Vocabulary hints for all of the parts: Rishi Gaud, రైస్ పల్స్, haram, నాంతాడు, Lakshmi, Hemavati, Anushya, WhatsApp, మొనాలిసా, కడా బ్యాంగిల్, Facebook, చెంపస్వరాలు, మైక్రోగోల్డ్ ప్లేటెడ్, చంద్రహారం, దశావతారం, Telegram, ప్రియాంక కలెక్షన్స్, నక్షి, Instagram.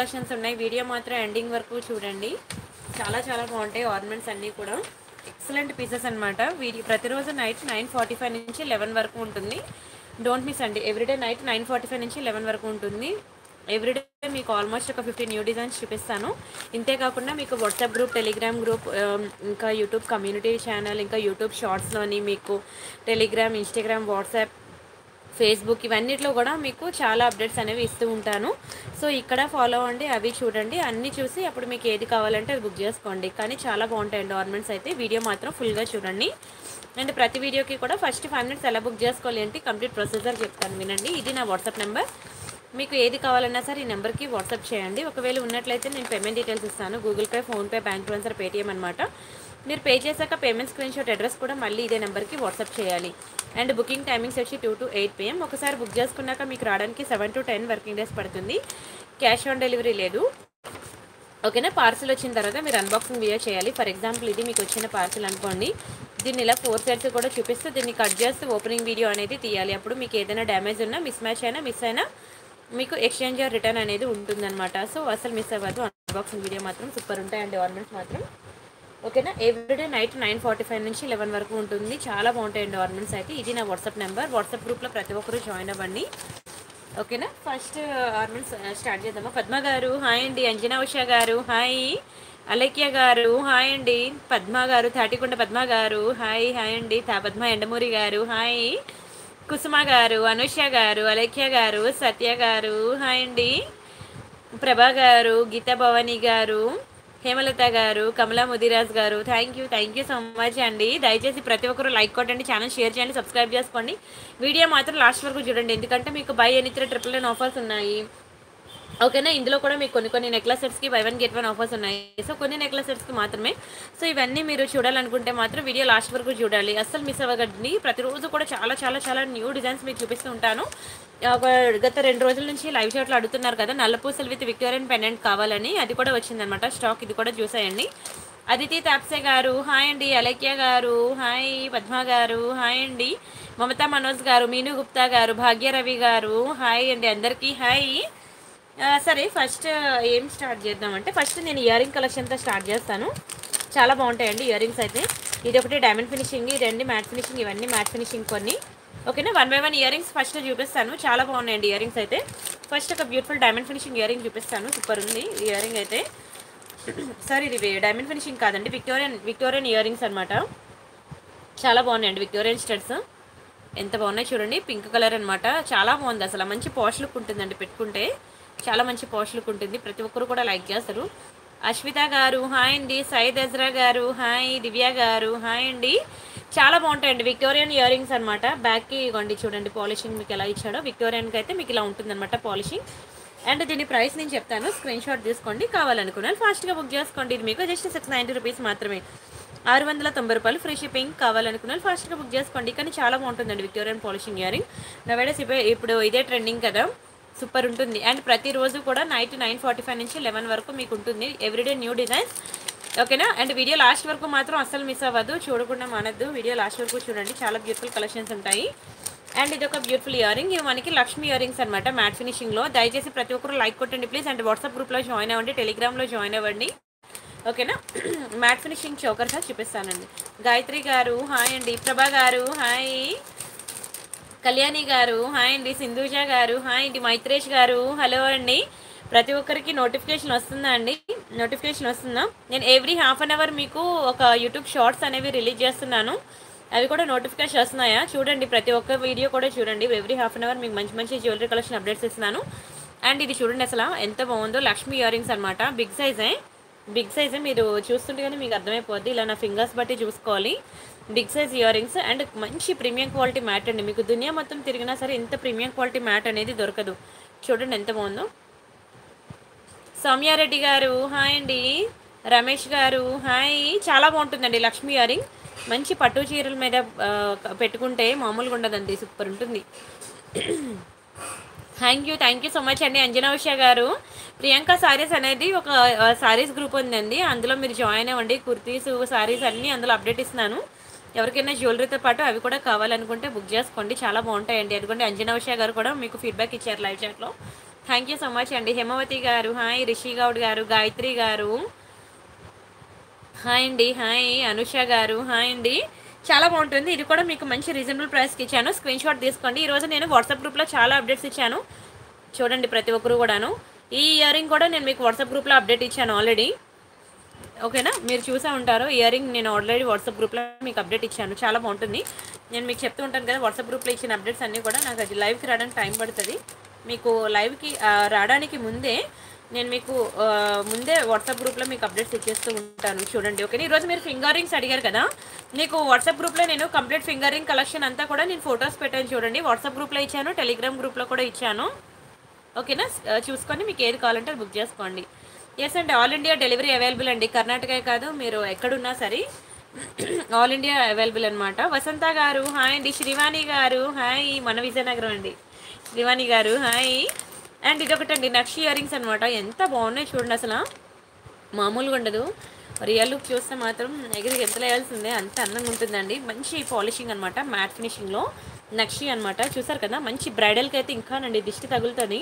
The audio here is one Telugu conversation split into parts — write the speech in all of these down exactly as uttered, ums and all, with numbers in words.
కలెక్షన్స్ ఉన్నాయి. వీడియో మాత్రం ఎండింగ్ వరకు చూడండి, చాలా చాలా బాగుంటాయి. ఆర్నమెంట్స్ అన్నీ కూడా ఎక్సలెంట్ పీసెస్ అనమాట. వీడియో ప్రతిరోజు నైట్ నైన్ ఫార్టీ ఫైవ్ నుంచి లెవెన్ వరకు ఉంటుంది. డోంట్ మిస్ అండి, everyday night nine forty five నుంచి లెవెన్ వరకు ఉంటుంది. ఎవ్రీడే మీకు ఆల్మోస్ట్ ఒక ఫిఫ్టీ న్యూ డిజైన్స్ చూపిస్తాను. ఇంతే కాకుండా మీకు వాట్సాప్ గ్రూప్, టెలిగ్రామ్ గ్రూప్, ఇంకా యూట్యూబ్ కమ్యూనిటీ ఛానల్, ఇంకా యూట్యూబ్ షార్ట్స్లోని మీకు టెలిగ్రామ్, ఇన్స్టాగ్రామ్, వాట్సాప్, ఫేస్బుక్ ఇవన్నిట్లో కూడా మీకు చాలా అప్డేట్స్ అనేవి ఇస్తూ ఉంటాను. సో ఇక్కడ ఫాలో అవ్వండి, అవి చూడండి, అన్నీ చూసి అప్పుడు మీకు ఏది కావాలంటే అది బుక్ చేసుకోండి. కానీ చాలా బాగుంటాయండి ఆర్నమెంట్స్ అయితే. వీడియో మాత్రం ఫుల్గా చూడండి. అండ్ ప్రతి వీడియోకి కూడా ఫస్ట్ ఫైవ్ మినిట్స్ ఎలా బుక్ చేసుకోవాలి అంటే కంప్లీట్ ప్రొసీజర్ చెప్తాను వినండి. ఇది నా వాట్సాప్ నెంబర్, మీకు ఏది కావాలన్నా సరే ఈ నెంబర్కి వాట్సాప్ చేయండి. ఒకవేళ ఉన్నట్లయితే నేను పేమెంట్ డీటెయిల్స్ ఇస్తాను, Google pay, PhonePe, bank transfer, Paytm అనమాట. మీరు పే చేశాక పేమెంట్ స్క్రీన్షాట్, అడ్రస్ కూడా మళ్ళీ ఇదే నెంబర్కి వాట్సాప్ చేయాలి. అండ్ బుకింగ్ టైమింగ్స్ వచ్చి టూ టు ఎయిట్ పిఎం. ఒకసారి బుక్ చేసుకున్నాక మీకు రావడానికి seven to ten working days పడుతుంది. క్యాష్ ఆన్ డెలివరీ లేదు, ఓకేనా? పార్సిల్ వచ్చిన తర్వాత మీరు అన్బాక్సింగ్ వీడియో చేయాలి. ఫర్ ఎగ్జాంపుల్ ఇది మీకు వచ్చిన పార్సిల్ అనుకోండి. దీన్ని ఇలా ఫోర్ సైడ్స్ కూడా చూపిస్తూ దీన్ని కట్ చేస్తూ ఓపెనింగ్ వీడియో అనేది తీయాలి. అప్పుడు మీకు ఏదైనా డ్యామేజ్ ఉన్నా, మిస్ మ్యాచ్ అయినా, మిస్ అయినా మీకు ఎక్స్చేంజ్ ఆర్ రిటర్న్ అనేది ఉంటుందన్నమాట. సో అసలు మిస్ అవ్వదు. అన్బాక్సింగ్ వీడియో మాత్రం సూపర్ ఉంటాయండి ఆర్నమెంట్స్ మాత్రం, ఓకేనా? Everyday night nine forty five నుంచి లెవెన్ వరకు ఉంటుంది. చాలా బాగుంటాయండి ఆర్నమెంట్స్ అయితే. ఇది నా వాట్సాప్ నెంబర్, వాట్సాప్ గ్రూప్లో ప్రతి ఒక్కరూ జాయిన్ అవ్వండి, ఓకేనా? ఫస్ట్ ఆర్నమెంట్స్ స్టార్ట్ చేద్దామా? పద్మ గారు హాయ్ అండి, అంజనా ఉషా గారు హాయ్, అలేక్య గారు హాయ్ అండి, పద్మ గారు తాటికొండ పద్మ గారు హాయ్ హాయ్ అండి, తా పద్మ అండమూరి గారు హాయ్, కుసుమ గారు, అనుష్య గారు, అలేఖ్య గారు, సత్య గారు హాయ్ అండి, ప్రభా గారు, గీతా భవాని గారు, హేమలత గారు, కమలా ముదిరాజ్ గారు thank you, thank you so much అండి. దయచేసి ప్రతి ఒక్కరు లైక్ కొట్టండి, ఛానల్ షేర్ చేయండి, సబ్స్క్రైబ్ చేసుకోండి. వీడియో మాత్రం లాస్ట్ వరకు చూడండి, ఎందుకంటే మీకు buy any three triple nine offers ఉన్నాయి, ఓకేనా? ఇందులో కూడా మీకు కొన్ని కొన్ని నెక్లెస్ సెట్స్కి buy one get one offers ఉన్నాయి. సో కొన్ని నెక్లెస్ సెట్స్కి మాత్రమే. సో ఇవన్నీ మీరు చూడాలనుకుంటే మాత్రం వీడియో లాస్ట్ వరకు చూడాలి, అస్సలు మిస్ అవ్వకండి. ప్రతిరోజు కూడా చాలా చాలా చాలా న్యూ డిజైన్స్ మీకు చూపిస్తూ ఉంటాను. గత రెండు రోజుల నుంచి లైవ్ షాట్లో అడుగుతున్నారు కదా, నల్లపూసలు విత్ విక్టోరియన్ పెండెంట్ కావాలని, అది కూడా వచ్చిందనమాట స్టాక్. ఇది కూడా చూసేయండి. అదితి తాప్సే గారు హాయ్ అండి, అలేఖ్య గారు హాయ్, పద్మ గారు హాయ్ అండి, మమతా మనోజ్ గారు, మీను గుప్తా గారు, భాగ్యరవి గారు హాయ్ అండి. అందరికీ హాయ్. సరే ఫస్ట్ ఏం స్టార్ట్ చేద్దామంటే, ఫస్ట్ నేను ఇయర్ రింగ్ కలెక్షన్తో స్టార్ట్ చేస్తాను. చాలా బాగుంటాయండి ఇయర్ రింగ్స్ అయితే. ఇది ఒకటి డైమండ్ ఫినిషింగ్, రెండు మ్యాట్ ఫినిషింగ్, ఇవన్నీ మ్యాట్ ఫినిషింగ్ కొన్ని, ఓకేనా? One by one earrings first చూపిస్తాను. చాలా బాగున్నాయండి ఇయర్ రింగ్స్ అయితే. ఫస్ట్ ఒక beautiful diamond finishing ear ring చూపిస్తాను, సూపర్ ఉంది ఇయర్ రింగ్ అయితే. సారీ, ఇది డైమండ్ ఫినిషింగ్ కాదండి, విక్టోరియన్ విక్టోరియన్ ఇయర్ రింగ్స్ అనమాట. చాలా బాగున్నాయండి విక్టోరియన్ స్టడ్స్, ఎంత బాగున్నాయి చూడండి. పింక్ కలర్ అనమాట, చాలా బాగుంది. అసలు మంచి పాష్ లుక్ ఉంటుందండి పెట్టుకుంటే, చాలా మంచి పాష్ లుక్ ఉంటుంది. ప్రతి ఒక్కరు కూడా లైక్ చేస్తారు. అశ్విత గారు హాయ్ అండి, సై దెజ్రా గారు హాయ్, దివ్య గారు హాయ్ అండి. చాలా బాగుంటాయండి విక్టోరియన్ ఇయర్ రింగ్స్ అనమాట. బ్యాక్కి ఇవ్వండి చూడండి, పాలిషింగ్ మీకు ఎలా ఇచ్చాడో విక్టోరియన్కి అయితే మీకు ఇలా ఉంటుందన్నమాట పాలిషింగ్. అండ్ దీని ప్రైస్ నేను చెప్తాను, స్క్రీన్ షాట్ తీసుకోండి, కావాలనుకున్నాను ఫాస్ట్గా బుక్ చేసుకోండి. ఇది మీకు జస్ట్ సిక్స్ నైంటీ రూపీస్ మాత్రమే, ఆరు వందల తొంభై రూపాయలు ఫ్రీ షిప్పింగ్. కావాలనుకున్నాను ఫాస్ట్గా బుక్ చేసుకోండి. కానీ చాలా బాగుంటుందండి Victorian polishing earring. Nowadays ఇప్పుడు ఇదే ట్రెండింగ్ కదా, సూపర్ ఉంటుంది. అండ్ ప్రతిరోజు కూడా నైట్ నైన్ ఫార్టీ ఫైవ్ నుంచి లెవెన్ వరకు మీకు ఉంటుంది ఎవ్రీడే న్యూ డిజైన్స్, ఓకేనా? అండ్ వీడియో లాస్ట్ వరకు మాత్రం అస్సలు మిస్ అవ్వదు, చూడకుండా మానద్దు. వీడియో లాస్ట్ వరకు చూడండి, చాలా బ్యూటిఫుల్ కలెక్షన్స్ ఉంటాయి. అండ్ ఇది ఒక బ్యూటిఫుల్ ఇయర్ రింగ్, ఇవి మనకి లక్ష్మి ఇయర్ రింగ్స్ అనమాట మ్యాట్ ఫినిషింగ్లో. దయచేసి ప్రతి ఒక్కరు లైక్ కొట్టండి ప్లీజ్. అండ్ వాట్సాప్ గ్రూప్లో జాయిన్ అవ్వండి, టెలిగ్రామ్లో జాయిన్ అవ్వండి, ఓకేనా? మ్యాట్ ఫినిషింగ్ చోకర్స్ చూపిస్తానండి. గాయత్రి గారు హాయ్ అండి, ప్రభా గారు హాయ్, కళ్యాణి గారు హాయ్ అండి, సింధుజ గారు హాయ్ అండి, మైత్రేష్ గారు హలో అండి. ప్రతి ఒక్కరికి నోటిఫికేషన్ వస్తుందా అండి? నోటిఫికేషన్ వస్తుందా? నేను ఎవ్రీ హాఫ్ అన్ అవర్ మీకు ఒక యూట్యూబ్ షార్ట్స్ అనేవి రిలీజ్ చేస్తున్నాను, అవి కూడా నోటిఫికేషన్ వస్తున్నాయా చూడండి. ప్రతి ఒక్క వీడియో కూడా చూడండి. ఎవ్రీ హాఫ్ అన్ అవర్ మీకు మంచి మంచి జ్యువెలరీ కలెక్షన్ అప్డేట్స్ ఇస్తున్నాను. అండ్ ఇది చూడండి అసలు ఎంత బాగుందో, లక్ష్మీ ఇయర్ రింగ్స్ అనమాట. బిగ్ సైజే బిగ్ సైజే మీరు చూస్తుంటే కానీ మీకు అర్థమైపోద్ది, ఇలా నా ఫింగర్స్ బట్టి చూసుకోవాలి. Big size ear rings and మంచి ప్రీమియం క్వాలిటీ మ్యాట్ అండి. మీకు దునియా మొత్తం తిరిగినా సరే ఇంత ప్రీమియం క్వాలిటీ మ్యాట్ అనేది దొరకదు. చూడండి ఎంత బాగుందో. సౌమ్యారెడ్డి గారు హాయ్ అండి, రమేష్ గారు హాయ్. చాలా బాగుంటుందండి లక్ష్మీ ఇయర్ రింగ్, మంచి పట్టు చీరల మీద పెట్టుకుంటే మామూలుగా ఉండదండి, సూపర్ ఉంటుంది. Thank you thank you so much అండి అంజనా ఉషా గారు. ప్రియాంక శారీస్ అనేది ఒక శారీస్ గ్రూప్ ఉందండి, అందులో మీరు జాయిన్ అవ్వండి. కుర్తీస్, శారీస్ అన్నీ అందులో అప్డేట్ ఇస్తున్నాను. ఎవరికైనా జ్యువెలరీతో పాటు అవి కూడా కావాలనుకుంటే బుక్ చేసుకోండి, చాలా బాగుంటాయండి. ఎందుకంటే అంజనా ఉషా గారు కూడా మీకు ఫీడ్బ్యాక్ ఇచ్చారు లైవ్ చాట్లో, Thank you so much. And Hemavati Garu, hi, Rishi Gaud Garu, Gaitri Garu, hi, Andi, hi, Anushya Garu, hi, Andi. చాలా బాగుంటుంది ఇది కూడా మీకు మంచి రీజనబుల్ ప్రైస్కి ఇచ్చాను స్క్రీన్ షాట్ తీసుకోండి ఈరోజు నేను వాట్సాప్ గ్రూప్లో చాలా అప్డేట్స్ ఇచ్చాను చూడండి ప్రతి ఒక్కరు కూడాను ఈ ఇయర్ రింగ్ కూడా నేను మీకు వాట్సాప్ గ్రూప్లో అప్డేట్ ఇచ్చాను ఆల్రెడీ ఓకేనా మీరు చూసే ఉంటారు ఇయర్ రింగ్ నేను ఆల్రెడీ వాట్సాప్ గ్రూప్లో మీకు అప్డేట్ ఇచ్చాను చాలా బాగుంటుంది నేను మీకు చెప్తూ ఉంటాను కదా వాట్సాప్ గ్రూప్లో ఇచ్చిన అప్డేట్స్ అన్నీ కూడా నాకు అది లైవ్కి రావడానికి టైం పడుతుంది మీకు లైవ్కి రావడానికి ముందే నేను మీకు ముందే వాట్సాప్ గ్రూప్లో మీకు అప్డేట్స్ ఇచ్చేస్తూ ఉంటాను చూడండి ఓకే ఈరోజు మీరు ఫింగర్ రింగ్స్ అడిగారు కదా మీకు వాట్సాప్ గ్రూప్లో నేను కంప్లీట్ ఫింగర్ రింగ్ కలెక్షన్ అంతా కూడా నేను ఫొటోస్ పెట్టాను చూడండి వాట్సాప్ గ్రూప్లో ఇచ్చాను టెలిగ్రామ్ గ్రూప్లో కూడా ఇచ్చాను ఓకేనా చూసుకొని మీకు ఏది కావాలంటే బుక్ చేసుకోండి ఎస్ అండి ఆల్ ఇండియా డెలివరీ అవైలబుల్ అండి కర్ణాటకే కాదు మీరు ఎక్కడున్నా సరే ఆల్ ఇండియా అవైలబుల్ అనమాట వసంత గారు హాయ్ అండి శ్రీవాణి గారు హాయ్ మన విజయనగరం అండి శ్రీవాణి గారు హాయ్ అండ్ ఇదొకటండి నక్షి ఇయర్ రింగ్స్ అనమాట ఎంత బాగున్నాయి చూడండి అసలు మామూలుగా ఉండదు రియల్ లుక్ చూస్తే మాత్రం ఎగిరికి ఎంత వేయాల్సిందే అంత అందంగా ఉంటుందండి మంచి పాలిషింగ్ అనమాట మ్యాట్ ఫినిషింగ్లో నక్షి అనమాట చూసారు కదా మంచి బ్రైడల్కి అయితే ఇంకానండి దిష్టి తగులుతుంది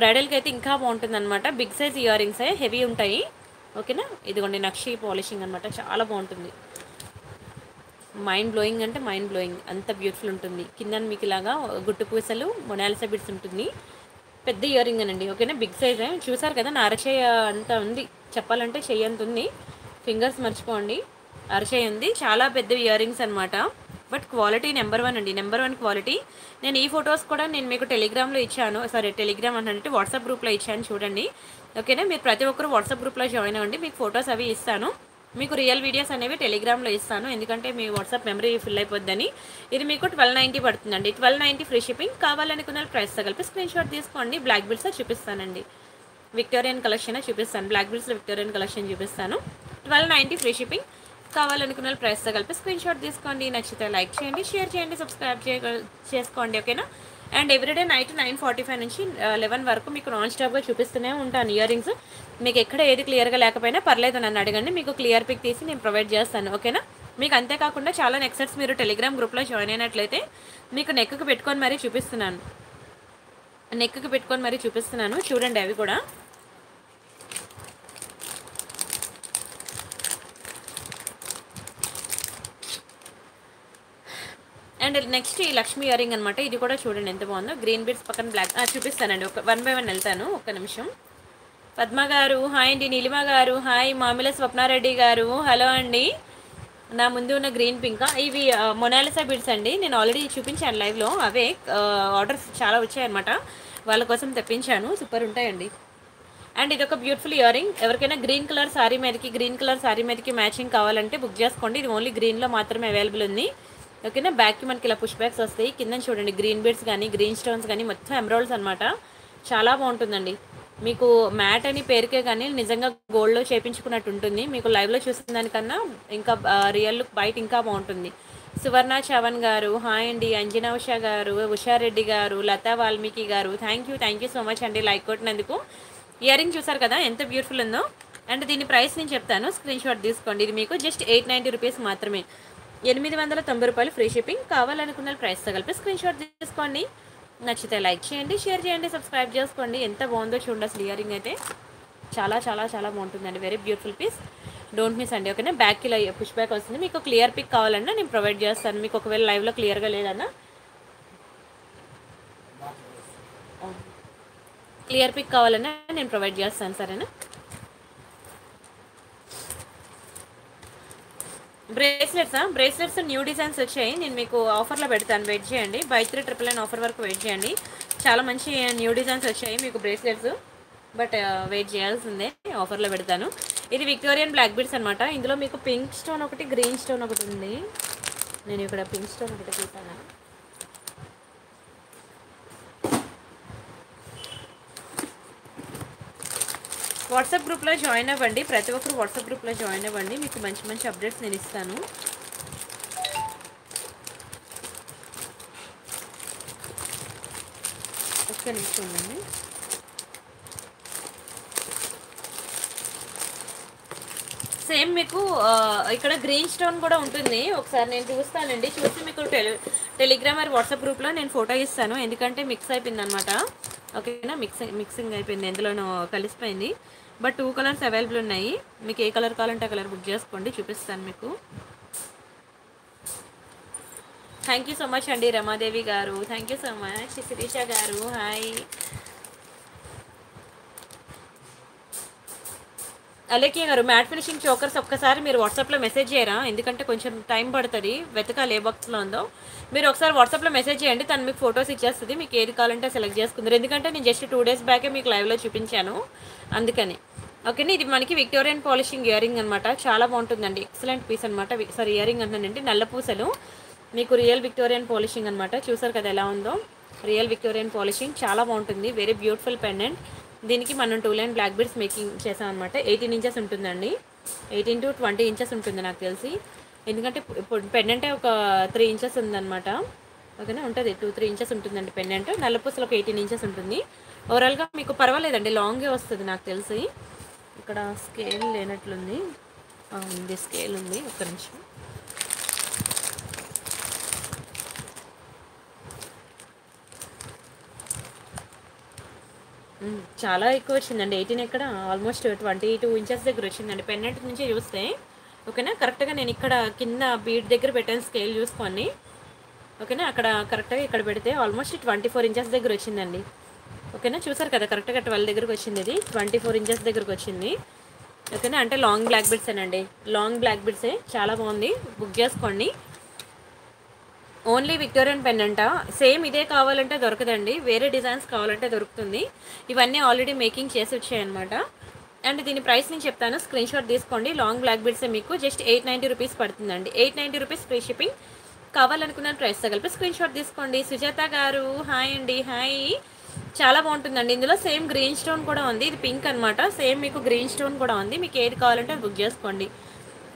బ్రైడల్కి అయితే ఇంకా బాగుంటుంది అనమాట big size ear rings heavy ఉంటాయి ఓకేనా ఇదిగోండి నక్షి పాలిషింగ్ అనమాట చాలా బాగుంటుంది మైండ్ బ్లోయింగ్ అంటే మైండ్ బ్లోయింగ్ అంత బ్యూటిఫుల్ ఉంటుంది కింద మీకు ఇలాగా గుట్టు పూసలు మొనాలిసా బిడ్స్ ఉంటుంది పెద్ద ఇయర్ రింగ్ అనండి ఓకేనా బిగ్ సైజ్ చూసారు కదా నా అరచేయ అంత ఉంది చెప్పాలంటే చెయ్యంత ఉంది ఫింగర్స్ మర్చిపోండి అరచేయ ఉంది చాలా పెద్ద ఇయర్ రింగ్స్ అనమాట బట్ క్వాలిటీ నెంబర్ వన్ అండి నెంబర్ వన్ క్వాలిటీ నేను ఈ ఫొటోస్ కూడా నేను మీకు టెలిగ్రామ్లో ఇచ్చాను సారీ టెలిగ్రామ్ అని అంటే వాట్సాప్ గ్రూప్లో ఇచ్చాను చూడండి ఓకేనా మీరు ప్రతి ఒక్కరు వాట్సాప్ గ్రూప్లో జాయిన్ అవ్వండి మీకు ఫొటోస్ అవి ఇస్తాను మీకు రియల్ వీడియోస్ అనేవి టెలిగ్రామ్లో ఇస్తాను ఎందుకంటే మీ వాట్సాప్ మెమరీ ఫిల్ అయిపోద్దని ఇది మీకు ట్వెల్వ్ నైంటీ పడుతుందండి ట్వెల్వ్ నైంటీ ఫ్రీ షిప్పింగ్ కావాలనుకున్న ప్రైస్తో కలిపి స్క్రీన్ షాట్ తీసుకోండి బ్లాక్ బిల్స్ చూపిస్తానండి విక్టోరియన్ కలెక్షన్ చూపిస్తాను బ్లాక్ బిల్స్లో విక్టోరియన్ కలెక్షన్ చూపిస్తాను ట్వెల్వ్ నైంటీ ఫ్రీ షిప్పింగ్ కావాలనుకున్న ప్రైస్తో కలిపి స్క్రీన్ షాట్ తీసుకోండి నచ్చితే లైక్ చేయండి షేర్ చేయండి సబ్స్క్రైబ్ చేసుకోండి ఓకేనా and everyday night nine forty five నుంచి లెవెన్ వరకు మీకు నాన్ స్టాప్గా చూపిస్తూనే ఉంటాను ఇయర్ రింగ్స్ మీకు ఎక్కడ ఏది క్లియర్గా లేకపోయినా పర్లేదు నన్ను అడగండి మీకు క్లియర్ పిక్ తీసి నేను ప్రొవైడ్ చేస్తాను ఓకేనా మీకు అంతేకాకుండా చాలా నెక్సెట్స్ మీరు టెలిగ్రామ్ గ్రూప్లో జాయిన్ అయినట్లయితే మీకు నెక్కు పెట్టుకొని మరీ చూపిస్తున్నాను నెక్కు పెట్టుకొని మరీ చూపిస్తున్నాను చూడండి అవి కూడా అండ్ నెక్స్ట్ ఈ లక్ష్మీ ఇయర్ రింగ్ అనమాట ఇది కూడా చూడండి ఎంత బాగుందో గ్రీన్ బీడ్స్ పక్కన బ్లాక్ చూపిస్తానండి ఒక వన్ బై వన్ వెళ్తాను ఒక్క నిమిషం పద్మ గారు హాయ్ అండి నీలిమ గారు హాయ్ మామిల స్వప్నారెడ్డి గారు హలో అండి నా ముందు ఉన్న గ్రీన్ పింకా ఇవి మొనాలిసా బీడ్స్ అండి నేను ఆల్రెడీ చూపించాను లైవ్లో అవే ఆర్డర్స్ చాలా వచ్చాయన్నమాట వాళ్ళ కోసం తెప్పించాను సూపర్ ఉంటాయండి అండ్ ఇది ఒక బ్యూటిఫుల్ ఇయర్ రింగ్ ఎవరికైనా గ్రీన్ కలర్ శారీ మీదకి గ్రీన్ కలర్ శారీ మీదకి మ్యాచింగ్ కావాలంటే బుక్ చేసుకోండి ఇది ఓన్లీ గ్రీన్లో మాత్రమే అవైలబుల్ ఉంది ఓకేనా బ్యాక్కి మనకి ఇలా పుష్ బ్యాగ్స్ వస్తాయి కింద చూడండి గ్రీన్ బీడ్స్ కానీ గ్రీన్ స్టోన్స్ కానీ మొత్తం ఎమరాల్డ్స్ అనమాట చాలా బాగుంటుందండి మీకు మ్యాట్ అని పేరుకే కానీ నిజంగా గోల్డ్లో చేయించుకున్నట్టు ఉంటుంది మీకు లైవ్లో చూసిన దానికన్నా ఇంకా రియల్ లుక్ బయట ఇంకా బాగుంటుంది సువర్ణ చవన్ గారు హాయ్ అండి అంజనా ఉషా గారు ఉషారెడ్డి గారు లతా వాల్మీకి గారు thank you thank you so much అండి లైక్ కొట్టినందుకు ఇయర్ రింగ్ చూసారు కదా ఎంత బ్యూటిఫుల్ ఉందో అండ్ దీని ప్రైస్ నేను చెప్తాను స్క్రీన్ షాట్ తీసుకోండి ఇది మీకు జస్ట్ ఎయిట్ నైంటీ రూపీస్ మాత్రమే ఎనిమిది వందల తొంభై రూపాయలు ఫ్రీ షిప్పింగ్ కావాలనుకున్న ప్రైస్తో కలిపి స్క్రీన్ షాట్ తీసుకోండి నచ్చితే లైక్ చేయండి షేర్ చేయండి సబ్స్క్రైబ్ చేసుకోండి ఎంత బాగుందో చూడండి అసలు ఇయర్ రింగ్ అయితే చాలా చాలా చాలా బాగుంటుందండి very beautiful piece don't miss అండి ఓకేనా బ్యాక్ ఇలా పుష్ బ్యాక్ వస్తుంది మీకు క్లియర్ పిక్ కావాలన్నా నేను ప్రొవైడ్ చేస్తాను మీకు ఒకవేళ లైవ్లో క్లియర్గా లేదన్నా క్లియర్ పిక్ కావాలన్నా నేను ప్రొవైడ్ చేస్తాను సరేనా బ్రేస్లెట్సా బ్రేస్లెట్స్ న్యూ డిజైన్స్ వచ్చాయి నేను మీకు ఆఫర్లో పెడతాను వెయిట్ చేయండి buy three triple nine offer వరకు వెయిట్ చేయండి చాలా మంచి న్యూ డిజైన్స్ వచ్చాయి మీకు బ్రేస్లెట్స్ బట్ వెయిట్ చేయాల్సిందే ఆఫర్లో పెడతాను ఇది విక్టోరియన్ బ్లాక్ బీడ్స్ అనమాట ఇందులో మీకు పింక్ స్టోన్ ఒకటి గ్రీన్ స్టోన్ ఒకటి ఉంది నేను ఇక్కడ పింక్ స్టోన్ ఒకటి చూసాను వాట్సాప్ గ్రూప్లో జాయిన్ అవ్వండి ప్రతి ఒక్కరు వాట్సాప్ గ్రూప్లో జాయిన్ అవ్వండి మీకు మంచి మంచి అప్డేట్స్ నేను ఇస్తాను ఒక్క నిమిషం అండి సేమ్ మీకు ఇక్కడ గ్రీన్ స్టోన్ కూడా ఉంటుంది ఒకసారి నేను చూస్తానండి చూసి మీకు టెలి టెలిగ్రామ్ వాట్సాప్ గ్రూప్లో నేను ఫోటో ఇస్తాను ఎందుకంటే మిక్స్ అయిపోయింది అనమాట ఓకేనా. మిక్సింగ్ మిక్సింగ్ అయిపోయింది, ఎందులోనూ కలిసిపోయింది. బట్ టూ కలర్స్ అవైలబుల్ ఉన్నాయి, మీకు ఏ కలర్ కావాలంటే ఆ కలర్ బుక్ చేసుకోండి, చూపిస్తాను మీకు. థ్యాంక్ యూ సో మచ్ అండి రమాదేవి గారు, thank you so much. Sirisha గారు హాయ్. అలేఖ్య గారు మ్యాట్ ఫినిషింగ్ చోకర్స్ ఒక్కసారి మీరు వాట్సాప్లో మెసేజ్ చేయరా, ఎందుకంటే కొంచెం టైం పడుతుంది వెతకాలి ఏ బాక్స్లో ఉందో. మీరు ఒకసారి వాట్సాప్లో మెసేజ్ చేయండి, తను మీకు ఫొటోస్ ఇచ్చేస్తుంది, మీకు ఏది కావాలంటే సెలెక్ట్ చేసుకుందరు. ఎందుకంటే నేను జస్ట్ టూ డేస్ బ్యాకే మీకు లైవ్లో చూపించాను అందుకని. ఓకేనా, ఇది మనకి విక్టోరియన్ పాలిషింగ్ ఇయర్ రింగ్ అనమాట, చాలా బాగుంటుందండి, ఎక్సలెంట్ పీస్ అనమాట. సారీ ఇయర్ రింగ్ అంటున్నానండి, నల్లపూసలు, మీకు రియల్ విక్టోరియన్ పాలిషింగ్ అనమాట. చూసారు కదా ఎలా ఉందో, రియల్ విక్టోరియన్ పాలిషింగ్ చాలా బాగుంటుంది, వెరీ బ్యూటిఫుల్ పెండెంట్. దీనికి మనం two line black beads making చేసాం అనమాట. ఎయిటీన్ ఇంచెస్ ఉంటుందండి, ఎయిటీన్ టు ట్వంటీ ఇంచెస్ ఉంటుంది నాకు తెలిసి, ఎందుకంటే పెండెంటే ఒక త్రీ ఇంచెస్ ఉందన్నమాట. ఓకేనా, ఉంటుంది టూ త్రీ ఇంచెస్ ఉంటుందండి పెండెంట్, నల్లపూసలు ఒక ఎయిటీన్ ఇంచెస్ ఉంటుంది. ఓవరాల్గా మీకు పర్వాలేదండి, లాంగే వస్తుంది నాకు తెలిసి. ఇక్కడ స్కేల్ లేనట్లుంది, ఉంది స్కేల్ ఉంది, ఒక్క నిమిషం. చాలా ఎక్కువ వచ్చిందండి, ఎయిటీన్ ఇక్కడ ఆల్మోస్ట్ ట్వంటీ టూ ఇంచెస్ దగ్గర వచ్చిందండి పెన్నెంట్ నుంచి చూస్తే. ఓకేనా, కరెక్ట్గా నేను ఇక్కడ కింద బీట్ దగ్గర పెట్టాను స్కేల్ చూసుకొని. ఓకేనా, అక్కడ కరెక్ట్గా ఇక్కడ పెడితే ఆల్మోస్ట్ ట్వంటీ ఫోర్ ఇంచెస్ దగ్గర వచ్చిందండి. ఓకేనా, చూసారు కదా కరెక్ట్గా ట్వెల్వ్ దగ్గరకు వచ్చింది, ఇది ట్వంటీ ఫోర్ ఇంచెస్ దగ్గరకు వచ్చింది. ఓకేనా, అంటే లాంగ్ బ్లాక్ బిడ్సేనండి, లాంగ్ బ్లాక్ బిడ్సే, చాలా బాగుంది, బుక్ చేసుకోండి. ఓన్లీ విక్టోరియన్ పెన్ అంట, సేమ్ ఇదే కావాలంటే దొరకదండి, వేరే డిజైన్స్ కావాలంటే దొరుకుతుంది. ఇవన్నీ ఆల్రెడీ మేకింగ్ చేసి వచ్చాయన్నమాట. అండ్ దీని ప్రైస్ నేను చెప్తాను, స్క్రీన్ షాట్ తీసుకోండి. లాంగ్ బ్లాక్ బీడ్సే మీకు జస్ట్ ఎయిట్ నైంటీ రూపీస్ పడుతుందండి, eight ninety rupees free shipping. కావాలనుకున్న ప్రైస్ కలిపి స్క్రీన్ షాట్ తీసుకోండి. సుజాత గారు హాయ్ అండి హాయ్. చాలా బాగుంటుందండి, ఇందులో సేమ్ గ్రీన్ స్టోన్ కూడా ఉంది, ఇది పింక్ అనమాట. సేమ్ మీకు గ్రీన్ స్టోన్ కూడా ఉంది, మీకు ఏది కావాలంటే బుక్ చేసుకోండి.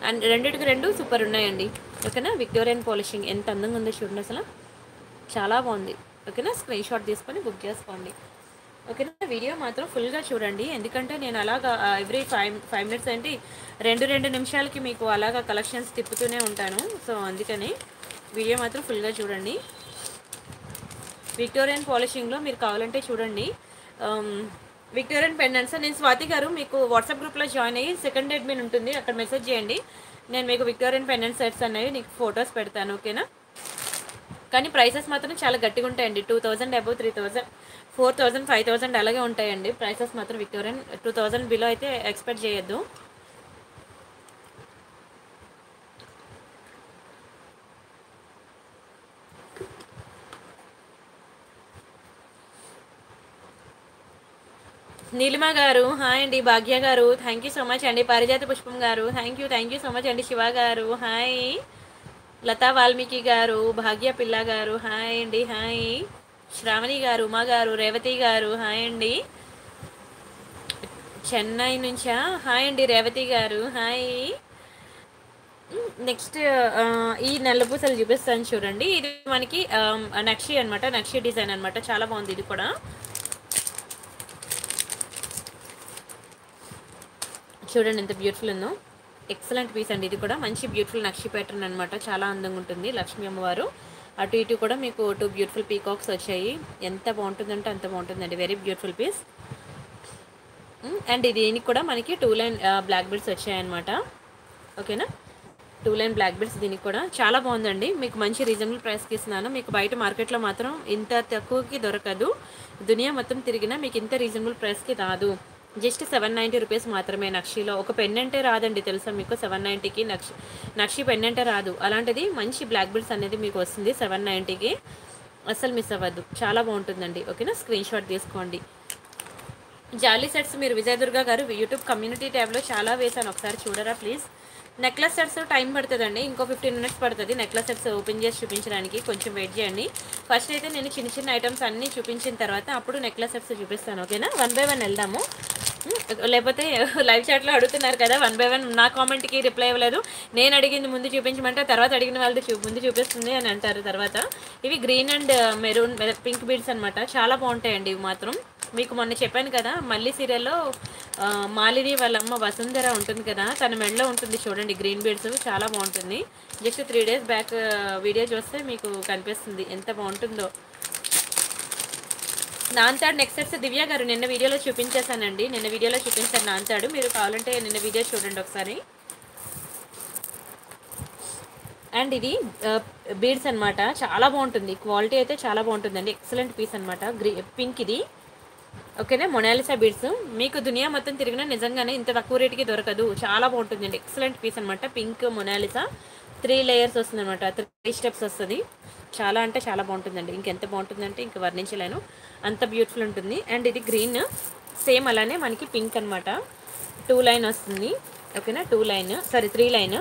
అండ్ రెండింటికి రెండు సూపర్ ఉన్నాయండి. ఓకేనా, విక్టోరియన్ పాలిషింగ్ ఎంత అందంగా ఉందో చూడండి అసలు, చాలా బాగుంది. ఓకేనా, స్క్రీన్ షాట్ తీసుకొని బుక్ చేసుకోండి. ఓకేనా, వీడియో మాత్రం ఫుల్గా చూడండి, ఎందుకంటే నేను అలాగా ఎవ్రీ ఫైవ్ ఫైవ్ మినిట్స్ అంటే రెండు రెండు నిమిషాలకి మీకు అలాగా కలెక్షన్స్ తిప్పుతూనే ఉంటాను. సో అందుకని వీడియో మాత్రం ఫుల్గా చూడండి. విక్టోరియన్ పాలిషింగ్లో మీరు కావాలంటే చూడండి విక్టోరియన్ పెండెంట్స్. నేను స్వాతి గారు మీకు వాట్సాప్ గ్రూప్లో జాయిన్ అయ్యి సెకండ్ అడ్మిన్ ఉంటుంది, అక్కడ మెసేజ్ చేయండి, నేను మీకు విక్టోరియన్ పెండెంట్ సెట్స్ అనేవి నీకు ఫొటోస్ పెడతాను. ఓకేనా, కానీ ప్రైసెస్ మాత్రం చాలా గట్టిగా ఉంటాయండి, two thousand above, three thousand, four thousand, five thousand అలాగే ఉంటాయండి ప్రైసెస్ మాత్రం. విక్టోరియన్ టూ థౌజండ్ బిలో అయితే ఎక్స్పెక్ట్ చేయొద్దు. నీలిమ గారు హాయ్ అండి. భాగ్య గారు థ్యాంక్ యూ సో మచ్ అండి. Parijatha Pushpam garu thank you thank you so much అండి. శివ గారు హాయ్. లతా వాల్మీకి గారు, భాగ్య పిల్ల గారు హాయ్ అండి హాయ్. శ్రావణి గారు, ఉమా గారు, రేవతి గారు హాయ్ అండి. చెన్నై నుంచా, హాయ్ అండి రేవతి గారు హాయ్. నెక్స్ట్ ఈ నల్లపూసలు చూపిస్తాను చూడండి, ఇది మనకి నక్షి అనమాట, నక్షి డిజైన్ అనమాట, చాలా బాగుంది ఇది కూడా. చూడండి ఎంత బ్యూటిఫుల్ ఉందో, ఎక్సలెంట్ పీస్ అండి ఇది కూడా, మంచి బ్యూటిఫుల్ నక్షి ప్యాటర్న్ అనమాట, చాలా అందంగా ఉంటుంది. లక్ష్మీ అమ్మవారు అటు ఇటు కూడా మీకు టూ బ్యూటిఫుల్ పీకాక్స్ వచ్చాయి, ఎంత బాగుంటుందంటే అంత బాగుంటుందండి, వెరీ బ్యూటిఫుల్ పీస్. అండ్ దీనికి కూడా మనకి టూ లైన్ బ్లాక్ బీడ్స్ వచ్చాయన్నమాట. ఓకేనా, టూ లైన్ బ్లాక్ బీడ్స్ దీనికి కూడా చాలా బాగుందండి, మీకు మంచి రీజనబుల్ ప్రైస్కి ఇస్తున్నాను. మీకు బయట మార్కెట్లో మాత్రం ఇంత తక్కువకి దొరకదు, దునియా మొత్తం తిరిగినా మీకు ఇంత రీజనబుల్ ప్రైస్కి రాదు, జస్ట్ సెవెన్ నైంటీ రూపీస్ మాత్రమే. నక్షిలో ఒక పెన్నెంటే రాదండి తెలుసా మీకు, సెవెన్ నైంటీకి నక్షి నక్షి పెన్నెంటే రాదు, అలాంటిది మంచి బ్లాక్ బిడ్స్ అనేది మీకు వస్తుంది సెవెన్ నైంటీకి, అస్సలు మిస్ అవ్వద్దు, చాలా బాగుంటుందండి. ఓకేనా, స్క్రీన్ షాట్ తీసుకోండి. జాలీ సెట్స్ మీరు విజయదుర్గ గారు యూట్యూబ్ కమ్యూనిటీ ట్యాబ్లో చాలా వేసాను, ఒకసారి చూడరా ప్లీజ్. నెక్లెస్ సెట్స్ టైం పడుతుందండి, ఇంకో ఫిఫ్టీన్ మినిట్స్ పడుతుంది నెక్లెస్ సెట్స్ ఓపెన్ చేసి చూపించడానికి, కొంచెం వెయిట్ చేయండి. ఫస్ట్ అయితే నేను చిన్న చిన్న ఐటమ్స్ అన్నీ చూపించిన తర్వాత అప్పుడు నెక్లెస్ సెట్స్ చూపిస్తాను. ఓకేనా, వన్ బై వన్ వెళ్దాము, లేకపోతే లైవ్ చాట్లో అడుగుతున్నారు కదా వన్ బై వన్, నా కామెంట్కి రిప్లై ఇవ్వలేదు, నేను అడిగింది ముందు చూపించమంటే తర్వాత అడిగిన వాళ్ళది చూ ముందు చూపిస్తుంది అని అంటారు తర్వాత. ఇవి green and maroon pink beads అనమాట, చాలా బాగుంటాయండి ఇవి మాత్రం. మీకు మొన్న చెప్పాను కదా మళ్ళీ సీరియల్లో మాలిని వాళ్ళమ్మ వసుంధర ఉంటుంది కదా, తన మెడలో ఉంటుంది చూడండి గ్రీన్ బీడ్స్, చాలా బాగుంటుంది. Just three days back video చూస్తే మీకు కనిపిస్తుంది ఎంత బాగుంటుందో. నాంతాడు నెక్స్ట్ వచ్చే దివ్య గారు నిన్న వీడియోలో చూపించేశానండి. నిన్న వీడియోలో చూపించాను నాంతాడు. మీరు కావాలంటే నిన్న వీడియో చూడండి ఒకసారి. అండ్ ఇది బీడ్స్ అనమాట, చాలా బాగుంటుంది, క్వాలిటీ అయితే చాలా బాగుంటుందండి, ఎక్సలెంట్ పీస్ అనమాట. గ్రీ పింక్ ఇది, ఓకేనా. మొనాలిసా బీడ్స్ మీకు దునియా మొత్తం తిరిగినా నిజంగానే ఇంత తక్కువ రేటుకి దొరకదు, చాలా బాగుంటుందండి, ఎక్సలెంట్ పీస్ అనమాట. పింక్ మొనాలిసా త్రీ లేయర్స్ వస్తుంది అనమాట, త్రీ స్టెప్స్ వస్తుంది, చాలా అంటే చాలా బాగుంటుందండి. ఇంకెంత బాగుంటుందంటే ఇంక వర్ణించలేను, అంత బ్యూటిఫుల్ ఉంటుంది. అండ్ ఇది గ్రీన్ సేమ్ అలానే మనకి పింక్ అనమాట, టూ లైన్ వస్తుంది, ఓకేనా, two line sorry three line,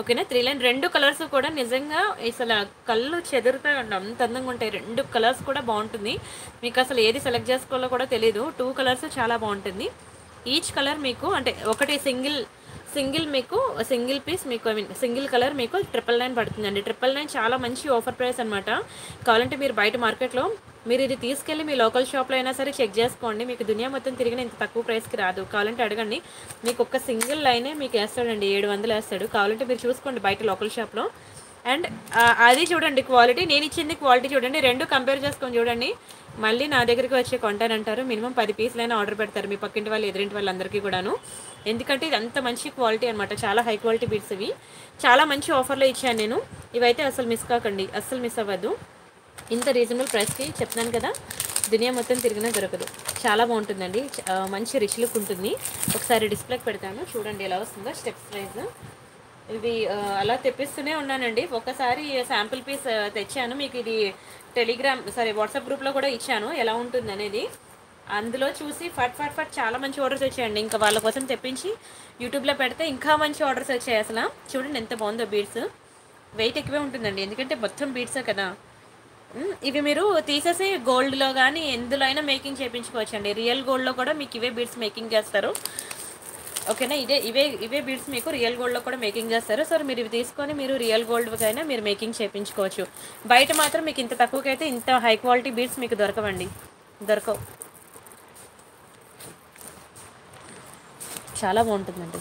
ఓకేనా, త్రీ లైన్. రెండు కలర్స్ కూడా నిజంగా అసలు కళ్ళు చెదురుతాయి, అంత అందంగా ఉంటాయి. రెండు కలర్స్ కూడా బాగుంటుంది, మీకు అసలు ఏది సెలెక్ట్ చేసుకోవాలో కూడా తెలీదు. టూ కలర్స్ చాలా బాగుంటుంది, ఈచ్ కలర్ మీకు అంటే ఒకటి సింగిల్ సింగిల్ మీకు సింగిల్ పీస్ మీకు ఐ మీన్ సింగిల్ కలర్ మీకు ట్రిపుల్ నైన్ పడుతుందండి. ట్రిపుల్ నైన్ చాలా మంచి ఆఫర్ ప్రైస్ అనమాట. కావాలంటే మీరు బయట మార్కెట్లో మీరు ఇది తీసుకెళ్ళి మీ లోకల్ షాప్లో అయినా సరే చెక్ చేసుకోండి, మీకు దునియా మొత్తం తిరిగిన ఇంత తక్కువ ప్రైస్కి రాదు. కావాలంటే అడగండి, మీకు ఒక్క సింగిల్ లైనే మీకు వేస్తాడండి, ఏడు వందలు వేస్తాడు. కావాలంటే మీరు చూసుకోండి బయట లోకల్ షాప్లో. అండ్ అది చూడండి క్వాలిటీ, నేను ఇచ్చింది క్వాలిటీ చూడండి, రెండు కంపేర్ చేసుకొని చూడండి. మళ్ళీ నా దగ్గరికి వచ్చి కొంటానంటారు, మినిమం పది పీసులైనా ఆర్డర్ పెడతారు మీ పక్కింటి వాళ్ళు ఎదురింటి వాళ్ళందరికీ కూడాను. ఎందుకంటే ఇది అంత మంచి క్వాలిటీ అనమాట, చాలా హై క్వాలిటీ బీడ్స్ ఇవి, చాలా మంచి ఆఫర్లో ఇచ్చాను నేను. ఇవైతే అసలు మిస్ కాకండి, అస్సలు మిస్ అవ్వద్దు. ఇంత రీజనబుల్ ప్రైస్కి చెప్తాను కదా, దునియా మొత్తం తిరిగినా దొరకదు, చాలా బాగుంటుందండి, మంచి రిచ్ లుక్ ఉంటుంది. ఒకసారి డిస్ప్లేకి పెడతాను చూడండి ఎలా వస్తుందో స్టెప్స్ వైజ్. ఇవి అలా తెప్పిస్తూనే ఉన్నానండి. ఒకసారి శాంపుల్ పీస్ తెచ్చాను, మీకు ఇది టెలిగ్రామ్ సారీ వాట్సాప్ గ్రూప్లో కూడా ఇచ్చాను ఎలా ఉంటుంది అనేది. అందులో చూసి ఫట్ ఫట్ ఫట్ చాలా మంచి ఆర్డర్స్ వచ్చాయండి, ఇంకా వాళ్ళ కోసం తెప్పించి యూట్యూబ్లో పెడితే ఇంకా మంచి ఆర్డర్స్ వచ్చాయి. అసలు చూడండి ఎంత బాగుందో బీడ్స్, వెయిట్ ఎక్కువే ఉంటుందండి ఎందుకంటే మొత్తం బీడ్సే కదా. ఇవి మీరు తీసేసి గోల్డ్లో కానీ ఎందులో అయినా మేకింగ్ చేయించుకోవచ్చండి, రియల్ గోల్డ్లో కూడా మీకు ఇవే బీడ్స్ మేకింగ్ చేస్తారు, ఓకేనా. ఇదే ఇవే ఇవే బీడ్స్ మీకు రియల్ గోల్డ్లో కూడా మేకింగ్ చేస్తారు. సో మీరు ఇవి తీసుకొని మీరు రియల్ గోల్డ్కైనా మీరు మేకింగ్ చేయించుకోవచ్చు. బయట మాత్రం మీకు ఇంత తక్కువకైతే ఇంత హై క్వాలిటీ బీడ్స్ మీకు దొరకవండి, దొరకవు. చాలా బాగుంటుందండి.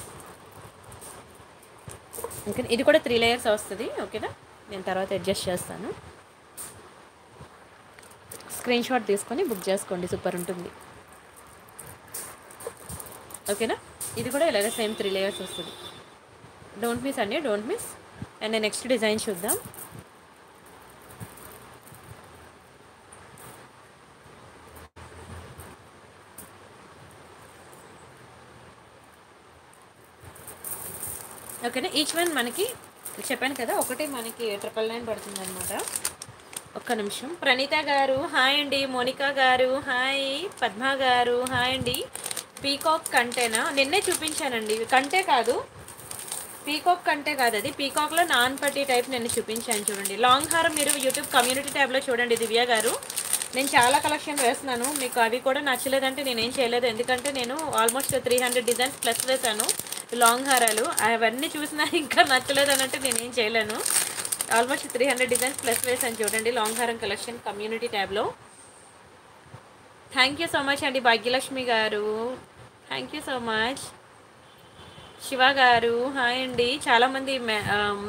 ఓకే, ఇది కూడా త్రీ లేయర్స్ వస్తుంది, ఓకేనా. నేను తర్వాత అడ్జస్ట్ చేస్తాను, స్క్రీన్ షాట్ తీసుకొని బుక్ చేసుకోండి, సూపర్ ఉంటుంది, ఓకేనా. ఇది కూడా ఇలాగే సేమ్ త్రీ లేయర్స్ వస్తుంది. డోంట్ మిస్ అండి, don't miss. And next design చూద్దాం. ఓకేనా, ఈచ్ వన్ మనకి చెప్పాను కదా, ఒకటి మనకి ట్రిపుల్ నైన్ పడుతుంది అనమాట. ఒక్క నిమిషం. ప్రణీత గారు హాయ్ అండి, మోనికా గారు హాయ్, పద్మ గారు హాయ్ అండి. పీకాక్ కంటేనా, నిన్నే చూపించానండి, కంటే కాదు పీకాక్ కంటే కాదు, అది పీకాక్లో నాన్ పట్టి టైప్ నేను చూపించాను చూడండి. లాంగ్ హారం మీరు యూట్యూబ్ కమ్యూనిటీ ట్యాబ్లో చూడండి దివ్య గారు, నేను చాలా కలెక్షన్ వేస్తున్నాను. మీకు అవి కూడా నచ్చలేదంటే నేనేం చేయలేదు, ఎందుకంటే నేను almost three hundred designs plus వేసాను లాంగ్ హారాలు. అవన్నీ చూసినా ఇంకా నచ్చలేదని అంటే నేనేం చేయలేను, almost three hundred designs plus వేసాను చూడండి లాంగ్ హారం కలెక్షన్ కమ్యూనిటీ ట్యాబ్లో. థ్యాంక్ యూ సో మచ్ అండి భాగ్యలక్ష్మి గారు, thank you so much. Shiva గారు హాయ్ అండి. చాలామంది మె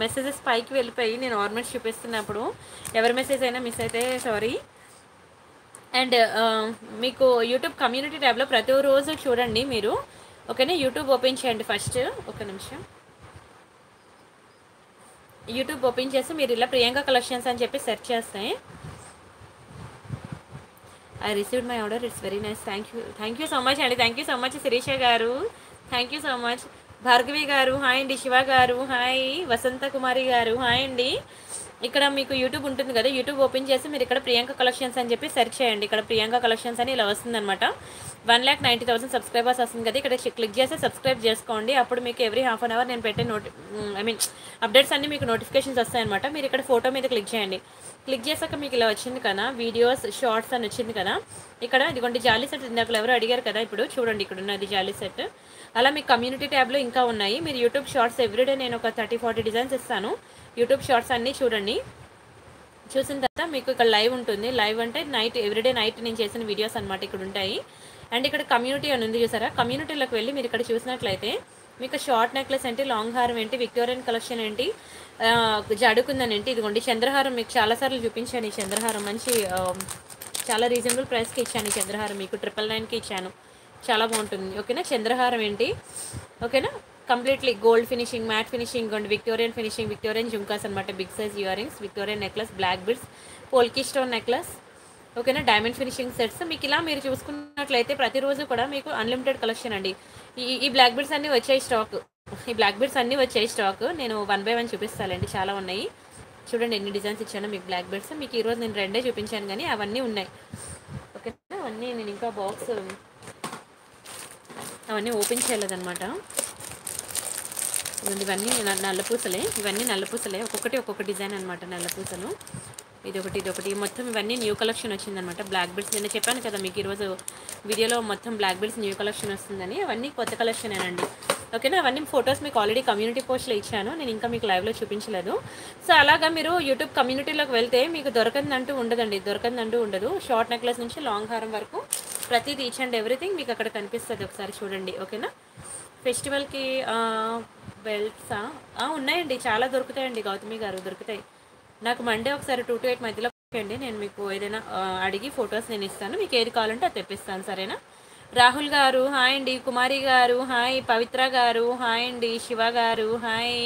మెసేజెస్ పైకి వెళ్ళిపోయి నేను ఆర్నమెంట్స్ చూపిస్తున్నప్పుడు ఎవరి మెసేజ్ అయినా మిస్ అయితే సారీ. అండ్ మీకు యూట్యూబ్ కమ్యూనిటీ ట్యాబ్లో ప్రతిరోజు చూడండి మీరు, ఓకేనా. యూట్యూబ్ ఓపెన్ చేయండి ఫస్ట్, ఒక నిమిషం. యూట్యూబ్ ఓపెన్ చేసి మీరు ఇలా ప్రియాంక కలెక్షన్స్ అని చెప్పి సెర్చ్ చేస్తే, I received my order, it's very nice, thank you thank you so much అండి, thank you so much Sirisha గారు, thank you so much. Bhargavi గారు హాయ్ అండి, శివ గారు హాయ్, వసంత కుమారి గారు హాయ్ అండి. ఇక్కడ మీకు యూట్యూబ్ ఉంటుంది కదా, యూట్యూబ్ ఓపెన్ చేసి మీరు ఇక్కడ ప్రియాంక కలెక్షన్స్ అని చెప్పి సెర్చ్ చేయండి. ఇక్కడ ప్రియాంక కలెక్షన్స్ అని ఇలా వస్తుందన్నమాట. One lakh ninety thousand subscribers వస్తుంది కదా, ఇక్కడ క్లిక్ చేసి సబ్స్క్రైబ్ చేసుకోండి. అప్పుడు మీకు ఎవ్రీ హాఫ్ అన్ అవర్ నేను పెట్టే నోటి ఐ మీన్ అప్డేట్స్ అన్నీ మీకు నోటిఫికేషన్స్ వస్తాయన్నమాట. మీరు ఇక్కడ ఫోటో మీద క్లిక్ చేయండి, క్లిక్ చేశాక మీకు ఇలా వచ్చింది కదా వీడియోస్ షార్ట్స్ అని వచ్చింది కదా. ఇక్కడ ఇదిగోండి జాలీ సెట్, ఇందాక ఎవరు అడిగారు కదా, ఇప్పుడు చూడండి ఇక్కడ ఉన్నది జాలీ సెట్. అలా మీకు కమ్యూనిటీ ట్యాబ్లో ఇంకా ఉన్నాయి. మీరు యూట్యూబ్ షార్ట్స్ ఎవ్రీడే నేను ఒక థర్టీ ఫార్టీ డిజైన్స్ ఇస్తాను, యూట్యూబ్ షార్ట్స్ అన్నీ చూడండి. చూసిన తర్వాత మీకు ఇక్కడ లైవ్ ఉంటుంది, లైవ్ అంటే నైట్ ఎవ్రీడే నైట్ నేను చేసిన వీడియోస్ అనమాట ఇక్కడ ఉంటాయి. అండ్ ఇక్కడ కమ్యూనిటీ అని ఉంది చూసారా, కమ్యూనిటీలోకి వెళ్ళి మీరు ఇక్కడ చూసినట్లయితే మీకు షార్ట్ నెక్లెస్ ఏంటి, లాంగ్ హారం ఏంటి, విక్టోరియన్ కలెక్షన్ ఏంటి, జడుకుందని ఏంటి, ఇదిగోండి చంద్రహారం మీకు చాలాసార్లు చూపించాను. ఈ చంద్రహారం మంచి చాలా రీజనబుల్ ప్రైస్కి ఇచ్చాను ఈ చంద్రహారం, మీకు ట్రిపుల్ నైన్కి ఇచ్చాను, చాలా బాగుంటుంది. ఓకేనా, చంద్రహారం ఏంటి ఓకేనా, completely gold finishing, matte finishing and Victorian finishing, Victorian jhumkas అనమాట, big size ear rings, Victorian necklace, black beads, polki stone necklace, ఓకేనా, డైమండ్ ఫినిషింగ్ సెట్స్. మీకు ఇలా మీరు చూసుకున్నట్లయితే ప్రతిరోజు కూడా మీకు అన్లిమిటెడ్ కలెక్షన్ అండి. ఈ ఈ బ్లాక్ బిడ్స్ అన్నీ వచ్చాయి స్టాక్, ఈ బ్లాక్ బిడ్స్ అన్నీ వచ్చాయి స్టాక్, నేను వన్ బై వన్ చూపిస్తానండి, చాలా ఉన్నాయి. చూడండి ఎన్ని డిజైన్స్ ఇచ్చానో మీకు బ్లాక్ బిడ్స్, మీకు ఈరోజు నేను రెండే చూపించాను కానీ అవన్నీ ఉన్నాయి ఓకేనా. అవన్నీ నేను ఇంకా బాక్స్ అవన్నీ ఓపెన్ చేయలేదన్నమాట. ఇవన్నీ నల్లపూసలే, ఇవన్నీ నల్లపూసలే, ఒక్కొక్కటి ఒక్కొక్క డిజైన్ అనమాట. నల్లపూసలు ఇదొకటి, ఇదొకటి, మొత్తం ఇవన్నీ న్యూ కలెక్షన్ వచ్చిందనమాట. బ్లాక్ బిడ్స్ నేను చెప్పాను కదా మీకు ఈరోజు వీడియోలో, మొత్తం బ్లాక్ బిడ్స్ న్యూ కలెక్షన్ వస్తుందని, అవన్నీ కొత్త కలెక్షనేనండి ఓకేనా. అవన్నీ ఫొటోస్ మీకు ఆల్రెడీ కమ్యూనిటీ పోస్ట్లో ఇచ్చాను, నేను ఇంకా మీకు లైవ్లో చూపించలేదు. సో అలాగా మీరు యూట్యూబ్ కమ్యూనిటీలోకి వెళ్తే మీకు దొరకదంటూ ఉండదండి, దొరకదంటూ ఉండదు. షార్ట్ నెక్లెస్ నుంచి లాంగ్ హారం వరకు ప్రతిదీ, ఈచ్ అండ్ ఎవ్రీథింగ్ మీకు అక్కడ కనిపిస్తుంది, ఒకసారి చూడండి ఓకేనా. ఫెస్టివల్కి బెల్ట్సా ఉన్నాయండి, చాలా దొరుకుతాయండి, గౌతమి గారు దొరుకుతాయి. నాకు మండే ఒకసారి టూ టు ఎయిట్ మధ్యలో పంపండి, నేను మీకు ఏదైనా అడిగి ఫొటోస్ నేను ఇస్తాను, మీకు ఏది కావాలంటే అది తెప్పిస్తాను సరేనా. రాహుల్ గారు హాయ్ అండి, కుమారి గారు హాయ్, పవిత్ర గారు హాయ్ అండి, శివ గారు హాయ్.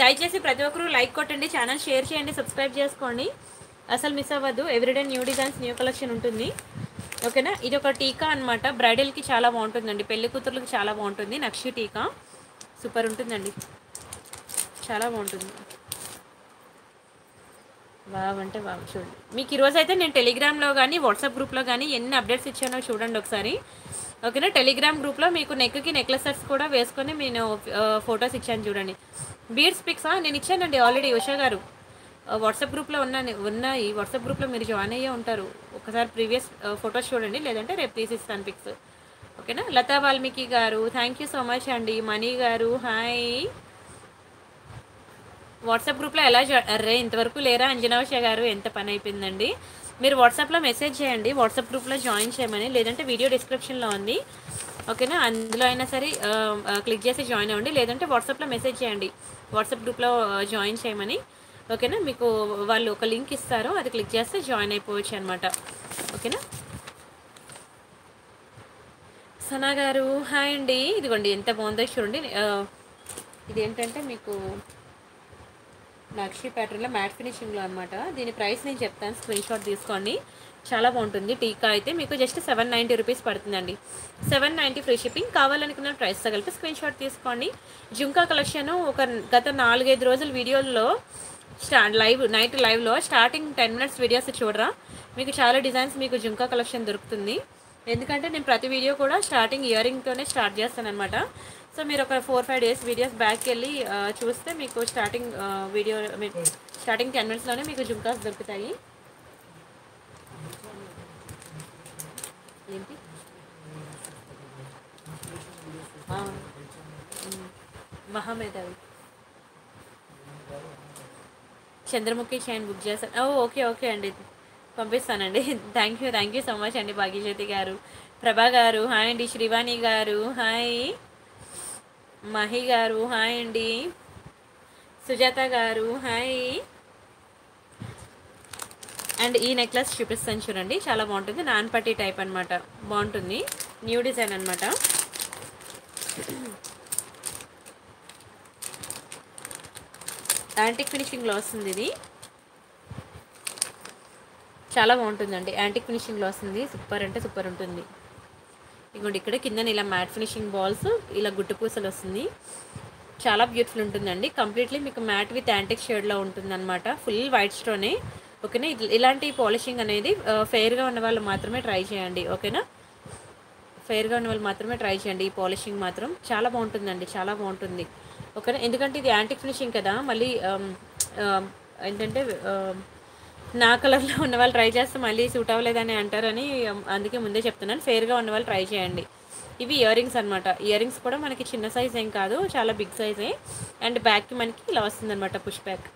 దయచేసి ప్రతి ఒక్కరూ లైక్ కొట్టండి, ఛానల్ షేర్ చేయండి, సబ్స్క్రైబ్ చేసుకోండి, అసలు మిస్ అవ్వద్దు. Everyday new designs, new collection ఉంటుంది ఓకేనా. ఇది ఒక టీకా అనమాట, బ్రైడల్కి చాలా బాగుంటుందండి, పెళ్లి కూతుర్లకి చాలా బాగుంటుంది, నక్షి టీకా సూపర్ ఉంటుందండి, చాలా బాగుంటుంది. వావ్ అంటే వావ్. చూడండి మీకు ఈరోజైతే నేను టెలిగ్రామ్లో కానీ వాట్సాప్ గ్రూప్లో కానీ ఎన్ని అప్డేట్స్ ఇచ్చానో చూడండి ఒకసారి ఓకేనా. టెలిగ్రామ్ గ్రూప్లో మీకు నెక్కి నెక్లెస్ సెట్స్ కూడా వేసుకొని నేను ఫొటోస్ ఇచ్చాను చూడండి. బీడ్స్ పిక్స్ నేను ఇచ్చానండి ఆల్రెడీ, ఉషా గారు వాట్సాప్ గ్రూప్లో ఉన్నాను, ఉన్నాయి వాట్సాప్ గ్రూప్లో మీరు జాయిన్ అయ్యే ఉంటారు, ఒకసారి ప్రీవియస్ ఫొటోస్ చూడండి, లేదంటే రేపు తీసిస్తాను పిక్స్ ఓకేనా. లతా వాల్మీకి గారు థ్యాంక్ యూ సో మచ్ అండి. మణి గారు హాయ్. వాట్సాప్ గ్రూప్లో ఎలా అరే ఇంతవరకు లేరా అంజనా ఉషా గారు, ఎంత పని అయిపోయిందండి. మీరు వాట్సాప్లో మెసేజ్ చేయండి, వాట్సాప్ గ్రూప్లో జాయిన్ చేయమని, లేదంటే వీడియో డిస్క్రిప్షన్లో ఉంది ఓకేనా, అందులో అయినా సరే క్లిక్ చేసి జాయిన్ అవ్వండి, లేదంటే వాట్సాప్లో మెసేజ్ చేయండి, వాట్సాప్ గ్రూప్లో జాయిన్ చేయమని ఓకేనా. మీకు వాళ్ళు ఒక లింక్ ఇస్తారు, అది క్లిక్ చేస్తే జాయిన్ అయిపోవచ్చు అనమాట ఓకేనా. సనా గారు హాయ్ అండి. ఇదిగోండి ఎంత బాగుందో చూడండి, ఇదేంటంటే మీకు నక్షి ప్యాటర్న్లో మ్యాట్ ఫినిషింగ్లో అనమాట. దీని ప్రైస్ నేను చెప్తాను, స్క్రీన్ షాట్ తీసుకోండి, చాలా బాగుంటుంది. టీకా అయితే మీకు జస్ట్ సెవెన్ నైంటీ రూపీస్ పడుతుందండి, సెవెన్ నైంటీ ఫ్రీ షిప్పింగ్. కావాలనుకున్న ప్రైస్తో కలిపి స్క్రీన్ షాట్ తీసుకోండి. జుంకా కలెక్షన్ ఒక గత నాలుగైదు రోజుల వీడియోల్లో స్టా లైవ్ నైట్ లైవ్లో స్టార్టింగ్ టెన్ మినిట్స్ వీడియోస్ చూడరా, మీకు చాలా డిజైన్స్ మీకు జుంకా కలెక్షన్ దొరుకుతుంది. ఎందుకంటే నేను ప్రతి వీడియో కూడా స్టార్టింగ్ ఇయర్ రింగ్తోనే స్టార్ట్ చేస్తాను అనమాట. సో మీరు ఒక ఫోర్ ఫైవ్ డేస్ వీడియోస్ బ్యాక్కి వెళ్ళి చూస్తే మీకు స్టార్టింగ్ వీడియో స్టార్టింగ్ టెన్ మినిట్స్లోనే మీకు జుంకాస్ దొరుకుతాయి. ఏంటి మహామేధావి చంద్రముఖి చైన్ బుక్ చేస్తాను, ఓకే ఓకే అండి పంపిస్తానండి. Thank you thank you so much అండి. భాగ్యజ్యోతి గారు, ప్రభా గారు హాయ్ అండి, శ్రీవాణి గారు హాయ్, మహి గారు హాయ్ అండి, సుజాత గారు హాయ్. అండ్ ఈ నెక్లెస్ చూపిస్తాను చూడండి, చాలా బాగుంటుంది, నాన్ పట్టి టైప్ అనమాట, బాగుంటుంది, న్యూ డిజైన్ అనమాట. యాంటిక్ ఫినిషింగ్లో వస్తుంది ఇది, చాలా బాగుంటుందండి, యాంటిక్ ఫినిషింగ్లో వస్తుంది, సూపర్ అంటే సూపర్ ఉంటుంది. ఇంకోటి ఇక్కడ కింద ఇలా మ్యాట్ ఫినిషింగ్ బాల్స్, ఇలా గుట్టు పూసలు వస్తుంది, చాలా బ్యూటిఫుల్ ఉంటుందండి. కంప్లీట్లీ మీకు మ్యాట్ విత్ యాంటిక్ షేడ్లో ఉంటుందన్నమాట, ఫుల్ వైట్ స్టోనే ఓకేనా. ఇలాంటి పాలిషింగ్ అనేది ఫెయిర్గా ఉన్న వాళ్ళు మాత్రమే ట్రై చేయండి ఓకేనా, ఫెయిర్గా ఉన్న వాళ్ళు మాత్రమే ట్రై చేయండి ఈ పాలిషింగ్ మాత్రం, చాలా బాగుంటుందండి, చాలా బాగుంటుంది ఓకేనా. ఎందుకంటే ఇది యాంటిక్ ఫినిషింగ్ కదా, మళ్ళీ ఏంటంటే నా కలర్లో ఉన్న వాళ్ళు ట్రై చేస్తే మళ్ళీ సూట్ అవ్వలేదని అంటారని అందుకే ముందే చెప్తున్నాను, ఫేర్గా ఉన్న వాళ్ళు ట్రై చేయండి. ఇవి ఇయర్ రింగ్స్ అనమాట, ఇయర్ రింగ్స్ కూడా మనకి చిన్న సైజ్ ఏం కాదు, చాలా బిగ్ సైజే. అండ్ బ్యాక్కి మనకి ఇలా వస్తుందన్నమాట పుష్ బ్యాక్,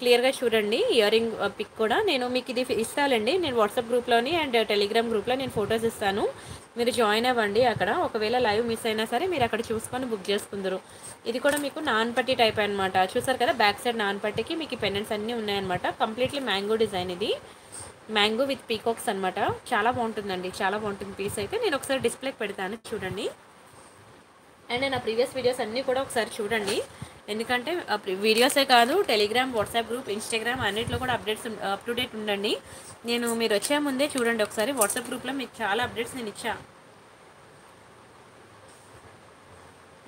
క్లియర్గా చూడండి ఇయర్ రింగ్ పిక్ కూడా. నేను మీకు ఇది ఇస్తానండి, నేను వాట్సాప్ గ్రూప్లోని అండ్ టెలిగ్రామ్ గ్రూప్లో నేను ఫొటోస్ ఇస్తాను, మీరు జాయిన్ అవ్వండి అక్కడ. ఒకవేళ లైవ్ మిస్ అయినా సరే మీరు అక్కడ చూసుకొని బుక్ చేసుకుందరు. ఇది కూడా మీకు నాన్ పట్టి టైప్ అనమాట, చూసారు కదా బ్యాక్ సైడ్ నాన్ పట్టికి మీకు పెన్నెంట్స్ అన్నీ ఉన్నాయన్నమాట. కంప్లీట్లీ మ్యాంగో డిజైన్ ఇది, మ్యాంగో విత్ పీకాక్స్ అనమాట. చాలా బాగుంటుందండి, చాలా బాగుంటుంది పీస్. అయితే నేను ఒకసారి డిస్ప్లేకి పెడతాను చూడండి. అండ్ నా ప్రీవియస్ వీడియోస్ అన్నీ కూడా ఒకసారి చూడండి, ఎందుకంటే వీడియోసే కాదు టెలిగ్రామ్, వాట్సాప్ గ్రూప్, ఇన్స్టాగ్రామ్ అన్నింటిలో కూడా అప్డేట్స్ అప్ టు డేట్ ఉండండి. నేను మీరు వచ్చే ముందే చూడండి ఒకసారి, వాట్సాప్ గ్రూప్లో మీకు చాలా అప్డేట్స్ నేను ఇచ్చా.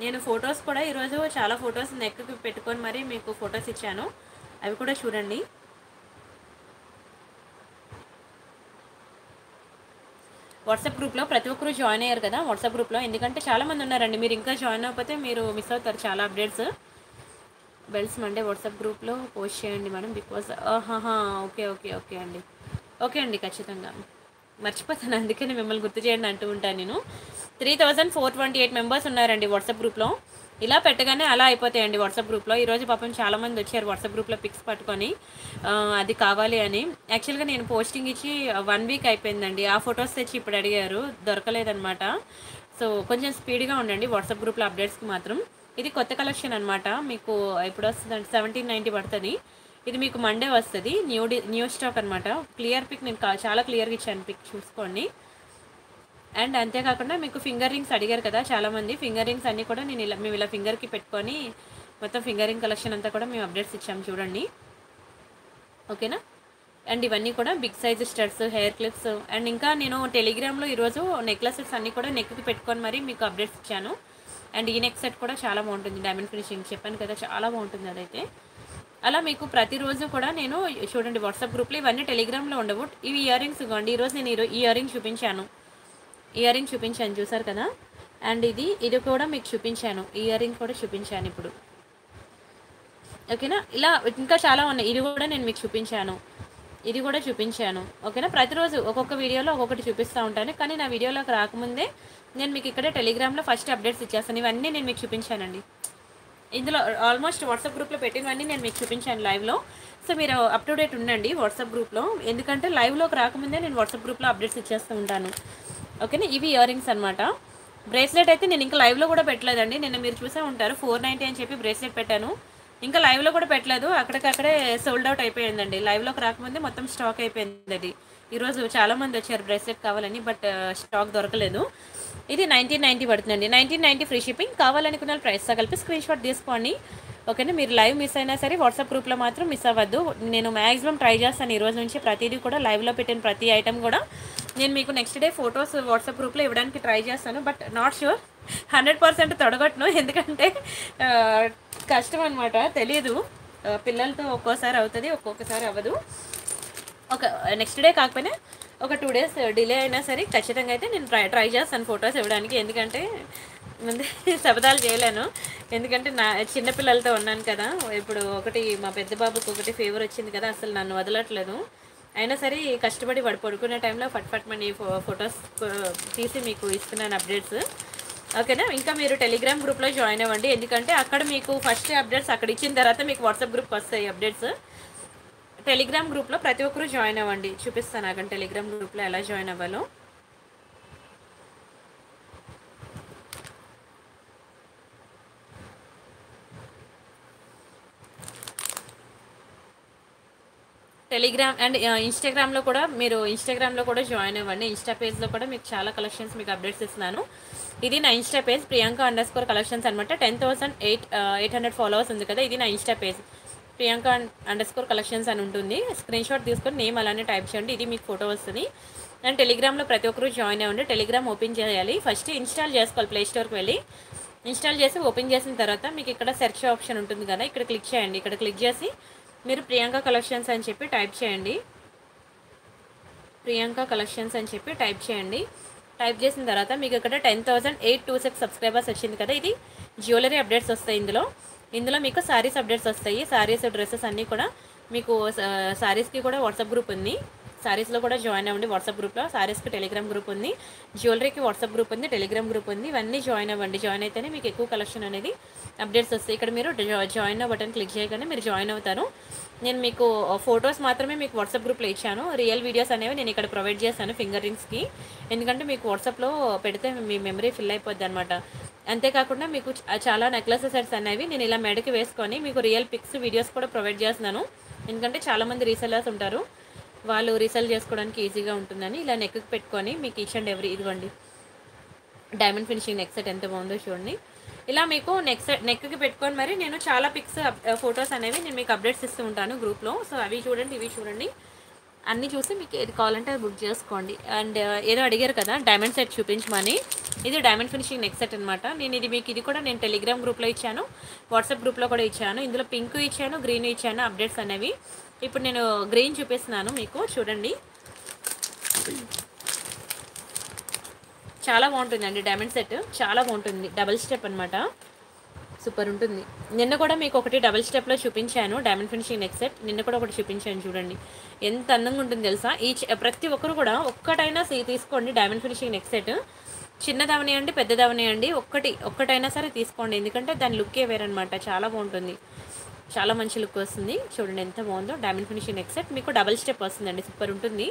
నేను ఫొటోస్ కూడా ఈరోజు చాలా ఫొటోస్ నెక్కి పెట్టుకొని మరి మీకు ఫొటోస్ ఇచ్చాను, అవి కూడా చూడండి. వాట్సాప్ గ్రూప్లో ప్రతి ఒక్కరు జాయిన్ అయ్యారు కదా వాట్సాప్ గ్రూప్లో, ఎందుకంటే చాలామంది ఉన్నారండి. మీరు ఇంకా జాయిన్ అవ్వకపోతే మీరు మిస్ అవుతారు చాలా అప్డేట్స్. బెల్స్ మండే వాట్సాప్ గ్రూప్లో పోస్ట్ చేయండి మేడం, బికాజ్ ఆహాహా ఓకే ఓకే ఓకే అండి, ఓకే అండి ఖచ్చితంగా మర్చిపోతాను, అందుకని మిమ్మల్ని గుర్తు చేయండి అంటూ ఉంటాను నేను. Three thousand four twenty eight members ఉన్నారండి వాట్సాప్ గ్రూప్లో. ఇలా పెట్టగానే అలా అయిపోతాయండి వాట్సాప్ గ్రూప్లో. ఈరోజు పాపం చాలామంది వచ్చారు వాట్సాప్ గ్రూప్లో పిక్స్ పట్టుకొని, అది కావాలి అని. యాక్చువల్గా నేను పోస్టింగ్ ఇచ్చి వన్ వీక్ అయిపోయిందండి, ఆ ఫొటోస్ తెచ్చి ఇప్పుడు అడిగారు, దొరకలేదనమాట. సో కొంచెం స్పీడ్గా ఉండండి వాట్సాప్ గ్రూప్లో అప్డేట్స్కి మాత్రం. ఇది కొత్త కలెక్షన్ అనమాట, మీకు ఎప్పుడు వస్తుందంటే సెవెంటీన్ నైంటీ పడుతుంది. ఇది మీకు మండే వస్తుంది, న్యూ డి న్యూ స్టాక్ అనమాట. క్లియర్ పిక్ నేను చాలా క్లియర్గా ఇచ్చాను, పిక్ చూసుకోండి. అండ్ అంతేకాకుండా మీకు ఫింగర్ రింగ్స్ అడిగారు కదా చాలామంది, ఫింగర్ రింగ్స్ అన్నీ కూడా నేను ఇలా మేము ఇలా ఫింగర్కి పెట్టుకొని మొత్తం ఫింగర్ రింగ్ కలెక్షన్ అంతా కూడా మేము అప్డేట్స్ ఇచ్చాము చూడండి, ఓకేనా. అండ్ ఇవన్నీ కూడా big size studs, hair clips. And ఇంకా నేను టెలిగ్రామ్లో ఈరోజు నెక్లెసెస్ అన్నీ కూడా నెక్కి పెట్టుకొని మరి మీకు అప్డేట్స్ ఇచ్చాను. అండ్ ఈ నెక్ సెట్ కూడా చాలా బాగుంటుంది, డైమండ్ ఫినిషింగ్ చెప్పాను కదా చాలా బాగుంటుంది అదైతే. అలా మీకు ప్రతిరోజు కూడా నేను చూడండి వాట్సాప్ గ్రూప్లో. ఇవన్నీ టెలిగ్రామ్లో ఉండవు, ఇవి ఇయర్ రింగ్స్ ఇవ్వండి. ఈరోజు నేను ఈరోజు ఇయర్ రింగ్ చూపించాను, ఇయర్ రింగ్ చూపించాను చూసారు కదా. అండ్ ఇది ఇది కూడా మీకు చూపించాను, ఇయర్ రింగ్ కూడా చూపించాను ఇప్పుడు, ఓకేనా. ఇలా ఇంకా చాలా ఉన్నాయి, ఇది కూడా నేను మీకు చూపించాను, ఇది కూడా చూపించాను, ఓకేనా. ప్రతిరోజు ఒక్కొక్క వీడియోలో ఒక్కొక్కటి చూపిస్తూ ఉంటాను, కానీ నా వీడియోలోకి రాకముందే నేను మీకు ఇక్కడే టెలిగ్రామ్లో ఫస్ట్ అప్డేట్స్ ఇచ్చేస్తాను. ఇవన్నీ నేను మీకు చూపించానండి, ఇందులో ఆల్మోస్ట్ వాట్సాప్ గ్రూప్లో పెట్టినవన్నీ నేను మీకు చూపించాను లైవ్లో. సో మీరు అప్ టు డేట్ ఉండండి వాట్సాప్ గ్రూప్లో, ఎందుకంటే లైవ్లోకి రాకముందే నేను వాట్సాప్ గ్రూప్లో అప్డేట్స్ ఇచ్చేస్తూ ఉంటాను, ఓకేనా. ఇవి ఇయర్ రింగ్స్ అనమాట. బ్రేస్లెట్ అయితే నేను ఇంకా లైవ్లో కూడా పెట్టలేదండి, నిన్న మీరు చూసే ఉంటారు ఫోర్ నైంటీ అని చెప్పి బ్రేస్లెట్ పెట్టాను, ఇంకా లైవ్లో కూడా పెట్టలేదు, అక్కడికక్కడే సోల్డ్ అవుట్ అయిపోయిందండి. లైవ్లోకి రాకముందే మొత్తం స్టాక్ అయిపోయింది అది. ఈరోజు చాలామంది వచ్చారు బ్రేస్లెట్ కావాలని, బట్ స్టాక్ దొరకలేదు. ఇది నైన్టీన్ నైంటీ పడుతుందండి, నైన్టీన్ నైంటీ ఫ్రీ షిప్పింగ్. కావాలనుకున్న ప్రైస్తో కలిపి స్క్రీన్ షాట్ తీసుకోండి, ఓకేనా. మీరు లైవ్ మిస్ అయినా సరే వాట్సాప్ గ్రూప్లో మాత్రం మిస్ అవ్వద్దు. నేను మ్యాక్సిమం ట్రై చేస్తాను ఈరోజు నుంచి, ప్రతిదీ కూడా లైవ్లో పెట్టిన ప్రతి ఐటెం కూడా నేను మీకు నెక్స్ట్ డే ఫొటోస్ వాట్సాప్ గ్రూప్లో ఇవ్వడానికి ట్రై చేస్తాను. But not sure, hundred percent తొడగొట్టను, ఎందుకంటే కష్టం అనమాట, తెలియదు. పిల్లలతో ఒక్కోసారి అవుతుంది, ఒక్కొక్కసారి అవ్వదు. ఒక నెక్స్ట్ డే కాకపోయినా ఒక టూ డేస్ డిలే అయినా సరే ఖచ్చితంగా అయితే నేను ట్రై ట్రై చేస్తాను ఫొటోస్ ఇవ్వడానికి, ఎందుకంటే ముందే శబదాలు చేయలేను, ఎందుకంటే నా చిన్నపిల్లలతో ఉన్నాను కదా. ఇప్పుడు ఒకటి మా పెద్ద బాబుకి ఒకటి ఫీవర్ వచ్చింది కదా, అసలు నన్ను వదలట్లేదు. అయినా సరే కష్టపడి వాడు పడుకునే టైంలో ఫట్ ఫట్ మనీ ఫో ఫొటోస్ తీసి మీకు ఇస్తున్నాను అప్డేట్స్, ఓకేనా. ఇంకా మీరు టెలిగ్రామ్ గ్రూప్లో జాయిన్ అవ్వండి, ఎందుకంటే అక్కడ మీకు ఫస్ట్ అప్డేట్స్ అక్కడ ఇచ్చిన తర్వాత మీకు వాట్సాప్ గ్రూప్కి వస్తాయి అప్డేట్స్. టెలిగ్రామ్ గ్రూప్లో ప్రతి ఒక్కరు జాయిన్ అవ్వండి, చూపిస్తాను అక్కడ టెలిగ్రామ్ గ్రూప్లో ఎలా జాయిన్ అవ్వాలో. టెలిగ్రామ్ అండ్ ఇన్స్టాగ్రామ్లో కూడా మీరు ఇన్స్టాగ్రామ్లో కూడా జాయిన్ అవ్వండి, ఇన్స్టా పేజ్లో కూడా మీకు చాలా కలెక్షన్స్ మీకు అప్డేట్స్ ఇస్తున్నాను. ఇది నా insta page Priyanka underscore collections అనమాట. Ten thousand eight eight hundred followers ఉంది కదా, ఇది నా insta page Priyanka underscore collections అని ఉంటుంది. స్క్రీన్ షాట్ తీసుకొని నేమ్ అలానే టైప్ చేయండి, ఇది మీకు ఫోటో వస్తుంది. అండ్ టెలిగ్రామ్లో ప్రతి ఒక్కరు జాయిన్ అవ్వండి. టెలిగ్రామ్ ఓపెన్ చేయాలి ఫస్ట్, ఇన్స్టాల్ చేసుకోవాలి, ప్లేస్టోర్కి వెళ్ళి ఇన్స్టాల్ చేసి ఓపెన్ చేసిన తర్వాత మీకు ఇక్కడ సెర్చ్ ఆప్షన్ ఉంటుంది కదా, ఇక్కడ క్లిక్ చేయండి. ఇక్కడ క్లిక్ చేసి మీరు ప్రియాంక కలెక్షన్స్ అని చెప్పి టైప్ చేయండి, ప్రియాంక కలెక్షన్స్ అని చెప్పి టైప్ చేయండి. టైప్ చేసిన తర్వాత మీకు ఇక్కడ ten thousand eight two six subscribers వచ్చింది కదా, ఇది జ్యువెలరీ అప్డేట్స్ వస్తాయి ఇందులో. ఇందులో మీకు శారీస్ అప్డేట్స్ వస్తాయి, శారీస్ డ్రెస్సెస్ అన్నీ కూడా మీకు. శారీస్కి కూడా వాట్సాప్ గ్రూప్ ఉంది, శారీస్లో కూడా జాయిన్ అవ్వండి వాట్సాప్ గ్రూప్లో. శారీస్కి టెలిగ్రామ్ గ్రూప్ ఉంది, జ్యువెలరీకి వాట్సాప్ గ్రూప్ ఉంది, టెలిగ్రామ్ గ్రూప్ ఉంది. ఇవన్నీ జాయిన్ అవ్వండి, జాయిన్ అయితేనే మీకు ఎక్కువ కలెక్షన్ అనేది అప్డేట్స్ వస్తాయి. ఇక్కడ మీరు జాయిన్ అవ్వ బటన్ క్లిక్ చేయగానే మీరు జాయిన్ అవుతారు. నేను మీకు ఫొటోస్ మాత్రమే మీకు వాట్సాప్ గ్రూప్లో ఇచ్చాను, రియల్ వీడియోస్ అనేవి నేను ఇక్కడ ప్రొవైడ్ చేశాను ఫింగర్ రింగ్స్కి, ఎందుకంటే మీకు వాట్సాప్లో పెడితే మీ మెమరీ ఫిల్ అయిపోద్ది అనమాట. అంతేకాకుండా మీకు చాలా నెక్లెస్ సెట్స్ అనేవి నేను ఇలా మెడకి వేసుకొని మీకు రియల్ పిక్స్ వీడియోస్ కూడా ప్రొవైడ్ చేస్తున్నాను, ఎందుకంటే చాలామంది రీసెలర్స్ ఉంటారు వాళ్ళు రీసెల్ చేసుకోవడానికి ఈజీగా ఉంటుందని ఇలా నెక్కి పెట్టుకొని మీకు ఈచ్ అండ్ ఎవ్రీ ఇదిగోండి డైమండ్ ఫినిషింగ్ నెక్ సెట్ ఎంత బాగుందో చూడండి. ఇలా మీకు నెక్ సెట్ నెక్కి పెట్టుకొని మరి నేను చాలా పిక్స్ ఫొటోస్ అనేవి నేను మీకు అప్డేట్స్ ఇస్తూ ఉంటాను గ్రూప్లో. సో అవి చూడండి ఇవి చూడండి అన్నీ చూసి మీకు ఏది కావాలంటే అది బుక్ చేసుకోండి. అండ్ ఏదో అడిగారు కదా డైమండ్ సెట్ చూపించమని, ఇది డైమండ్ ఫినిషింగ్ నెక్ సెట్ అనమాట. నేను ఇది మీకు ఇది కూడా నేను టెలిగ్రామ్ గ్రూప్లో ఇచ్చాను, వాట్సాప్ గ్రూప్లో కూడా ఇచ్చాను. ఇందులో పింక్ ఇచ్చాను, గ్రీన్ ఇచ్చాను అప్డేట్స్ అనేవి. ఇప్పుడు నేను గ్రీన్ చూపిస్తున్నాను మీకు చూడండి, చాలా బాగుంటుందండి డైమండ్ సెట్, చాలా బాగుంటుంది. డబల్ స్టెప్ అనమాట, సూపర్ ఉంటుంది. నిన్న కూడా మీకు ఒకటి డబల్ స్టెప్లో చూపించాను డైమండ్ ఫినిషింగ్ నెక్ సెట్, నిన్న కూడా ఒకటి చూపించాను చూడండి ఎంత అందంగా ఉంటుంది తెలుసా. ఈ ప్రతి ఒక్కరు కూడా ఒక్కటైనా తీసుకోండి డైమండ్ ఫినిషింగ్ నెక్ సెట్, చిన్నదవనే అండి పెద్దదవనే అండి ఒక్కటి ఒక్కటైనా సరే తీసుకోండి, ఎందుకంటే దాని లుక్కే వేరనమాట, చాలా బాగుంటుంది, చాలా మంచి లుక్ వస్తుంది. చూడండి ఎంత బాగుందో డైమండ్ ఫినిషింగ్ నెక్ సెట్, మీకు డబల్ స్టెప్ వస్తుందండి సూపర్ ఉంటుంది,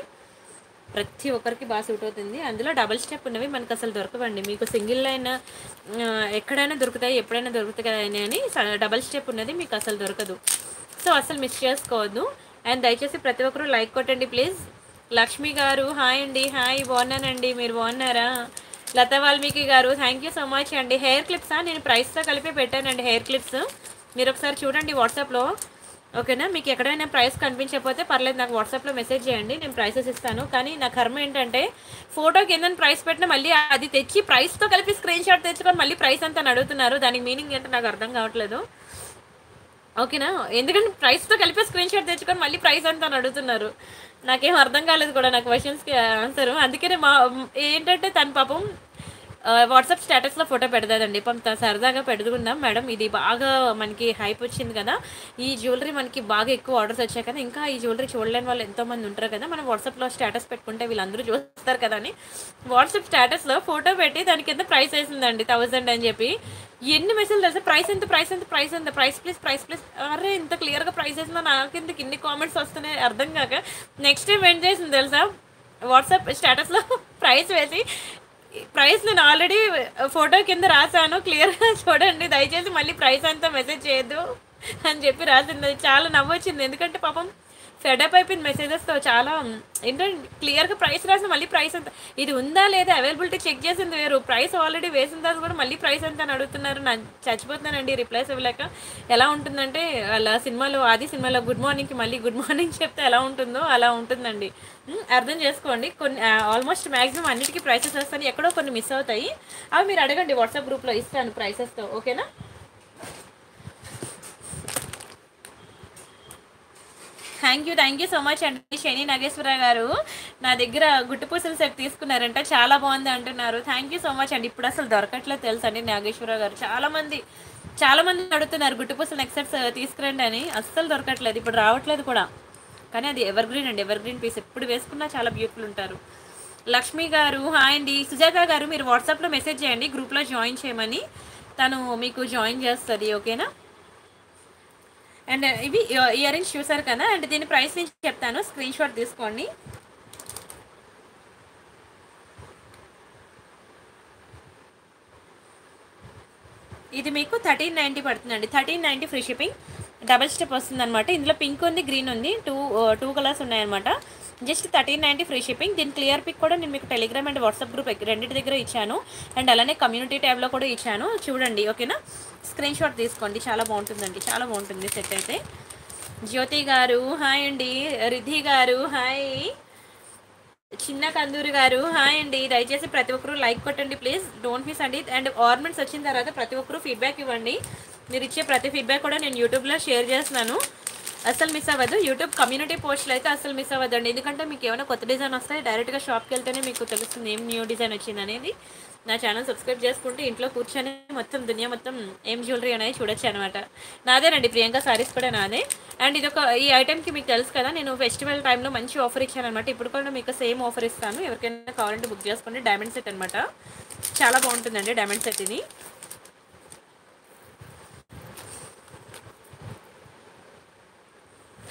ప్రతి ఒక్కరికి బాగా సూట్ అవుతుంది. అందులో డబల్ స్టెప్ ఉన్నవి మనకు అసలు దొరకవండి, మీకు సింగిల్ లైన్ ఎక్కడైనా దొరుకుతాయి ఎప్పుడైనా దొరుకుతాయి అని డబల్ స్టెప్ ఉన్నది మీకు అసలు దొరకదు. సో అసలు మిస్ చేసుకోవద్దు. అండ్ దయచేసి ప్రతి ఒక్కరు లైక్ కొట్టండి ప్లీజ్. లక్ష్మి గారు హాయ్ అండి, హాయ్ బాగున్నానండి, మీరు బాగున్నారా? లతా వాల్మీకి గారు థ్యాంక్ యూ సో మచ్ అండి. హెయిర్ క్లిప్సా నేను ప్రైస్తో కలిపి పెట్టానండి, హెయిర్ క్లిప్స్ మీరు ఒకసారి చూడండి వాట్సాప్లో ఓకేనా. మీకు ఎక్కడైనా ప్రైస్ కనిపించకపోతే పర్లేదు నాకు వాట్సాప్లో మెసేజ్ చేయండి, నేను ప్రైసెస్ ఇస్తాను. కానీ నా కర్మ ఏంటంటే ఫోటోకి ఏదైనా ప్రైస్ పెట్టినా మళ్ళీ అది తెచ్చి ప్రైస్తో కలిపి స్క్రీన్ షాట్ తెచ్చుకొని మళ్ళీ ప్రైస్ అంతా అడుగుతున్నారు, దానికి మీనింగ్ ఏంటో నాకు అర్థం కావట్లేదు ఓకేనా. ఎందుకంటే ప్రైస్తో కలిపి స్క్రీన్ షాట్ తెచ్చుకొని మళ్ళీ ప్రైస్ అంతా అడుగుతున్నారు, నాకేం అర్థం కాలేదు కూడా నా క్వశ్చన్స్కి ఆన్సరు. అందుకనే మా ఏంటంటే తన పాపం వాట్సాప్ స్టేటస్లో ఫోటో పెడదాదండి, పంత సరదాగా పెడుకుందాం మేడం ఇది బాగా మనకి హైప్ వచ్చింది కదా, ఈ జ్యువెలరీ మనకి బాగా ఎక్కువ ఆర్డర్స్ వచ్చాయి కదా, ఇంకా ఈ జ్యువెలరీ చూడలేని వాళ్ళు ఎంతోమంది ఉంటారు కదా, మనం వాట్సాప్లో స్టేటస్ పెట్టుకుంటే వీళ్ళందరూ చూస్తారు కదా అని వాట్సాప్ స్టేటస్లో ఫోటో పెట్టి దానికి ఎంత ప్రైస్ వేసిందండి థౌజండ్ అని చెప్పి ఎన్ని మెసేజ్లు తెలిస్తే ప్రైస్ ఎంత ప్రైస్ ఎంత ప్రైస్ ఎంత ప్రైస్ ప్లీజ్ ప్రైస్ ప్లీజ్ అరే ఇంత క్లియర్గా ప్రైస్ వేసిందో నాకు ఇంత ఇన్ని కామెంట్స్ వస్తున్నాయి అర్థం కాక నెక్స్ట్ టైం ఏం చేసింది తెలుసా వాట్సాప్ స్టేటస్లో ప్రైస్ వేసి ప్రైస్ నేను ఆల్రెడీ ఫోటో కింద రాశాను క్లియర్గా చూడండి దయచేసి మళ్ళీ ప్రైస్ అంతా మెసేజ్ చేయొద్దు అని చెప్పి రాసింది, చాలా నవ్వొచ్చింది. ఎందుకంటే పాపం ఫెడప్ అయిపోయింది మెసేజెస్తో, చాలా ఏంటంటే క్లియర్గా ప్రైస్ రాసిన మళ్ళీ ప్రైస్ అంతా ఇది ఉందా లేదా అవైలబిలిటీ చెక్ చేసింది వేరు, ప్రైస్ ఆల్రెడీ వేసిన తర్వాత కూడా మళ్ళీ ప్రైస్ అంతా అని అడుగుతున్నారు, నా చచ్చిపోతున్నానండి రిప్లైస్ ఇవ్వలేక. ఎలా ఉంటుందంటే అలా సినిమాలో ఆది సినిమాలో గుడ్ మార్నింగ్కి మళ్ళీ గుడ్ మార్నింగ్ చెప్తే ఎలా ఉంటుందో అలా ఉంటుందండి, అర్థం చేసుకోండి. కొన్ని ఆల్మోస్ట్ మ్యాక్సిమం అన్నిటికీ ప్రైసెస్ వస్తాయి, ఎక్కడో కొన్ని మిస్ అవుతాయి, అవి మీరు అడగండి వాట్సాప్ గ్రూప్లో ఇస్తాను ప్రైసెస్తో ఓకేనా. Thank you thank you so much అండి. శని నాగేశ్వర గారు నా దగ్గర గుట్టు పూసల సెట్ తీసుకున్నారంట చాలా బాగుంది అంటున్నారు, థ్యాంక్ యూ సో మచ్ అండి. ఇప్పుడు అసలు దొరకట్లేదు తెలుసు అండి నాగేశ్వర గారు, చాలామంది చాలామంది అడుగుతున్నారు గుట్టు పూసలు నెక్ సెట్స్ తీసుకురండి అని, అస్సలు దొరకట్లేదు ఇప్పుడు రావట్లేదు కూడా. కానీ అది ఎవర్ గ్రీన్ అండి, ఎవర్ గ్రీన్ పీస్ ఎప్పుడు వేసుకున్నా చాలా బ్యూటిఫుల్ ఉంటారు. లక్ష్మి గారు హాయ్ అండి. సుజాత గారు మీరు వాట్సాప్లో మెసేజ్ చేయండి గ్రూప్లో జాయిన్ చేయమని, తను మీకు జాయిన్ చేస్తుంది ఓకేనా. అండ్ ఇవి ఇయర్ రింగ్స్ చూసారు కదా, అండ్ దీని ప్రైస్ నేను చెప్తాను స్క్రీన్ షాట్ తీసుకోండి. ఇది మీకు థర్టీన్ నైంటీ పడుతుందండి, thirteen ninety free shipping, double step వస్తుందన్నమాట. ఇందులో పింక్ ఉంది గ్రీన్ ఉంది, టూ టూ కలర్స్ ఉన్నాయన్నమాట. Just thirteen ninety free shipping. దీని క్లియర్ పిక్ కూడా నేను మీకు టెలిగ్రామ్ అండ్ వాట్సాప్ గ్రూప్ రెండింటి దగ్గర ఇచ్చాను, అండ్ అలానే కమ్యూనిటీ ట్యాబ్లో కూడా ఇచ్చాను చూడండి ఓకేనా. స్క్రీన్ షాట్ తీసుకోండి, చాలా బాగుంటుందండి, చాలా బాగుంటుంది సెట్ అయితే. జ్యోతి గారు హాయ్ అండి. రిధి గారు హాయ్. చిన్న కందూరి గారు హాయ్ అండి. దయచేసి ప్రతి ఒక్కరు లైక్ కొట్టండి ప్లీజ్, డోంట్ మిస్ అండి. అండ్ ఆర్నమెంట్స్ వచ్చిన తర్వాత ప్రతి ఒక్కరు ఫీడ్బ్యాక్ ఇవ్వండి, మీరు ఇచ్చే ప్రతి ఫీడ్బ్యాక్ కూడా నేను యూట్యూబ్లో షేర్ చేస్తున్నాను, అసలు మిస్ అవ్వదు. యూట్యూబ్ కమ్యూనిటీ పోస్టులు అయితే అసలు మిస్ అవ్వద్దండి, ఎందుకంటే మీకు ఏమైనా కొత్త డిజైన్ వస్తాయి డైరెక్ట్గా షాప్కి వెళ్తేనే మీకు తెలుస్తుంది ఏం న్యూ డిజైన్ వచ్చింది అనేది. నా ఛానల్ సబ్స్క్రైబ్ చేసుకుంటే ఇంట్లో కూర్చొని మొత్తం దునియా మొత్తం ఏం జ్యువెలరీ అనేది చూడొచ్చు అనమాట. నాదేనండి ప్రియాంక సారీస్ కూడా నాదే. అండ్ ఇదొక ఈ ఐటెంకి మీకు తెలుసు కదా నేను ఫెస్టివల్ టైంలో మంచి ఆఫర్ ఇచ్చాను అనమాట, ఇప్పుడు కూడా మీకు సేమ్ ఆఫర్ ఇస్తాను, ఎవరికైనా కావాలంటే బుక్ చేసుకోండి. డైమండ్ సెట్ అనమాట, చాలా బాగుంటుందండి డైమండ్ సెట్ ఇది.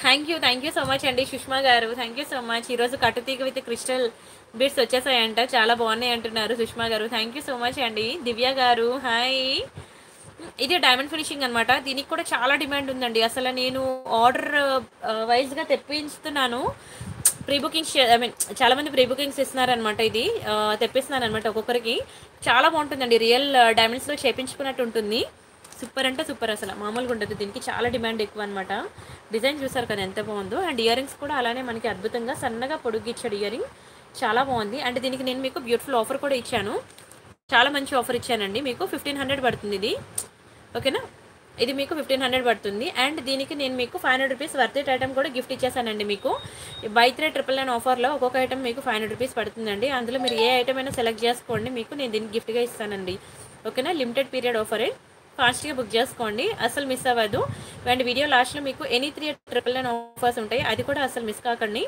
Thank you thank you so much అండి సుష్మా గారు, థ్యాంక్ యూ సో మచ్. ఈరోజు కట్టుతీగ విత్ క్రిస్టల్ బీడ్స్ వచ్చేసాయంట, చాలా బాగున్నాయి అంటున్నారు సుష్మా గారు, థ్యాంక్ యూ సో మచ్ అండి. దివ్య గారు హాయ్. ఇది డైమండ్ ఫినిషింగ్ అనమాట, దీనికి కూడా చాలా డిమాండ్ ఉందండి, అసలు నేను ఆర్డర్ వైజ్గా తెప్పించుతున్నాను pre-booking share, I mean, చాలా మంది pre-bookings ఇస్తున్నారన్నమాట. ఇది తెప్పిస్తున్నారన్నమాట ఒక్కొక్కరికి. చాలా బాగుంటుందండి, రియల్ డైమండ్స్లో చేపించుకున్నట్టు ఉంటుంది. సూపర్ అంటే సూపర్, అసలు మామూలుగా ఉంటుంది. దీనికి చాలా డిమాండ్ ఎక్కువ అనమాట. డిజైన్ చూసారు కదా ఎంత బాగుందో. అండ్ ఇయర్ రింగ్స్ కూడా అలానే మనకి అద్భుతంగా సన్నగా పొడుగ్గిచ్చాడు ఇయర్ రింగ్, చాలా బాగుంది. అండ్ దీనికి నేను మీకు బ్యూటిఫుల్ ఆఫర్ కూడా ఇచ్చాను, చాలా మంచి ఆఫర్ ఇచ్చానండి. మీకు ఫిఫ్టీన్ హండ్రెడ్ పడుతుంది ఇది, ఓకేనా. ఇది మీకు ఫిఫ్టీన్ హండ్రెడ్ పడుతుంది. అండ్ దీనికి నేను మీకు five hundred rupees worth it item కూడా గిఫ్ట్ ఇచ్చేసానండి. మీకు బై త్రీ ట్రిపుల్ నైన్ ఆఫర్లో ఒక్కొక్క ఐటమ్ మీకు ఫైవ్ హండ్రెడ్ రూపీస్ పడుతుందండి. అందులో మీరు ఏ ఐటమ్ అయినా సెలెక్ట్ చేసుకోండి, మీకు నేను దీన్ని గిఫ్ట్గా ఇస్తానండి, ఓకేనా. లిమిటెడ్ పీరియడ్ ఆఫరే, ఫాస్ట్గా బుక్ చేసుకోండి, అసలు మిస్ అవ్వదు. అండ్ వీడియో లాస్ట్లో మీకు any three triple nine offers ఉంటాయి, అది కూడా అసలు మిస్ కాకండి,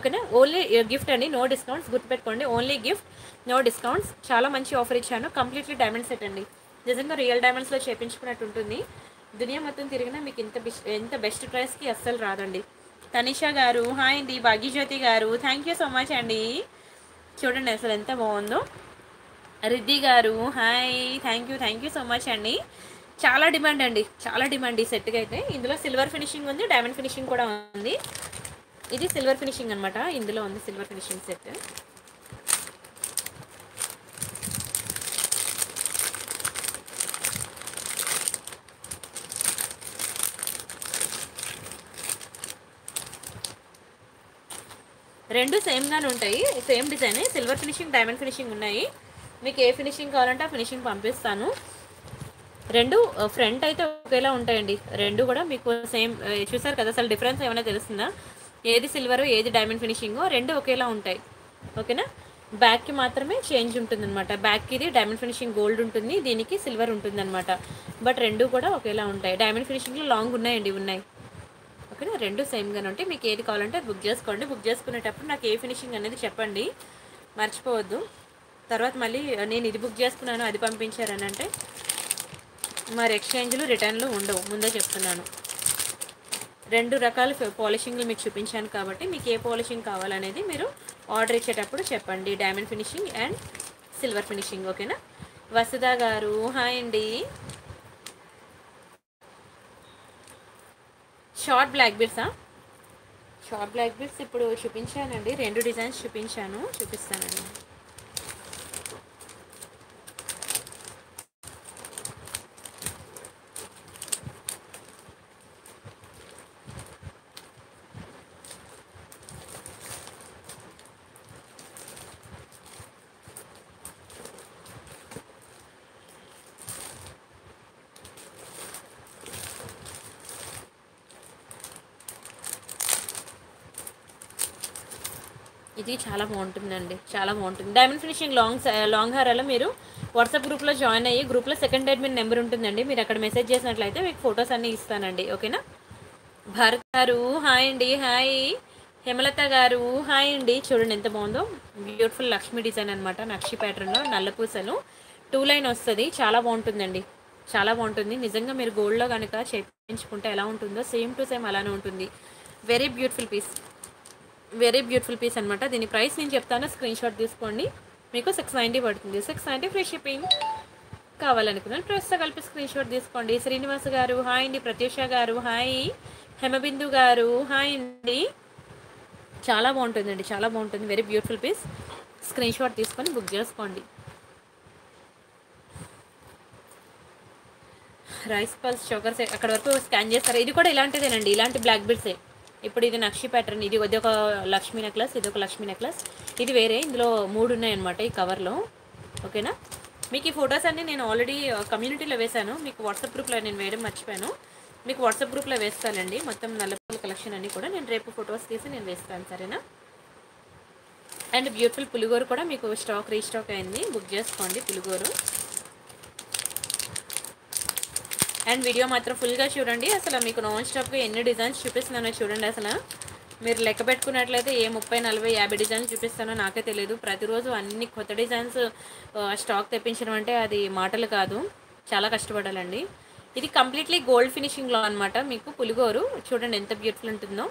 ఓకేనా. ఓన్లీ గిఫ్ట్ అండి, నో డిస్కౌంట్స్, గుర్తుపెట్టుకోండి. Only gift, no discounts. చాలా మంచి ఆఫర్ ఇచ్చాను. కంప్లీట్లీ డైమండ్ సెట్ అండి, నిజంగా రియల్ డైమండ్స్లో చేయించుకున్నట్టు ఉంటుంది. దునియా మొత్తం తిరిగినా మీకు ఇంత బెస్ట్ ఎంత బెస్ట్ ప్రైస్కి అస్సలు రాదండి. తనిషా గారు హాయ్ అండి, భాగ్యజ్యోతి గారు థ్యాంక్ యూ సో మచ్ అండి. చూడండి అసలు ఎంత బాగుందో. రిద్ధి గారు hi, thank you thank you so much అండి. చాలా డిమాండ్ అండి, చాలా డిమాండ్ ఈ సెట్కి అయితే. ఇందులో సిల్వర్ ఫినిషింగ్ ఉంది, డైమండ్ ఫినిషింగ్ కూడా ఉంది. ఇది సిల్వర్ ఫినిషింగ్ అనమాట, ఇందులో ఉంది సిల్వర్ ఫినిషింగ్ సెట్. రెండు సేమ్గానే ఉంటాయి, సేమ్ డిజైనే, సిల్వర్ ఫినిషింగ్ డైమండ్ ఫినిషింగ్ ఉన్నాయి. మీకు ఏ ఫినిషింగ్ కావాలంటే ఆ ఫినిషింగ్ పంపిస్తాను. రెండు ఫ్రంట్ అయితే ఒకేలా ఉంటాయండి, రెండు కూడా మీకు సేమ్. చూసారు కదా, అసలు డిఫరెన్స్ ఏమైనా తెలుస్తుందా? ఏది సిల్వర్ ఏది డైమండ్ ఫినిషింగో రెండు ఒకేలా ఉంటాయి, ఓకేనా. బ్యాక్కి మాత్రమే చేంజ్ ఉంటుందన్నమాట. బ్యాక్కి ఇది డైమండ్ ఫినిషింగ్ గోల్డ్ ఉంటుంది, దీనికి సిల్వర్ ఉంటుందన్నమాట. బట్ రెండు కూడా ఒకేలా ఉంటాయి. డైమండ్ ఫినిషింగ్లో లాంగ్ ఉన్నాయండి, ఉన్నాయి, ఓకేనా. రెండు సేమ్గానే ఉంటాయి. మీకు ఏది కావాలంటే బుక్ చేసుకోండి. బుక్ చేసుకునేటప్పుడు నాకు ఏ ఫినిషింగ్ అనేది చెప్పండి, మర్చిపోవద్దు. తర్వాత మళ్ళీ నేను ఇది బుక్ చేసుకున్నాను అది పంపించారని అంటే మరి ఎక్స్చేంజ్లు రిటర్న్లు ఉండవు, ముందే చెప్తున్నాను. రెండు రకాల పాలిషింగ్లు మీకు చూపించాను కాబట్టి మీకు ఏ పాలిషింగ్ కావాలనేది మీరు ఆర్డర్ ఇచ్చేటప్పుడు చెప్పండి. Diamond finishing and silver finishing, ఓకేనా. వసుధ గారు హాయ్ అండి. షార్ట్ బ్లాక్ బీడ్సా, షార్ట్ బ్లాక్ బీడ్స్ ఇప్పుడు చూపించానండి, రెండు డిజైన్స్ చూపించాను, చూపిస్తానండి. ఇది చాలా బాగుంటుందండి, చాలా బాగుంటుంది. డైమండ్ ఫినిషింగ్ లాంగ్ లాంగ్ హారాలో మీరు వాట్సాప్ గ్రూప్లో జాయిన్ అయ్యి, గ్రూప్లో సెకండ్ అడ్మిన్ నెంబర్ ఉంటుందండి, మీరు అక్కడ మెసేజ్ చేసినట్లయితే మీకు ఫొటోస్ అన్నీ ఇస్తానండి, ఓకేనా. భారత్ గారు హాయ్ అండి, హాయ్. హేమలత గారు హాయ్ అండి. చూడండి ఎంత బాగుందో, బ్యూటిఫుల్ లక్ష్మీ డిజైన్ అనమాట. నక్షి ప్యాటర్న్లో నల్లపూసలు టూ లైన్ వస్తుంది, చాలా బాగుంటుందండి, చాలా బాగుంటుంది. నిజంగా మీరు గోల్డ్లో కనుక చేయించుకుంటే ఎలా ఉంటుందో సేమ్ టు సేమ్ అలానే ఉంటుంది. Very beautiful piece, very beautiful piece అనమాట. దీని ప్రైస్ నేను చెప్తాను, స్క్రీన్ షాట్ తీసుకోండి. మీకు సిక్స్ నైంటీ పడుతుంది, సిక్స్ నైంటీ ఫ్రీ షిప్పింగ్. కావాలనుకున్నాను ప్రైస్తో కలిపి స్క్రీన్ షాట్ తీసుకోండి. శ్రీనివాస్ గారు హాయ్ అండి. ప్రత్యూష గారు హాయ్. హేమబిందు గారు హాయ్ అండి. చాలా బాగుంటుందండి, చాలా బాగుంటుంది. Very beautiful piece, screen shot తీసుకొని బుక్ చేసుకోండి. రైస్ పల్స్ చోకర్స్ అక్కడ వరకు స్కాన్ చేస్తారు. ఇది కూడా ఇలాంటిదేనండి, ఇలాంటి బ్లాక్ బీడ్సే. ఇప్పుడు ఇది నక్షి ప్యాటర్న్, ఇది ఇది ఒక లక్ష్మీ నెక్లెస్, ఇది ఒక లక్ష్మీ నెక్లెస్, ఇది వేరే. ఇందులో మూడు ఉన్నాయన్నమాట ఈ కవర్లో, ఓకేనా. మీకు ఈ ఫొటోస్ అన్నీ నేను ఆల్రెడీ కమ్యూనిటీలో వేశాను, మీకు వాట్సాప్ గ్రూప్లో నేను వేయడం మర్చిపోయాను, మీకు వాట్సాప్ గ్రూప్లో వేస్తానండి. మొత్తం నల్లపూల కలెక్షన్ అన్నీ కూడా నేను రేపు ఫొటోస్ తీసి నేను వేస్తాను, సరేనా. అండ్ బ్యూటిఫుల్ పులిగోరు కూడా మీకు స్టాక్ రీస్టాక్ అయింది, బుక్ చేసుకోండి పులిగోరు. అండ్ వీడియో మాత్రం ఫుల్గా చూడండి, అసలు మీకు నాన్ స్టాప్గా ఎన్ని డిజైన్స్ చూపిస్తున్నానో చూడండి. అసలు మీరు లెక్క పెట్టుకున్నట్లయితే ఏ ముప్పై నలభై యాభై డిజైన్స్ చూపిస్తానో నాకే తెలియదు. ప్రతిరోజు అన్ని కొత్త డిజైన్స్ స్టాక్ తెప్పించడం అంటే అది మాటలు కాదు, చాలా కష్టపడాలండి. ఇది కంప్లీట్లీ గోల్డ్ ఫినిషింగ్లో అనమాట మీకు పులిగోరు. చూడండి ఎంత బ్యూటిఫుల్ ఉంటుందో,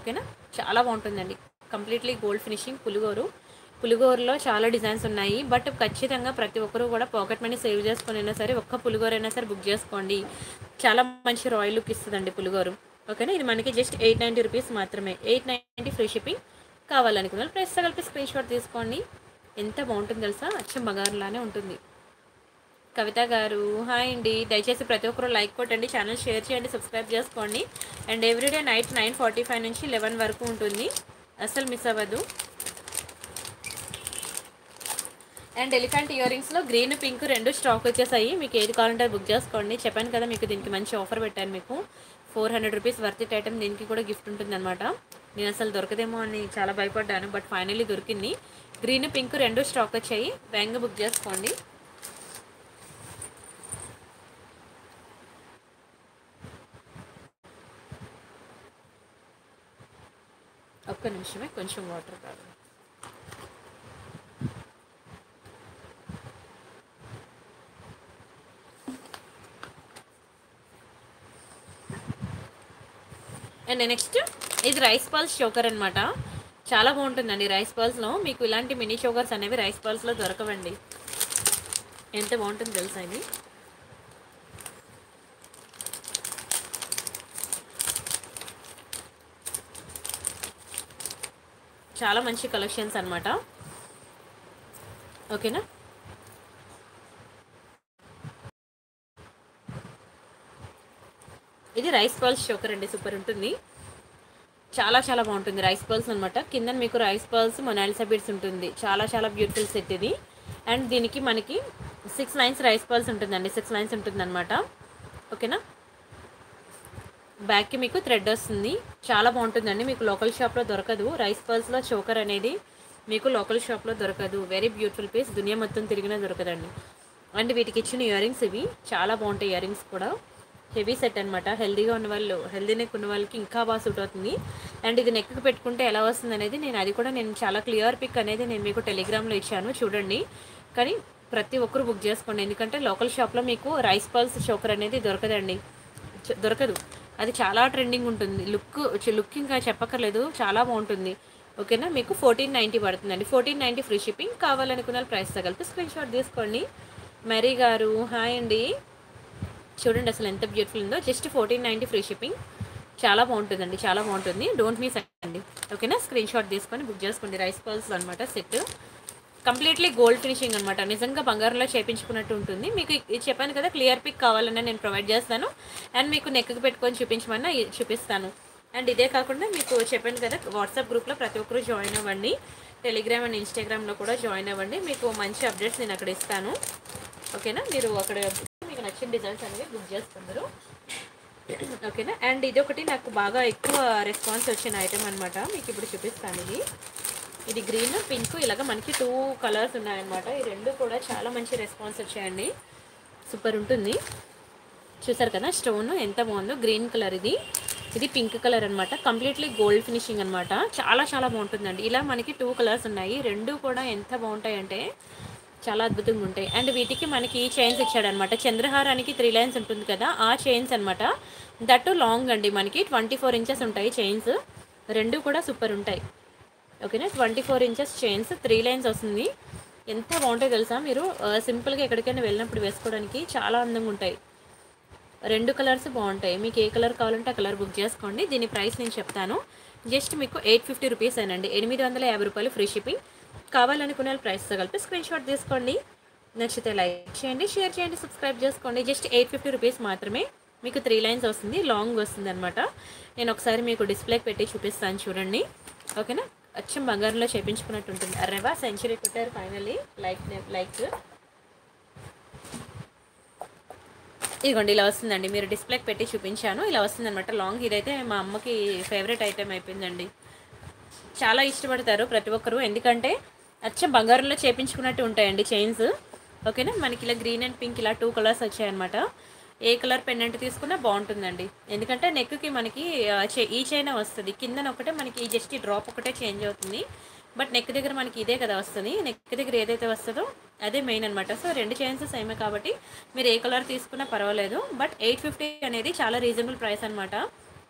ఓకేనా. చాలా బాగుంటుందండి, కంప్లీట్లీ గోల్డ్ ఫినిషింగ్ పులిగోరు. పులిగోరులో చాలా డిజైన్స్ ఉన్నాయి, బట్ ఖచ్చితంగా ప్రతి ఒక్కరూ కూడా పాకెట్ మనీ సేవ్ చేసుకుని అయినా సరే ఒక్క పులిగోరు అయినా సరే బుక్ చేసుకోండి. చాలా మంచి రాయల్ లుక్ ఇస్తుందండి పులిగోరు, ఓకేనా. ఇది మనకి జస్ట్ ఎయిట్ నైంటీ రూపీస్ మాత్రమే, ఎయిట్ నైంటీ ఫ్రీ షిప్పింగ్. కావాలనుకున్న వాళ్ళు ప్రెస్ కలిపి స్క్రీన్ షాట్ తీసుకోండి. ఎంత బాగుంటుంది తెలుసా, అచ్చం బంగారులానే ఉంటుంది. కవిత గారు హాయ్ అండి, దయచేసి ప్రతి ఒక్కరు లైక్ కొట్టండి, ఛానల్ షేర్ చేయండి, సబ్స్క్రైబ్ చేసుకోండి. And everyday night nine forty five నుంచి లెవెన్ వరకు ఉంటుంది, అస్సలు మిస్ అవ్వదు. అండ్ ఎలిఫెంట్ ఇయర్ రింగ్స్లో గ్రీన్ పింక్ రెండు స్టాక్ వచ్చేసాయి, మీకు ఏది కావాలంటే బుక్ చేసుకోండి. చెప్పాను కదా మీకు దీనికి మంచి ఆఫర్ పెట్టాను, మీకు four hundred rupees worth it item దీనికి కూడా గిఫ్ట్ ఉంటుంది అనమాట. నేను అసలు దొరకదేమో అని చాలా భయపడ్డాను, బట్ ఫైనల్లీ దొరికింది. గ్రీన్ పింక్ రెండు స్టాక్ వచ్చాయి, బ్యాంగ్ బుక్ చేసుకోండి. ఒక్క నిమిషమే, కొంచెం వాటర్ కాదు. అండ్ నెక్స్ట్ ఇది రైస్ పల్స్ చోకర్ అనమాట, చాలా బాగుంటుందండి. రైస్ పల్స్లో మీకు ఇలాంటి మినీ చోకర్స్ అనేవి రైస్ పల్స్లో దొరకవండి, ఎంత బాగుంటుంది తెలుసా ఇది. చాలా మంచి కలెక్షన్స్ అనమాట, ఓకేనా. ఇది రైస్ పల్స్ షోకర్ అండి, సూపర్ ఉంటుంది, చాలా చాలా బాగుంటుంది. రైస్ పల్స్ అనమాట, కింద మీకు రైస్ పల్స్ మొనాలిసా బీడ్స్ ఉంటుంది, చాలా చాలా బ్యూటిఫుల్ సెట్ ఇది. అండ్ దీనికి మనకి సిక్స్ లైన్స్ రైస్ పల్స్ ఉంటుందండి, సిక్స్ లైన్స్ ఉంటుందన్నమాట, ఓకేనా. బ్యాక్కి మీకు థ్రెడ్ వస్తుంది, చాలా బాగుంటుందండి. మీకు లోకల్ షాప్లో దొరకదు, రైస్ పల్స్లో షోకర్ అనేది మీకు లోకల్ షాప్లో దొరకదు. వెరీ బ్యూటిఫుల్ పీస్, దునియా మొత్తం తిరిగినా దొరకదండి. అండ్ వీటికి ఇచ్చిన ఇయర్ రింగ్స్ ఇవి, చాలా బాగుంటాయి ఇయర్ రింగ్స్ కూడా. హెవీ సెట్ అనమాట, హెల్దీగా ఉన్న వాళ్ళు, హెల్దీ నెక్ ఉన్న వాళ్ళకి ఇంకా బాగా సూట్ అవుతుంది. అండ్ ఇది నెక్కి పెట్టుకుంటే ఎలా వస్తుంది అనేది నేను అది కూడా నేను చాలా క్లియర్ పిక్ అనేది నేను మీకు టెలిగ్రామ్లో ఇచ్చాను చూడండి. కానీ ప్రతి ఒక్కరు బుక్ చేసుకోండి, ఎందుకంటే లోకల్ షాప్లో మీకు రైస్ పల్స్ షోకర్ అనేది దొరకదండి, దొరకదు. అది చాలా ట్రెండింగ్ ఉంటుంది, లుక్ లుక్ ఇంకా చెప్పక్కర్లేదు, చాలా బాగుంటుంది, ఓకేనా. మీకు ఫోర్టీన్ నైంటీ పడుతుందండి, ఫోర్టీన్ నైంటీ ఫ్రీ షిప్పింగ్. కావాలనుకున్న ప్రైస్ తగలిపి స్క్రీన్ షాట్ తీసుకోండి. మరీ గారు హాయ్ అండి, చూడండి అసలు ఎంత బ్యూటిఫుల్ ఉందో. Just fourteen ninety free shipping, చాలా బాగుంటుందండి, చాలా బాగుంటుంది, డోంట్ మిస్ అండి, ఓకేనా. స్క్రీన్ షాట్ తీసుకొని బుక్ చేసుకోండి. రైస్ పల్స్ అనమాట సెట్, కంప్లీట్లీ గోల్డ్ ఫినిషింగ్ అనమాట, నిజంగా బంగారంలో చేయించుకున్నట్టు ఉంటుంది. మీకు ఇది చెప్పాను కదా క్లియర్ పిక్ కావాలన్నా నేను ప్రొవైడ్ చేస్తాను, అండ్ మీకు నెక్కి పెట్టుకొని చూపించమన్నా చూపిస్తాను. అండ్ ఇదే కాకుండా మీకు చెప్పాను కదా వాట్సాప్ గ్రూప్లో ప్రతి ఒక్కరూ జాయిన్ అవ్వండి, టెలిగ్రామ్ అండ్ ఇన్స్టాగ్రామ్లో కూడా జాయిన్ అవ్వండి, మీకు మంచి అప్డేట్స్ నేను అక్కడ ఇస్తాను, ఓకేనా. మీరు అక్కడ మీకు నచ్చిన డిజైన్స్ అనేవి బుక్ చేసుకుందరు, ఓకేనా. అండ్ ఇది ఒకటి నాకు బాగా ఎక్కువ రెస్పాన్స్ వచ్చిన ఐటమ్ అనమాట, మీకు ఇప్పుడు చూపిస్తాను. ఇది ఇది గ్రీన్ పింక్, ఇలాగ మనకి టూ కలర్స్ ఉన్నాయన్నమాట. ఈ రెండు కూడా చాలా మంచి రెస్పాన్స్ వచ్చాయండి, సూపర్ ఉంటుంది. చూసారు కదా స్టోన్ ఎంత బాగుందో, గ్రీన్ కలర్ ఇది, ఇది పింక్ కలర్ అనమాట, కంప్లీట్లీ గోల్డ్ ఫినిషింగ్ అనమాట, చాలా చాలా బాగుంటుందండి. ఇలా మనకి టూ కలర్స్ ఉన్నాయి, రెండు కూడా ఎంత బాగుంటాయంటే చాలా అద్భుతంగా ఉంటాయి. అండ్ వీటికి మనకి చైన్స్ ఇచ్చాడనమాట, చంద్రహారానికి త్రీ లైన్స్ ఉంటుంది కదా ఆ చైన్స్ అనమాట, దట్టు లాంగ్ అండి, మనకి ట్వంటీ ఫోర్ ఇంచెస్ ఉంటాయి చైన్స్, రెండు కూడా సూపర్ ఉంటాయి, ఓకేనా. Twenty four inches chains, three lines వస్తుంది, ఎంత బాగుంటాయి తెలుసా. మీరు సింపుల్గా ఎక్కడికైనా వెళ్ళినప్పుడు వేసుకోవడానికి చాలా అందంగా ఉంటాయి. రెండు కలర్స్ బాగుంటాయి, మీకు ఏ కలర్ కావాలంటే ఆ కలర్ బుక్ చేసుకోండి. దీని ప్రైస్ నేను చెప్తాను, జస్ట్ మీకు ఎయిట్ ఫిఫ్టీ రూపీస్ అయినండి, ఎనిమిది వందల యాభై రూపాయలు ఫ్రీ షిప్పింగ్. కావాలనుకునే ప్రైస్తో కలిపి స్క్రీన్ షాట్ తీసుకోండి, నచ్చితే లైక్ చేయండి, షేర్ చేయండి, సబ్స్క్రైబ్ చేసుకోండి. జస్ట్ ఎయిట్ ఫిఫ్టీ రూపీస్ మాత్రమే, మీకు త్రీ లైన్స్ వస్తుంది, లాంగ్ వస్తుంది అనమాట. నేను ఒకసారి మీకు డిస్ప్లేకి పెట్టి చూపిస్తాను చూడండి, ఓకేనా. అచ్చం బంగారంలో చేయించుకున్నట్టు ఉంటుంది. అరేవా సెంచరీ కొట్టారు ఫైనల్లీ, లైక్ లైక్ ఇదిగోండి ఇలా వస్తుందండి, మీరు డిస్ప్లేకి పెట్టి చూపించాను, ఇలా వస్తుందన్నమాట లాంగ్. ఇదైతే మా అమ్మకి ఫేవరెట్ ఐటెం అయిపోయిందండి, చాలా ఇష్టపడతారు ప్రతి ఒక్కరు, ఎందుకంటే అచ్చం బంగారంలో చేయించుకున్నట్టు ఉంటాయండి చైన్స్, ఓకేనా. మనకి ఇలా గ్రీన్ అండ్ పింక్ ఇలా టూ కలర్స్ వచ్చాయన్నమాట, ఏ కలర్ పెండెంట్ తీసుకున్నా బాగుంటుందండి, ఎందుకంటే నెక్కి మనకి ఈ చైన్ వస్తుంది, కిందన ఒకటే మనకి జస్ట్ డ్రాప్ ఒకటే చేంజ్ అవుతుంది, బట్ నెక్ దగ్గర మనకి ఇదే కదా వస్తుంది, నెక్ దగ్గర ఏదైతే వస్తుందో అదే మెయిన్ అనమాట. సో రెండు చైన్స్ సేమే కాబట్టి మీరు ఏ కలర్ తీసుకున్నా పర్వాలేదు, బట్ ఎయిట్ ఫిఫ్టీ అనేది చాలా రీజనబుల్ ప్రైస్ అనమాట.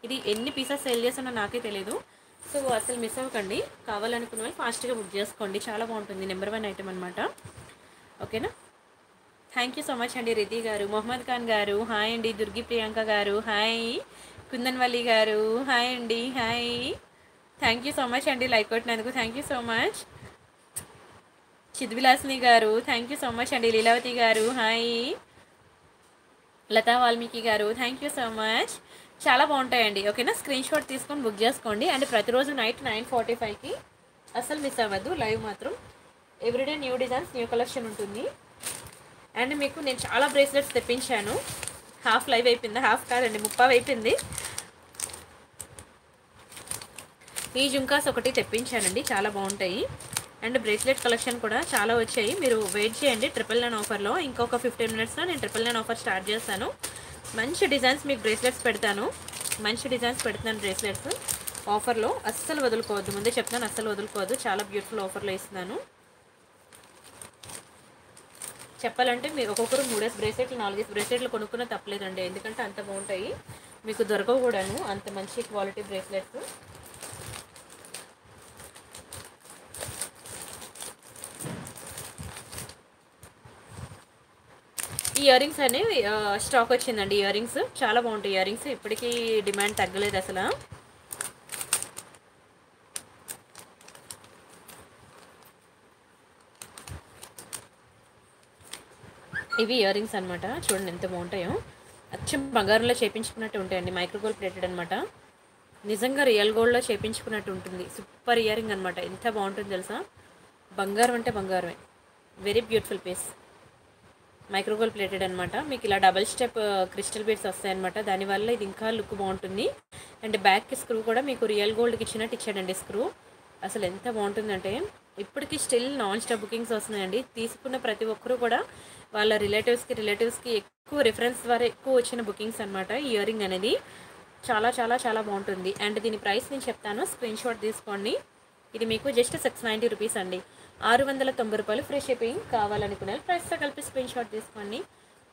ఇది ఎన్ని పీసెస్ సేల్ చేస్తున్నా నాకే తెలియదు, సో అసలు మిస్ అవ్వకండి. కావాలనుకున్న వాళ్ళు ఫాస్ట్గా బుక్ చేసుకోండి, చాలా బాగుంటుంది, నెంబర్ వన్ ఐటమ్ అనమాట, ఓకేనా. థ్యాంక్ యూ సో మచ్ అండి రిధి గారు, మొహమ్మద్ ఖాన్ గారు హాయ్ అండి, దుర్గి ప్రియాంక గారు హాయ్, కుందన్వల్లి గారు హాయ్ అండి hi, thank you so much అండి లైక్ కొట్టినందుకు. Thank you so much Chidvilasini గారు, థ్యాంక్ యూ సో మచ్ అండి. లీలావతి గారు హాయ్, లతా వాల్మీకి గారు థ్యాంక్ యూ సో మచ్. చాలా బాగుంటాయండి ఓకేనా, స్క్రీన్ షాట్ తీసుకొని బుక్ చేసుకోండి. అండ్ ప్రతిరోజు నైట్ నైన్ ఫార్టీ ఫైవ్కి అస్సలు మిస్ అవ్వద్దు లైవ్ మాత్రం, everyday new designs new collection ఉంటుంది. అండ్ మీకు నేను చాలా బ్రేస్లెట్స్ తెప్పించాను, హాఫ్ లైవ్ అయిపోయింది, హాఫ్ కాదండి ముప్పావ్ అయిపోయింది. ఈ జుంకాస్ ఒకటి తెప్పించానండి చాలా బాగుంటాయి. అండ్ బ్రేస్లెట్ కలెక్షన్ కూడా చాలా వచ్చాయి, మీరు వెయిట్ చేయండి ట్రిపుల్ నైన్ ఆఫర్లో. ఇంకొక ఫిఫ్టీన్ మినిట్స్లో నేను ట్రిపుల్ నైన్ ఆఫర్ స్టార్ట్ చేస్తాను. మంచి డిజైన్స్ మీకు బ్రేస్లెట్స్ పెడతాను, మంచి డిజైన్స్ పెడుతున్నాను బ్రేస్లెట్స్ ఆఫర్లో, అస్సలు వదులుకోవద్దు ముందే చెప్తాను, అస్సలు వదులుకోవద్దు. చాలా బ్యూటిఫుల్ ఆఫర్లో ఇస్తున్నాను. చెప్పాలంటే మీరు ఒక్కొక్కరు మూడేసి బ్రేస్లెట్లు నాలుగేసి బ్రేస్లెట్లు కొనుక్కున్నా తప్పలేదండి, ఎందుకంటే అంత బాగుంటాయి, మీకు దొరకవు కూడాను అంత మంచి క్వాలిటీ బ్రేస్లెట్స్. ఈ ఇయర్ రింగ్స్ అనేవి స్టాక్ వచ్చిందండి, ఇయర్ రింగ్స్ చాలా బాగుంటాయి. ఇయర్ రింగ్స్ ఇప్పటికీ డిమాండ్ తగ్గలేదు అసలు. ఇవి ఇయర్ రింగ్స్ అనమాట, చూడండి ఎంత బాగుంటాయో, అచ్చం బంగారంలో చేయించుకున్నట్టు ఉంటాయండి, మైక్రోగోల్డ్ ప్లేటెడ్ అనమాట, నిజంగా రియల్ గోల్డ్లో చేయించుకున్నట్టు ఉంటుంది. సూపర్ ఇయర్ రింగ్ అనమాట, ఎంత బాగుంటుంది తెలుసా, బంగారం అంటే బంగారమే. Very beautiful piece, మైక్రోగోల్డ్ ప్లేటెడ్ అనమాట. మీకు ఇలా డబల్ స్టెప్ క్రిస్టల్ బీడ్స్ వస్తాయన్నమాట, దానివల్ల ఇది ఇంకా లుక్ బాగుంటుంది. అండ్ బ్యాక్కి స్క్రూ కూడా మీకు రియల్ గోల్డ్కి ఇచ్చినట్టు ఇచ్చాడండి స్క్రూ, అసలు ఎంత బాగుంటుందంటే. ఇప్పటికీ స్టిల్ నాన్ స్టాప్ బుకింగ్స్ వస్తున్నాయండి, తీసుకున్న ప్రతి ఒక్కరూ కూడా వాళ్ళ రిలేటివ్స్కి రిలేటివ్స్కి ఎక్కువ రిఫరెన్స్ ద్వారా ఎక్కువ వచ్చిన బుకింగ్స్ అనమాట ఇయర్ రింగ్ అనేది. చాలా చాలా చాలా బాగుంటుంది. అండ్ దీని ప్రైస్ నేను చెప్తాను, స్క్రీన్ షాట్ తీసుకోండి. ఇది మీకు జస్ట్ సిక్స్ నైంటీ రూపీస్ అండి, ఆరు వందల తొంభై రూపాయలు ఫ్రీ షిప్పింగ్. కావాలనుకునే ప్రైస్తో కలిపి స్క్రీన్ షాట్ తీసుకోండి.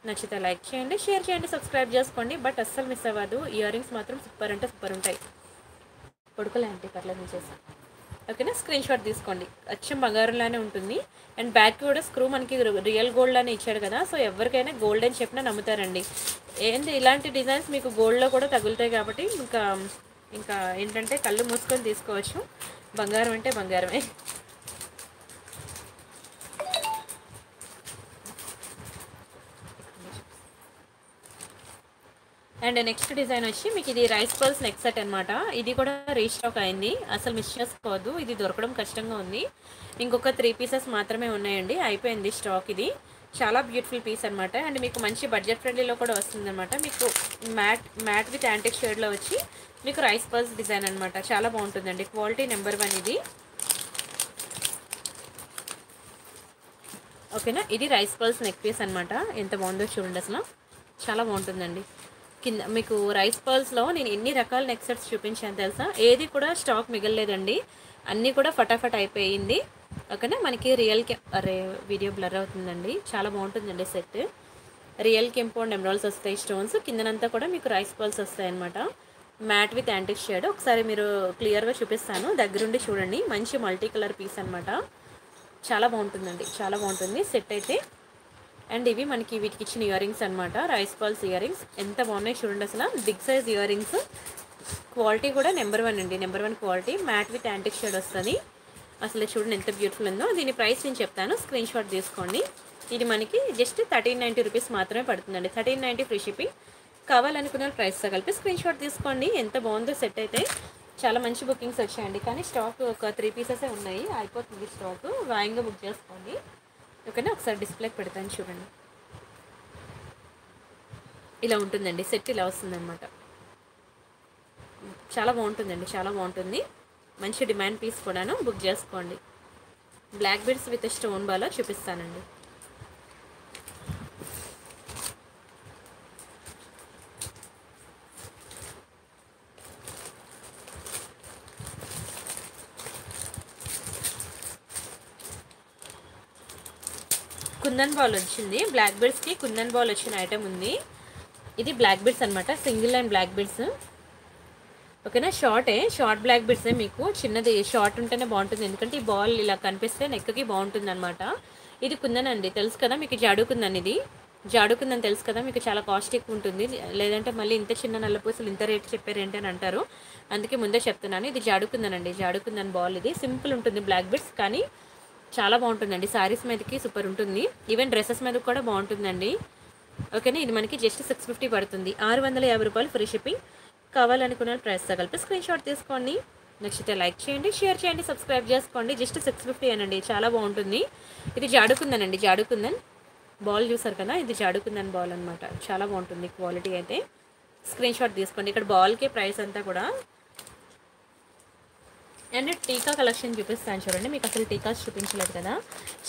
నచ్చితే లైక్ చేయండి, షేర్ చేయండి, సబ్స్క్రైబ్ చేసుకోండి. బట్ అస్సలు మిస్ అవ్వదు, ఇయర్ రింగ్స్ మాత్రం సూపర్ అంటే సూపర్ ఉంటాయి. కొడుకులే అంటే పర్లేదు నేను చేశాను ఓకేనా, స్క్రీన్ షాట్ తీసుకోండి. అచ్చం బంగారంలానే ఉంటుంది. అండ్ బ్యాక్ కూడా స్క్రూ మనకి రియల్ గోల్డ్ అని ఇచ్చాడు కదా, సో ఎవరికైనా గోల్డ్ అని చెప్పినా నమ్ముతారండి. అండ్ ఇలాంటి డిజైన్స్ మీకు గోల్డ్లో కూడా తగులుతాయి కాబట్టి ఇంకా ఇంకా ఏంటంటే కళ్ళు మూసుకొని తీసుకోవచ్చు, బంగారం అంటే బంగారమే. అండ్ నెక్స్ట్ డిజైన్ వచ్చి మీకు ఇది రైస్ పర్ల్స్ నెక్ సెట్ అనమాట, ఇది కూడా రీస్టాక్ అయింది, అసలు మిస్ చేసుకోవద్దు, ఇది దొరకడం కష్టంగా ఉంది. ఇంకొక త్రీ పీసెస్ మాత్రమే ఉన్నాయండి, అయిపోయింది స్టాక్. ఇది చాలా బ్యూటిఫుల్ పీస్ అనమాట. అండ్ మీకు మంచి బడ్జెట్ ఫ్రెండ్లీలో కూడా వస్తుంది అనమాట, మీకు మ్యాట్ మ్యాట్ విత్ యాంటిక్ షేడ్లో వచ్చి మీకు రైస్ పర్ల్స్ డిజైన్ అనమాట, చాలా బాగుంటుందండి, క్వాలిటీ నెంబర్ వన్ ఇది ఓకేనా. ఇది రైస్ పర్ల్స్ నెక్ పీస్ అనమాట, ఎంత బాగుందో చూడండి, అసలు చాలా బాగుంటుందండి. కింద మీకు రైస్ పర్ల్స్లో నేను ఎన్ని రకాల నెక్ సెట్స్ చూపించాను తెలుసా, ఏది కూడా స్టాక్ మిగలలేదండి, అన్నీ కూడా ఫటాఫట్ అయిపోయింది ఓకేనా. మనకి రియల్ కెం అరే వీడియో బ్లర్ అవుతుందండి, చాలా బాగుంటుందండి సెట్. రియల్ కెంపౌండ్ ఎమరాల్స్ వస్తాయి స్టోన్స్, కిందనంతా కూడా మీకు రైస్ పర్ల్స్ వస్తాయి అనమాట, మ్యాట్ విత్ యాంటిక్ షేడ్. ఒకసారి మీరు క్లియర్గా చూపిస్తాను, దగ్గరుండి చూడండి, మంచి మల్టీ కలర్ పీస్ అనమాట, చాలా బాగుంటుందండి, చాలా బాగుంటుంది సెట్ అయితే. అండ్ ఇవి మనకి వీటికి ఇచ్చిన ఇయర్ రింగ్స్ అనమాట, రైస్ పర్ల్స్ ఇయర్ రింగ్స్, ఎంత బాగున్నాయి చూడండి, అసలు big size ear rings, quality కూడా నెంబర్ వన్ అండి, number one quality, matte with antique shade వస్తుంది, అసలు చూడండి ఎంత బ్యూటిఫుల్ ఉందో. దీని ప్రైస్ నేను చెప్తాను, స్క్రీన్ షాట్ తీసుకోండి. ఇది మనకి జస్ట్ థర్టీన్ నైంటీ రూపీస్ మాత్రమే పడుతుందండి, థర్టీన్ నైంటీ ఫ్రీ షిప్పింగ్. కావాలనుకున్న ప్రైస్తో కలిపి స్క్రీన్ షాట్ తీసుకోండి. ఎంత బాగుందో సెట్ అయితే, చాలా మంచి బుకింగ్స్ వచ్చాయండి, కానీ స్టాక్ ఒక త్రీ పీసెసే ఉన్నాయి, అయిపోతుంది స్టాక్, వాయింగ్గా బుక్ చేసుకోండి ఓకేనా. ఒకసారి డిస్ప్లేకి పెడతాను చూడండి, ఇలా ఉంటుందండి సెట్, ఇలా వస్తుందన్నమాట, చాలా బాగుంటుందండి, చాలా బాగుంటుంది, మంచి డిమాండ్ పీస్ కూడాను, బుక్ చేసుకోండి. బ్లాక్ బీడ్స్ విత్ స్టోన్ బాలో చూపిస్తానండి. కుందన్ బాల్ వచ్చింది, బ్లాక్ బీడ్స్కి కుందన్ బాల్ వచ్చిన ఐటమ్ ఉంది, ఇది బ్లాక్ బీడ్స్ అనమాట, సింగిల్ లైన్ బ్లాక్ బీడ్స్ ఓకేనా. షార్టే షార్ట్ బ్లాక్ బీడ్సే, మీకు చిన్నది షార్ట్ ఉంటేనే బాగుంటుంది, ఎందుకంటే ఈ బాల్ ఇలా కనిపిస్తే నెక్కి బాగుంటుంది అనమాట. ఇది కుందన్ అండి తెలుసు కదా మీకు, జాడు కుందన్, ఇది జాడుకుందని తెలుసు కదా మీకు, చాలా కాస్ట్లీ ఉంటుంది. లేదంటే మళ్ళీ ఇంత చిన్న నల్ల పూసలు ఇంత రేట్ చెప్పారు ఏంటి అని అంటారు. అందుకే ముందే చెప్తున్నాను, ఇది జాడుకుందనండి, జాడుకుందని బాల్. ఇది సింపుల్ ఉంటుంది బ్లాక్ బిట్స్, కానీ చాలా బాగుంటుందండి. శారీస్ మీదకి సూపర్ ఉంటుంది, ఈవెన్ డ్రెస్సెస్ మీద కూడా బాగుంటుందండి. ఓకేనా, ఇది మనకి జస్ట్ సిక్స్ ఫిఫ్టీ పడుతుంది, ఆరు వందల యాభై రూపాయలు ఫ్రీ షిప్పింగ్. కావాలనుకున్న ప్రైస్తో కలిపి స్క్రీన్ షాట్ తీసుకోండి. నచ్చితే లైక్ చేయండి, షేర్ చేయండి, సబ్స్క్రైబ్ చేసుకోండి. జస్ట్ సిక్స్ ఫిఫ్టీ అనండి, చాలా బాగుంటుంది. ఇది జాడుకుందనండి, జాడుకుందన్ బాల్ చూసారు కదా, ఇది జాడుకుందన్ బాల్ అనమాట. చాలా బాగుంటుంది క్వాలిటీ అయితే, స్క్రీన్ షాట్ తీసుకోండి. ఇక్కడ బాల్కే ప్రైస్ అంతా కూడా. అండ్ టీకా కలెక్షన్ చూపిస్తాను చూడండి, మీకు అసలు టీకాస్ చూపించలేదు కదా.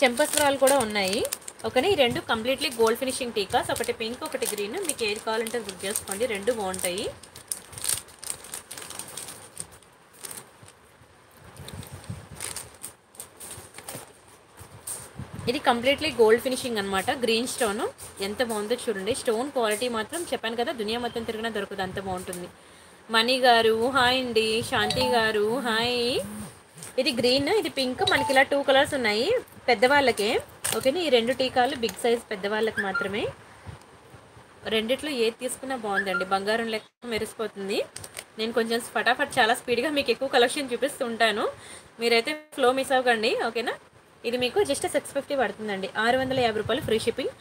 చెంపస్రాలు కూడా ఉన్నాయి. ఓకేనా, ఈ రెండు కంప్లీట్లీ గోల్డ్ ఫినిషింగ్ టీకాస్, ఒకటి పింక్ ఒకటి గ్రీన్. మీకు ఏది కావాలంటే బుక్ చేసుకోండి, రెండు బాగుంటాయి. ఇది కంప్లీట్లీ గోల్డ్ ఫినిషింగ్ అనమాట, గ్రీన్ స్టోన్. ఎంత బాగుందో చూడండి, స్టోన్ క్వాలిటీ మాత్రం చెప్పాను కదా, దునియా మొత్తం తిరిగినా దొరకదు, అంత బాగుంటుంది. మణి గారు హాయ్ అండి, శాంతి గారు హాయ్. ఇది గ్రీన్, ఇది పింక్. మనకి ఇలా టూ కలర్స్ ఉన్నాయి పెద్దవాళ్ళకే. ఓకేనా, ఈ రెండు టీకాలు బిగ్ సైజ్ పెద్దవాళ్ళకి మాత్రమే. రెండిట్లో ఏది తీసుకున్నా బాగుందండి, బంగారం లెక్క మెరిసిపోతుంది. నేను కొంచెం ఫటాఫట్ చాలా స్పీడ్గా మీకు ఎక్కువ కలెక్షన్ చూపిస్తూ ఉంటాను, మీరైతే ఫ్లో మిస్ అవ్వకండి. ఓకేనా, ఇది మీకు జస్ట్ సిక్స్ ఫిఫ్టీ పడుతుందండి, ఆరు వందల యాభై రూపాయలు ఫ్రీ షిప్పింగ్.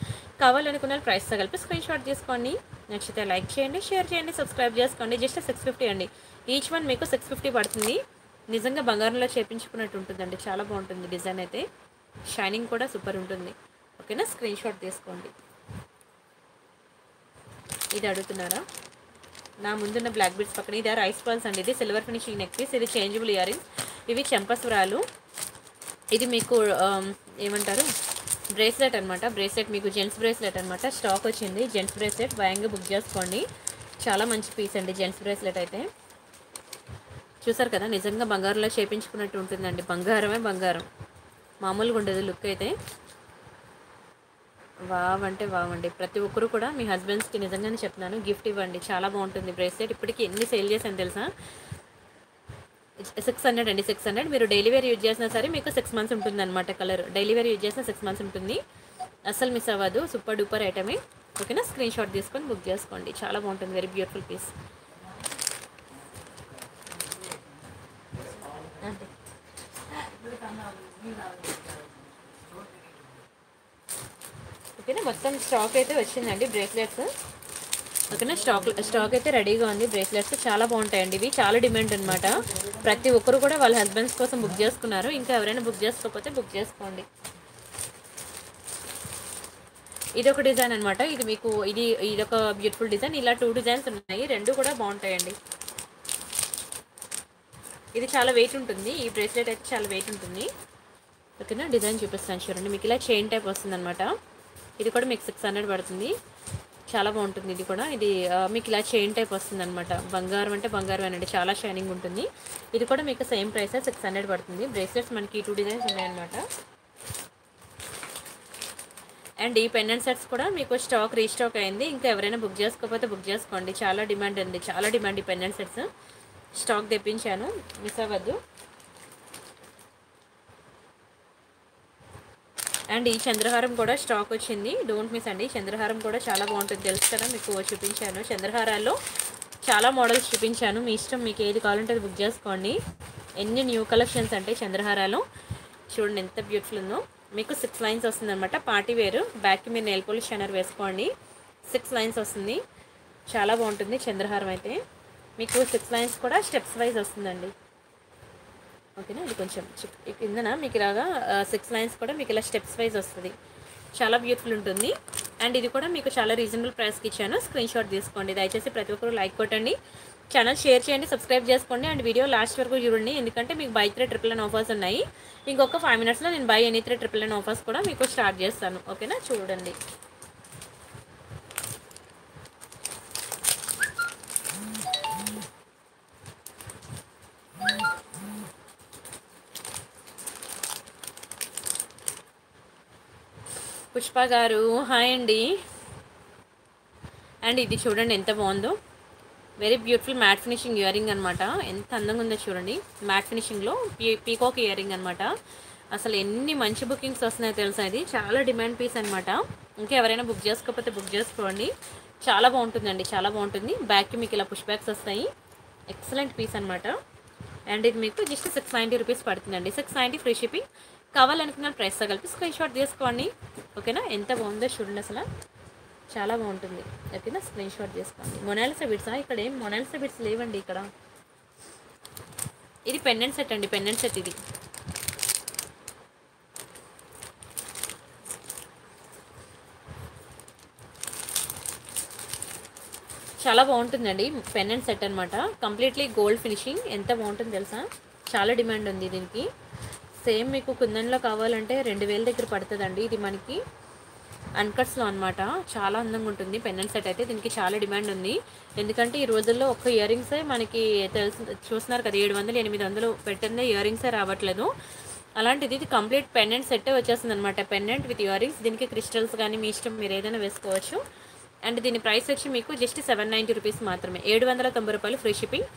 కావాలనుకున్న ప్రైస్తో కలిపి స్క్రీన్ షాట్ తీసుకోండి. నచ్చితే లైక్ చేయండి, షేర్ చేయండి, సబ్స్క్రైబ్ చేసుకోండి. జస్ట్ సిక్స్ ఫిఫ్టీ అండి, ఈచ్ వన్ మీకు సిక్స్ ఫిఫ్టీ పడుతుంది. నిజంగా బంగారంలో చేపించుకున్నట్టు ఉంటుందండి, చాలా బాగుంటుంది డిజైన్ అయితే, షైనింగ్ కూడా సూపర్ ఉంటుంది. ఓకేనా, స్క్రీన్ షాట్ తీసుకోండి. ఇది అడుగుతున్నారా, నా ముందున్న బ్లాక్ బీడ్స్ పక్కన ఇది రైస్ బాల్స్ అండి. ఇది సిల్వర్ ఫినిషింగ్ నెక్ పీస్, ఇది చేంజబుల్ ఇయర్ రింగ్స్, ఇవి చెంపస్వరాలు. ఇది మీకు ఏమంటారు బ్రేస్లెట్ అనమాట, బ్రేస్లెట్ మీకు జెంట్స్ బ్రేస్లెట్ అనమాట. స్టాక్ వచ్చింది జెంట్స్ బ్రేస్లెట్, భయంగా బుక్ చేసుకోండి, చాలా మంచి పీస్ అండి జెంట్స్ బ్రేస్లెట్ అయితే. చూసారు కదా, నిజంగా బంగారంలో చేపించుకున్నట్టు ఉంటుందండి, బంగారమే బంగారం, మామూలుగా ఉండదు లుక్ అయితే. వావ్ అంటే వావ్ అండి, ప్రతి ఒక్కరు కూడా మీ హస్బెండ్స్కి నిజంగానే చెప్తున్నాను గిఫ్ట్ ఇవ్వండి, చాలా బాగుంటుంది బ్రేస్లెట్. ఇప్పటికీ ఎన్ని సేల్ చేశాను తెలుసా, సిక్స్ హండ్రెడ్ అండి, సిక్స్ హండ్రెడ్ మీరు డైలీ వేర్ యూజ్ చేసినా సరే మీకు సిక్స్ మంత్స్ ఉంటుంది అనమాట. కలర్ డైలీ వేర్ యూజ్ చేసినా సిక్స్ మంత్స్ ఉంటుంది, అస్సలు మిస్ అవ్వదు, సూపర్ డూపర్ ఐటమే. ఓకేనా, స్క్రీన్ షాట్ తీసుకొని బుక్ చేసుకోండి, చాలా బాగుంటుంది, వెరీ బ్యూటిఫుల్ పీస్. ఓకేనా, మొత్తం స్టాక్ అయితే వచ్చిందండి బ్రేస్లెట్స్. ఓకేనా, స్టాక్ స్టాక్ అయితే రెడీగా ఉంది బ్రేస్లెట్స్, చాలా బాగుంటాయండి. ఇవి చాలా డిమాండ్ అనమాట, ప్రతి ఒక్కరు కూడా వాళ్ళ హస్బెండ్స్ కోసం బుక్ చేసుకున్నారు. ఇంకా ఎవరైనా బుక్ చేసుకోకపోతే బుక్ చేసుకోండి. ఇదొక డిజైన్ అనమాట, ఇది మీకు ఇది ఇదొక బ్యూటిఫుల్ డిజైన్. ఇలా టూ డిజైన్స్ ఉన్నాయి, రెండు కూడా బాగుంటాయండి. ఇది చాలా వెయిట్ ఉంటుంది, ఈ బ్రేస్లెట్ అయితే చాలా వెయిట్ ఉంటుంది. ఓకేనా, డిజైన్ చూపిస్తాను చూడండి, మీకు ఇలా చైన్ టైప్ వస్తుందన్నమాట. ఇది కూడా మీకు సిక్స్ హండ్రెడ్ పడుతుంది, చాలా బాగుంటుంది. ఇది కూడా ఇది మీకు ఇలా చైన్ టైప్ వస్తుంది అనమాట, బంగారం అంటే బంగారం అండి, చాలా షైనింగ్ ఉంటుంది. ఇది కూడా మీకు సేమ్ ప్రైస్ సిక్స్ హండ్రెడ్ పడుతుంది. బ్రేస్లెట్స్ మనకి టూ డిజైన్స్ ఉన్నాయన్నమాట. అండ్ ఈ పెండెంట్ సెట్స్ కూడా మీకు స్టాక్ రీస్టాక్ అయింది, ఇంకా ఎవరైనా బుక్ చేసుకోకపోతే బుక్ చేసుకోండి, చాలా డిమాండ్ అండి, చాలా డిమాండ్. ఈ పెండెంట్ సెట్స్ స్టాక్ తెప్పించాను, మిస్ అవ్వద్దు. అండ్ ఈ చంద్రహారం కూడా స్టాక్ వచ్చింది, డోంట్ మిస్ అండి. చంద్రహారం కూడా చాలా బాగుంటుంది, తెలుసు కదా మీకు చూపించాను. చంద్రహారాల్లో చాలా మోడల్స్ చూపించాను, మీ ఇష్టం, మీకు ఏది కావాలంటే అది బుక్ చేసుకోండి. ఎన్ని న్యూ కలెక్షన్స్ అంటే చంద్రహారాలు చూడండి, ఎంత బ్యూటిఫుల్ ఉందో. మీకు సిక్స్ లైన్స్ వస్తుంది అనమాట, పార్టీ వేరు. బ్యాక్కి మీరు నెయిల్ పోలిష్ షైనర్ వేసుకోండి, సిక్స్ లైన్స్ వస్తుంది, చాలా బాగుంటుంది. చంద్రహారం అయితే మీకు సిక్స్ లైన్స్ కూడా స్టెప్స్ వైజ్ వస్తుందండి. ఓకేనా, ఇది కొంచెం కిందన మీకు ఇలాగా సిక్స్ లైన్స్ కూడా మీకు ఇలా స్టెప్స్ వైజ్ వస్తుంది, చాలా బ్యూటిఫుల్ ఉంటుంది. అండ్ ఇది కూడా మీకు చాలా రీజనబుల్ ప్రైస్కి ఇచ్చాను, స్క్రీన్ షాట్ తీసుకోండి. దయచేసి ప్రతి ఒక్కరు లైక్ కొట్టండి, ఛానల్ షేర్ చేయండి, సబ్స్క్రైబ్ చేసుకోండి. అండ్ వీడియో లాస్ట్ వరకు చూడండి, ఎందుకంటే మీకు buy three triple nine offers ఉన్నాయి. ఇంకొక ఫైవ్ మినిట్స్లో నేను buy any three triple nine offers కూడా మీకు స్టార్ట్ చేస్తాను. ఓకేనా, చూడండి. పుష్ప గారు హాయ్ అండి. అండ్ ఇది చూడండి ఎంత బాగుందో, very beautiful matte finishing ear ring అనమాట, ఎంత అందంగా ఉందో చూడండి. మ్యాట్ ఫినిషింగ్లో పీ పీకాక్ ఇయర్ రింగ్ అనమాట. అసలు ఎన్ని మంచి బుకింగ్స్ వస్తున్నాయో తెలుసా. ఇది చాలా డిమాండ్ పీస్ అనమాట. ఇంకా ఎవరైనా బుక్ చేసుకోకపోతే బుక్ చేసుకోండి, చాలా బాగుంటుందండి, చాలా బాగుంటుంది. బ్యాక్కి మీకు ఇలా పుష్ బ్యాక్స్ వస్తాయి, ఎక్సలెంట్ పీస్ అనమాట. అండ్ ఇది మీకు జస్ట్ సిక్స్ నైంటీ రూపీస్ పడుతుందండి, సిక్స్ నైంటీ ఫ్రీ షిప్పింగ్. కావాలనుకున్న ప్రైస్తో కలిపి స్క్రీన్ షాట్ తీసుకోండి, ఓకేనా. ఎంత బాగుందో చూడండి, అసలు చాలా బాగుంటుంది, ఓకేనా. స్క్రీన్ షాట్ తీసుకోండి. మొనాలిసా బిట్స్ ఇక్కడ ఏం మొనాలిసా బిట్స్ లేవండి ఇక్కడ. ఇది పెండెంట్ సెట్ అండి, పెండెంట్ సెట్ ఇది. చాలా బాగుంటుందండి పెండెంట్ సెట్ అనమాట, కంప్లీట్లీ గోల్డ్ ఫినిషింగ్. ఎంత బాగుంటుంది తెలుసా, చాలా డిమాండ్ ఉంది దీనికి. సేమ్ మీకు కుందన్లో కావాలంటే రెండు వేల దగ్గర పడుతుందండి ఇది మనకి, అన్కట్స్లో అనమాట. చాలా అందంగా ఉంటుంది పెండెంట్ సెట్ అయితే, దీనికి చాలా డిమాండ్ ఉంది. ఎందుకంటే ఈ రోజుల్లో ఒక్క ఇయర్ రింగ్సే మనకి తెలుసు, చూస్తున్నారు కదా, ఏడు వందలు ఎనిమిది వందలు పెట్టిందే ఇయర్ రింగ్సే రావట్లేదు. అలాంటిది ఇది కంప్లీట్ పెండెంట్ సెట్టే వచ్చేస్తుంది అనమాట, పెండెంట్ విత్ ఇయర్ రింగ్స్. దీనికి క్రిస్టల్స్ కానీ మీ ఇష్టం, మీరు ఏదైనా వేసుకోవచ్చు. అండ్ దీని ప్రైస్ వచ్చి మీకు జస్ట్ సెవెన్ నైంటీ రూపీస్ మాత్రమే, ఏడు వందల తొంభై రూపాయలు ఫ్రీ షిప్పింగ్.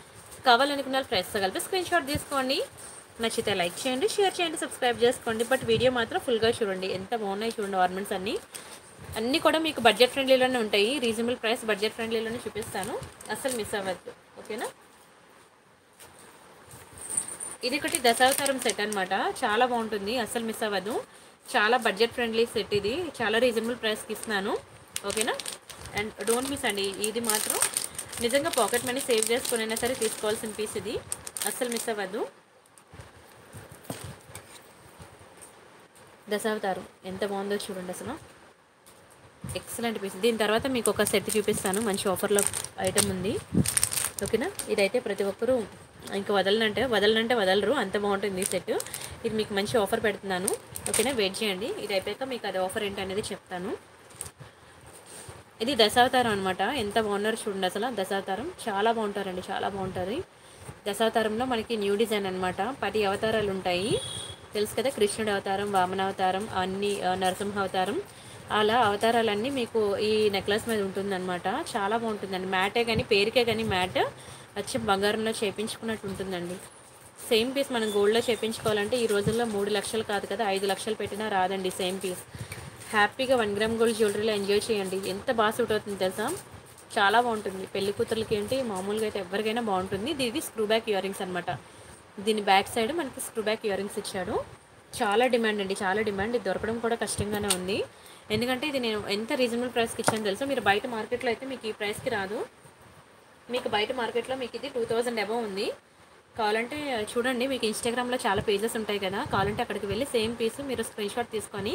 కావాలనుకున్న ప్రైస్తో కలిపి స్క్రీన్ షాట్ తీసుకోండి. నచ్చితే లైక్ చేయండి, షేర్ చేయండి, సబ్స్క్రైబ్ చేసుకోండి. బట్ వీడియో మాత్రం ఫుల్గా చూడండి, ఎంత బాగున్నాయి చూడండి. ఆర్నమెంట్స్ అన్నీ అన్నీ కూడా మీకు బడ్జెట్ ఫ్రెండ్లీలోనే ఉంటాయి, రీజనబుల్ ప్రైస్ బడ్జెట్ ఫ్రెండ్లీలోనే చూపిస్తాను, అస్సలు మిస్ అవ్వద్దు, ఓకేనా. ఇది ఒకటి దశావతారం సెట్ అనమాట, చాలా బాగుంటుంది, అస్సలు మిస్ అవ్వదు. చాలా బడ్జెట్ ఫ్రెండ్లీ సెట్ ఇది, చాలా రీజనబుల్ ప్రైస్కి ఇస్తున్నాను, ఓకేనా. అండ్ డోంట్ మిస్ అండి, ఇది మాత్రం నిజంగా పాకెట్ మనీ సేవ్ చేసుకునైనా సరే తీసుకోవాల్సిన పీస్ ఇది, అస్సలు మిస్ అవ్వద్దు. దశావతారం ఎంత బాగుందో చూడండి, అసలు ఎక్సలెంట్ పీస్. దీని తర్వాత మీకు ఒక సెట్ చూపిస్తాను, మంచి ఆఫర్లో ఐటమ్ ఉంది, ఓకేనా. ఇదైతే ప్రతి ఒక్కరూ ఇంకా వదలనంటే వదలనంటే వదలరు, అంత బాగుంటుంది ఈ సెట్. ఇది మీకు మంచి ఆఫర్ పెడుతున్నాను, ఓకేనా. వెయిట్ చేయండి, ఇది అయిపోయాక మీకు అది ఆఫర్ ఏంటి అనేది చెప్తాను. ఇది దశావతారం అనమాట, ఎంత బాగున్నారు చూడండి, అసలు దశావతారం చాలా బాగుంటారండి, చాలా బాగుంటుంది. దశావతారంలో మనకి న్యూ డిజైన్ అనమాట, పది అవతారాలు ఉంటాయి తెలుసు కదా, కృష్ణుడు అవతారం, వామన అవతారం, అన్ని నరసింహ అవతారం, అలా అవతారాలన్నీ మీకు ఈ నెక్లెస్ మీద ఉంటుందన్నమాట. చాలా బాగుంటుందండి, మ్యాటే కానీ పేరుకే కానీ మ్యాట్ వచ్చి బంగారంలో చేయించుకున్నట్టు ఉంటుందండి. సేమ్ పీస్ మనం గోల్డ్లో చేయించుకోవాలంటే ఈ రోజుల్లో మూడు లక్షలు కాదు కదా, ఐదు లక్షలు పెట్టినా రాదండి సేమ్ పీస్. హ్యాపీగా వన్ గ్రామ్ గోల్డ్ జ్యువెలరీలో ఎంజాయ్ చేయండి, ఎంత బాగా సూట్ అవుతుంది తెలుసా, చాలా బాగుంటుంది. పెళ్లి కూతుర్లకి ఏంటి మామూలుగా అయితే ఎవరికైనా బాగుంటుంది. దీనికి స్క్రూ బ్యాక్ ఇయర్ రింగ్స్ అనమాట, దీని బ్యాక్ సైడ్ మనకి స్క్రూ బ్యాక్ ఇయర్ రింగ్స్ ఇచ్చాడు. చాలా డిమాండ్ అండి, చాలా డిమాండ్, ఇది దొరకడం కూడా కష్టంగానే ఉంది. ఎందుకంటే ఇది నేను ఎంత రీజనబుల్ ప్రైస్కి ఇచ్చాను తెలుసా, మీరు బయట మార్కెట్లో అయితే మీకు ఈ ప్రైస్కి రాదు. మీకు బయట మార్కెట్లో మీకు ఇది టూ థౌజండ్ అబవ్ ఉంది. కావాలంటే చూడండి, మీకు ఇన్స్టాగ్రామ్లో చాలా పేజెస్ ఉంటాయి కదా, కావాలంటే అక్కడికి వెళ్ళి సేమ్ పీస్ మీరు స్క్రీన్ షాట్ తీసుకొని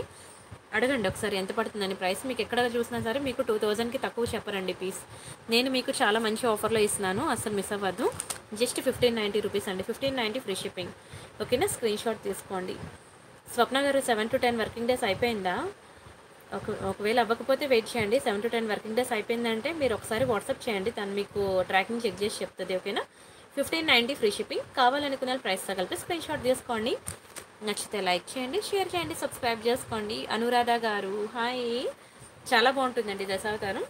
అడగండి ఒకసారి ఎంత పడుతుందని ప్రైస్. మీకు ఎక్కడ చూసినా సరే మీకు టూ థౌజండ్కి తక్కువ చెప్పరండి పీస్. నేను మీకు చాలా మంచి ఆఫర్లో ఇస్తున్నాను, అసలు మిస్ అవ్వద్దు. జస్ట్ ఫిఫ్టీన్ నైంటీ రూపీస్ అండి, ఫిఫ్టీన్ నైంటీ ఫ్రీ షిప్పింగ్, ఓకేనా. స్క్రీన్ షాట్ తీసుకోండి. స్వప్న గారు seven to ten working days అయిపోయిందా? ఒక ఒకవేళ అవ్వకపోతే వెయిట్ చేయండి. Seven to ten working days అయిపోయిందంటే మీరు ఒకసారి వాట్సాప్ చేయండి, తను మీకు ట్రాకింగ్ చెక్ చేసి చెప్తుంది, ఓకేనా. Fifteen ninety free shipping. కావాలనుకున్న ప్రైస్తో కలిపి స్క్రీన్ షాట్ తీసుకోండి. నచ్చితే లైక్ చేయండి, షేర్ చేయండి, సబ్స్క్రైబ్ చేసుకోండి. అనురాధ గారు హాయ్, చాలా బాగుంటుందండి దశావతారం.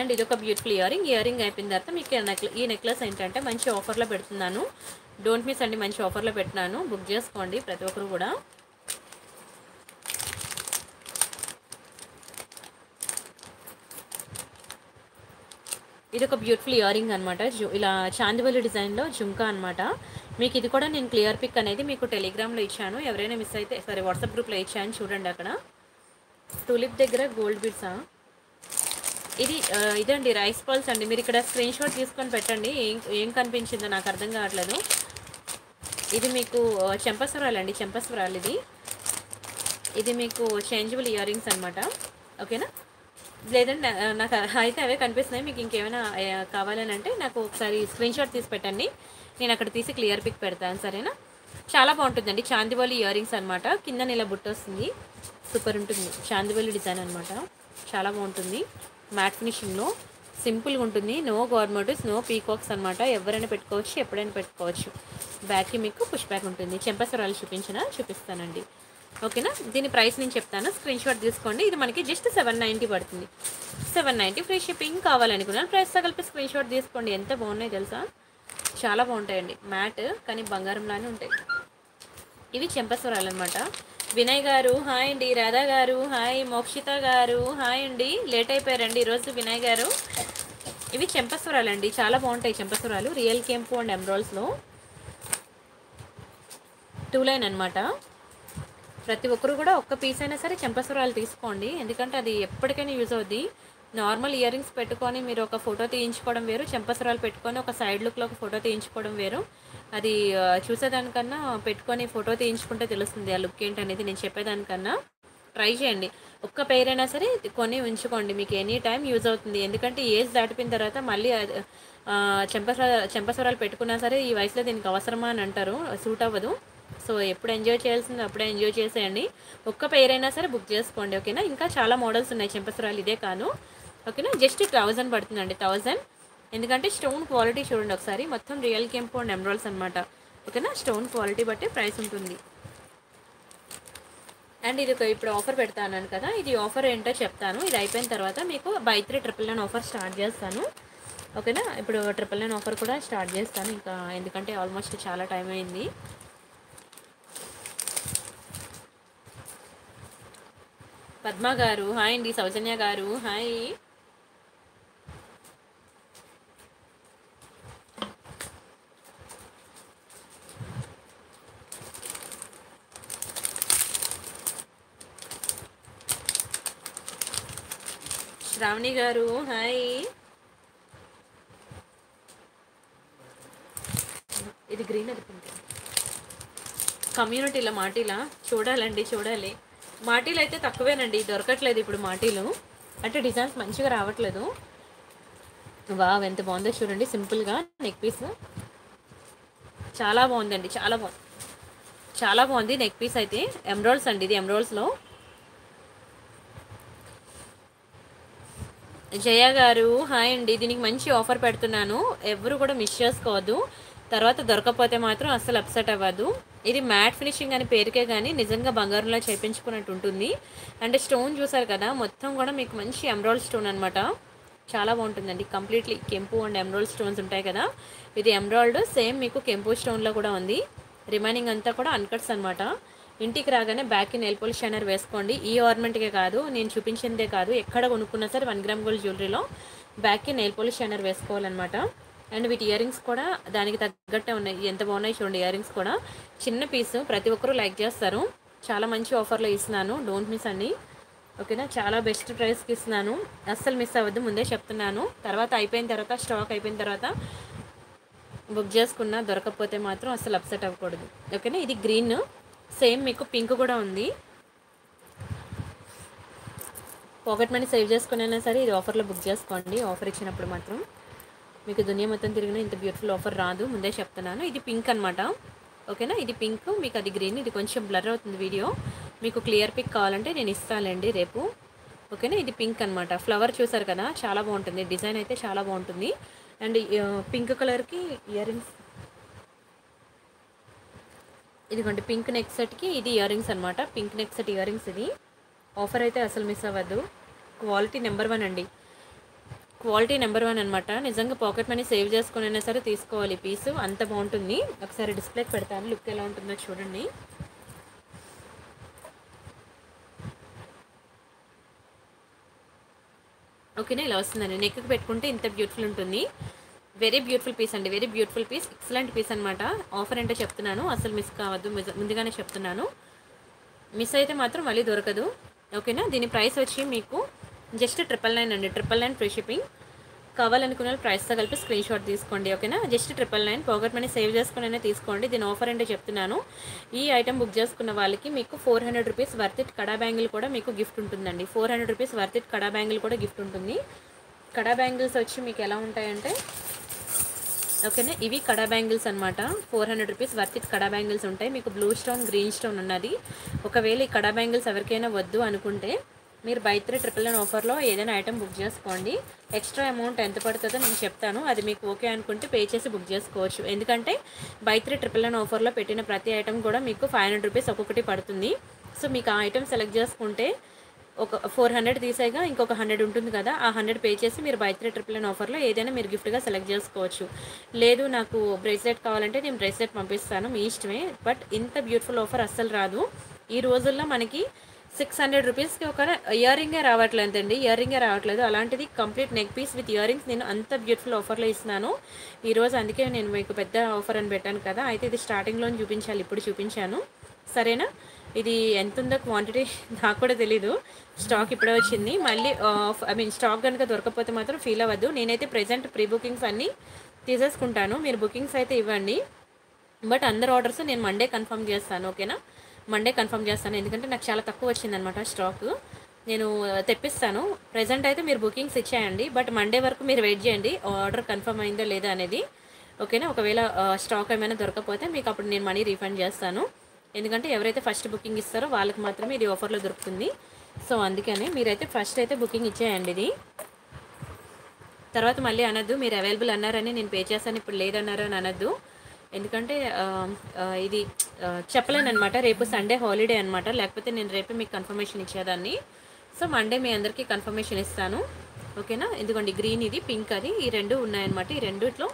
అండ్ ఇది ఒక beautiful ear ring. Ear ring అయిపోయిన తర్వాత మీకు నెక్ ఈ నెక్లెస్ ఏంటంటే మంచి ఆఫర్లో పెడుతున్నాను, డోంట్ మిస్ అండి, మంచి ఆఫర్లో పెట్టినాను, బుక్ చేసుకోండి ప్రతి ఒక్కరు కూడా. ఇది ఒక బ్యూటిఫుల్ ఇయర్ రింగ్ అనమాట, జు ఇలా చాందివల్లి డిజైన్లో జుంకా అనమాట. మీకు ఇది కూడా నేను క్లియర్ పిక్ అనేది మీకు టెలిగ్రామ్లో ఇచ్చాను, ఎవరైనా మిస్ అయితే సారీ వాట్సాప్ గ్రూప్లో ఇచ్చాను చూడండి. అక్కడ టులిప్ దగ్గర గోల్డ్ బీడ్సా, ఇది ఇదండి రైస్ పాల్స్ అండి. మీరు ఇక్కడ స్క్రీన్ షాట్ తీసుకొని పెట్టండి, ఏం ఏం కనిపించిందో నాకు అర్థం కావట్లేదు. ఇది మీకు చెంపస్వరాలు అండి, చెంపస్వరాలు ఇది. ఇది మీకు చేంజబుల్ ఇయర్ రింగ్స్ అనమాట, ఓకేనా. లేదండి నాకు అయితే అవే కనిపిస్తున్నాయి, మీకు ఇంకేమైనా కావాలని అంటే నాకు ఒకసారి స్క్రీన్ షాట్ తీసి పెట్టండి, నేను అక్కడ తీసి క్లియర్ పిక్ పెడతాను, సరేనా. చాలా బాగుంటుందండి చాందివల్లి ఇయర్ రింగ్స్ అనమాట, కింద ఇలా బుట్ట వస్తుంది, సూపర్ ఉంటుంది. చాందివల్లి డిజైన్ అనమాట, చాలా బాగుంటుంది. మ్యాట్ ఫినిషింగ్లో సింపుల్గా ఉంటుంది, నో గవర్నమెంట్స్, నో పీకాక్స్ అనమాట. ఎవరైనా పెట్టుకోవచ్చు, ఎప్పుడైనా పెట్టుకోవచ్చు. బ్యాక్కి మీకు పుష్ బ్యాక్ ఉంటుంది. చెంపస్వరాలు చూపించినా చూపిస్తానండి. ఓకేనా. దీని ప్రైస్ నేను చెప్తాను, స్క్రీన్ షాట్ తీసుకోండి. ఇది మనకి జస్ట్ సెవెన్ నైంటీ పడుతుంది, సెవెన్ నైంటీ ఫ్రీ షిప్పింగ్. కావాలనుకున్నాను ప్రైస్ తగిలిపి స్క్రీన్ షాట్ తీసుకోండి. ఎంత బాగున్నాయి తెలుసా, చాలా బాగుంటాయండి. మ్యాట్ కానీ బంగారంలానే ఉంటాయి. ఇవి చెంపస్వరాలు అనమాట. వినయ్ గారు హాయ్ అండి, రాధా గారు హాయ్, మోక్షిత గారు హాయ్ అండి. లేట్ అయిపోయారండి ఈరోజు వినయ్ గారు. ఇవి చెంపస్వరాలు అండి, చాలా బాగుంటాయి చెంపస్వరాలు. రియల్ కెంపు అండ్ ఎమరాల్డ్స్లో టూ లైన్ అనమాట. ప్రతి ఒక్కరు కూడా ఒక్క పీస్ అయినా సరే చెంపస్వరాలు తీసుకోండి, ఎందుకంటే అది ఎప్పటికైనా యూజ్ అవుద్ది. నార్మల్ ఇయర్ రింగ్స్ పెట్టుకొని మీరు ఒక ఫోటో తీయించుకోవడం వేరు, చెంపస్వరాలు పెట్టుకొని ఒక సైడ్ లుక్లో ఒక ఫోటో తీయించుకోవడం వేరు. అది చూసేదానికన్నా పెట్టుకొని ఫోటో తీయించుకుంటే తెలుస్తుంది ఆ లుక్ ఏంటనేది. నేను చెప్పేదానికన్నా ట్రై చేయండి, ఒక్క పేర్ అయినా సరే కొని ఉంచుకోండి, మీకు ఎనీ టైం యూజ్ అవుతుంది. ఎందుకంటే ఏజ్ దాటిపోయిన తర్వాత మళ్ళీ చెంపస్వర చెంపస్వరాలు పెట్టుకున్నా సరే ఈ వయసులో దీనికి అవసరమా అని అంటారు, సూట్ అవ్వదు. సో ఎప్పుడు ఎంజాయ్ చేయాల్సింది అప్పుడే ఎంజాయ్ చేసేయండి. ఒక్క పేరైనా సరే బుక్ చేసుకోండి ఓకేనా. ఇంకా చాలా మోడల్స్ ఉన్నాయి చెంపస్వరాలు, ఇదే కాను ఓకేనా. జస్ట్ థౌజండ్ పడుతుందండి, థౌజండ్. ఎందుకంటే స్టోన్ క్వాలిటీ చూడండి ఒకసారి, మొత్తం రియల్ కెంపు అండ్ ఎమరాల్డ్స్ అనమాట ఓకేనా. స్టోన్ క్వాలిటీ బట్టి ప్రైస్ ఉంటుంది. అండ్ ఇది ఒక ఇప్పుడు ఆఫర్ పెడతాను కదా, ఇది ఆఫర్ ఏంటో చెప్తాను. ఇది అయిపోయిన తర్వాత మీకు buy three triple nine offer start చేస్తాను ఓకేనా. ఇప్పుడు ట్రిపుల్ నైన్ ఆఫర్ కూడా స్టార్ట్ చేస్తాను ఇంకా, ఎందుకంటే ఆల్మోస్ట్ చాలా టైం అయింది. పద్మ గారు హాయ్ అండి, సౌజన్య గారు హాయ్. శ్రావణి గారు హాయ్. ఇది గ్రీన్ అనుకుంటే కమ్యూనిటీలో మాటిలా చూడాలండి, చూడాలి. మాటీలు అయితే తక్కువేనండి, దొరకట్లేదు ఇప్పుడు మాటీలు, అంటే డిజైన్స్ మంచిగా రావట్లేదు. వావ్ ఎంత బాగుందో చూడండి, సింపుల్గా నెక్ పీస్ చాలా బాగుందండి, చాలా బాగుంది, చాలా బాగుంది. నెక్ పీస్ అయితే ఎమరాల్డ్స్ అండి, ఇది ఎమరాల్డ్స్లో. జయ గారు హాయ్ అండి. దీనికి మంచి ఆఫర్ పెడుతున్నాను, ఎవరు కూడా మిస్ చేసుకోవద్దు. తర్వాత దొరకపోతే మాత్రం అస్సలు అప్సెట్ అవ్వదు. ఇది మ్యాట్ ఫినిషింగ్ అని పేరుకే కానీ నిజంగా బంగారంలో చేయించుకున్నట్టు ఉంటుంది. అంటే స్టోన్ చూసారు కదా, మొత్తం కూడా మీకు మంచి ఎమరాల్డ్ స్టోన్ అనమాట, చాలా బాగుంటుందండి. కంప్లీట్లీ కెంపు అండ్ ఎమరాల్డ్ స్టోన్స్ ఉంటాయి కదా, ఇది ఎమరాల్డ్ సేమ్ మీకు కెంపు స్టోన్లో కూడా ఉంది. రిమైనింగ్ అంతా కూడా అన్కట్స్ అనమాట. ఇంటికి రాగానే బ్యాక్కి నెయిల్ పాలిష్ షైనర్ వేసుకోండి. ఈ ఆర్నమెంట్కే కాదు, నేను చూపించిందే కాదు, ఎక్కడ కొనుక్కున్నా సరే వన్ గ్రామ్ గోల్డ్ జ్యువెలరీలో బ్యాక్కి నెయిల్ పాలిష్ షైనర్ వేసుకోవాలన్నమాట. అండ్ వీటి ఇయర్ రింగ్స్ కూడా దానికి తగ్గట్టే ఉన్నాయి, ఎంత బాగున్నాయి చూడండి. ఇయర్ రింగ్స్ కూడా చిన్న పీసు, ప్రతి ఒక్కరూ లైక్ చేస్తారు. చాలా మంచి ఆఫర్లో ఇస్తున్నాను, డోంట్ మిస్ అని ఓకేనా. చాలా బెస్ట్ ప్రైస్కి ఇస్తున్నాను, అస్సలు మిస్ అవ్వద్దు, ముందే చెప్తున్నాను. తర్వాత అయిపోయిన తర్వాత స్టాక్ అయిపోయిన తర్వాత బుక్ చేసుకున్నా దొరకకపోతే మాత్రం అస్సలు అప్సెట్ అవ్వకూడదు ఓకేనా. ఇది గ్రీన్, సేమ్ మీకు పింక్ కూడా ఉంది. పాకెట్ మనీ సేవ్ చేసుకునైనా సరే ఇది ఆఫర్లో బుక్ చేసుకోండి. ఆఫర్ ఇచ్చినప్పుడు మాత్రం మీకు దునియా మొత్తం తిరిగిన ఇంత బ్యూటిఫుల్ ఆఫర్ రాదు, ముందే చెప్తున్నాను. ఇది పింక్ అనమాట ఓకేనా, ఇది పింక్, మీకు అది గ్రీన్. ఇది కొంచెం బ్లర్ అవుతుంది వీడియో, మీకు క్లియర్ పిక్ కావాలంటే నేను ఇస్తానండి రేపు ఓకేనా. ఇది పింక్ అనమాట. ఫ్లవర్ చూసారు కదా, చాలా బాగుంటుంది డిజైన్ అయితే, చాలా బాగుంటుంది. అండ్ పింక్ కలర్కి ఇయర్ రింగ్స్, ఇదిగోండి పింక్ నెక్ సెట్కి ఇది ఇయర్ రింగ్స్ అనమాట. Pink neck set ear rings, ఇది ఆఫర్ అయితే అసలు మిస్ అవ్వద్దు. క్వాలిటీ నెంబర్ వన్ అండి, క్వాలిటీ నెంబర్ వన్ అనమాట. నిజంగా పాకెట్ మనీ సేవ్ చేసుకునైనా సరే తీసుకోవాలి పీసు, అంత బాగుంటుంది. ఒకసారి డిస్ప్లేకి పెడతాను, లుక్ ఎలా ఉంటుందో చూడండి. ఓకేనా, ఇలా వస్తుందండి. నెక్కి పెట్టుకుంటే ఇంత బ్యూటిఫుల్ ఉంటుంది. వెరీ బ్యూటిఫుల్ పీస్ అండి, very beautiful piece, excellent piece అనమాట. ఆఫర్ ఏంటో చెప్తున్నాను, అసలు మిస్ కావద్దు, ముందుగానే చెప్తున్నాను. మిస్ అయితే మాత్రం మళ్ళీ దొరకదు ఓకేనా. దీని ప్రైస్ వచ్చి మీకు జస్ట్ ట్రిపుల్ నైన్ అండి, ట్రిపుల్ నైన్ ఫ్రీ షిప్పింగ్. కావాలనుకున్న ప్రైస్తో కలిపి స్క్రీన్ షాట్ తీసుకోండి ఓకేనా. Just triple nine pocket money save చేసుకునే తీసుకోండి. దీని ఆఫర్ ఏంటో చెప్తున్నాను. ఈ ఐటమ్ బుక్ చేసుకున్న వాళ్ళకి మీకు four hundred rupees worth it కడా బ్యాంగిల్ కూడా మీకు గిఫ్ట్ ఉంటుందండి. Four hundred rupees worth it కడా బ్యాంగిల్ కూడా గిఫ్ట్ ఉంటుంది. కడా బ్యాంగిల్స్ వచ్చి మీకు ఎలా ఉంటాయంటే ఓకేనా, ఇవి కడా బ్యాంగిల్స్ అనమాట. Four hundred rupees worth it kada bangles ఉంటాయి మీకు, బ్లూ స్టోన్ గ్రీన్ స్టోన్ ఉన్నది. ఒకవేళ ఈ కడా బ్యాంగిల్స్ ఎవరికైనా వద్దు అనుకుంటే మీరు బై త్రీ ట్రిపుల్ నైన్ ఆఫర్లో ఏదైనా ఐటమ్ బుక్ చేసుకోండి. ఎక్స్ట్రా అమౌంట్ ఎంత పడుతుందో నేను చెప్తాను, అది మీకు ఓకే అనుకుంటే పే చేసి బుక్ చేసుకోవచ్చు. ఎందుకంటే బై త్రీ ట్రిపుల్ నైన్ ఆఫర్లో పెట్టిన ప్రతి ఐటమ్ కూడా మీకు ఫైవ్ హండ్రెడ్ రూపీస్ ఒక్కొక్కటి పడుతుంది. సో మీకు ఆ ఐటమ్ సెలెక్ట్ చేసుకుంటే ఒక ఫోర్ హండ్రెడ్ తీసేగా ఇంకొక హండ్రెడ్ ఉంటుంది కదా, ఆ హండ్రెడ్ పే చేసి మీరు బైత్రీ ట్రిపుల్ నైన్ ఆఫర్లో ఏదైనా మీరు గిఫ్ట్గా సెలెక్ట్ చేసుకోవచ్చు. లేదు నాకు బ్రేస్లెట్ కావాలంటే నేను బ్రేస్లెట్ పంపిస్తాను, మీ ఇష్టమే. బట్ ఇంత బ్యూటిఫుల్ ఆఫర్ అస్సలు రాదు ఈ రోజుల్లో. మనకి సిక్స్ హండ్రెడ్ రూపీస్కి ఒక ఇయర్ రింగే రావట్లేదండి, ఇయర్ రింగే రావట్లేదు. అలాంటిది complete neck piece with ear rings నేను అంత బ్యూటిఫుల్ ఆఫర్లో ఇస్తున్నాను ఈరోజు. అందుకే నేను మీకు పెద్ద ఆఫర్ అని పెట్టాను కదా, అయితే ఇది స్టార్టింగ్లో చూపించాలి, ఇప్పుడు చూపించాను సరేనా. ఇది ఎంత ఉందో క్వాంటిటీ నాకు కూడా తెలీదు, స్టాక్ ఇప్పుడే వచ్చింది. మళ్ళీ ఐ మీన్ స్టాక్ కనుక దొరకకపోతే మాత్రం ఫీల్ అవ్వద్దు. నేనైతే ప్రజెంట్ ప్రీ బుకింగ్స్ అన్నీ తీసేసుకుంటాను, మీరు బుకింగ్స్ అయితే ఇవ్వండి. బట్ అందరు ఆర్డర్స్ నేను మండే కన్ఫర్మ్ చేస్తాను, ఓకేనా. మండే కన్ఫర్మ్ చేస్తాను, ఎందుకంటే నాకు చాలా తక్కువ వచ్చిందనమాట స్టాక్. నేను తెప్పిస్తాను, ప్రజెంట్ అయితే మీరు బుకింగ్స్ ఇచ్చేయండి. బట్ మండే వరకు మీరు వెయిట్ చేయండి ఆర్డర్ కన్ఫర్మ్ అయిందో లేదా అనేది, ఓకేనా. ఒకవేళ స్టాక్ ఏమైనా దొరకకపోతే మీకు అప్పుడు నేను మనీ రీఫండ్ చేస్తాను, ఎందుకంటే ఎవరైతే ఫస్ట్ బుకింగ్ ఇస్తారో వాళ్ళకి మాత్రమే ఇది ఆఫర్లో దొరుకుతుంది. సో అందుకని మీరైతే ఫస్ట్ అయితే బుకింగ్ ఇచ్చేయండి. ఇది తర్వాత మళ్ళీ అనద్దు మీరు అవైలబుల్ అన్నారని నేను పే చేస్తాను ఇప్పుడు లేదన్నారు అని అనద్దు, ఎందుకంటే ఇది చెప్పలేను అనమాట. రేపు సండే హాలిడే అనమాట, లేకపోతే నేను రేపే మీకు కన్ఫర్మేషన్ ఇచ్చేదాన్ని. సో మండే మీ అందరికీ కన్ఫర్మేషన్ ఇస్తాను, ఓకేనా. ఎందుకంటే గ్రీన్ ఇది, పింక్ అది, ఈ రెండు ఉన్నాయన్నమాట. ఈ రెండిట్లో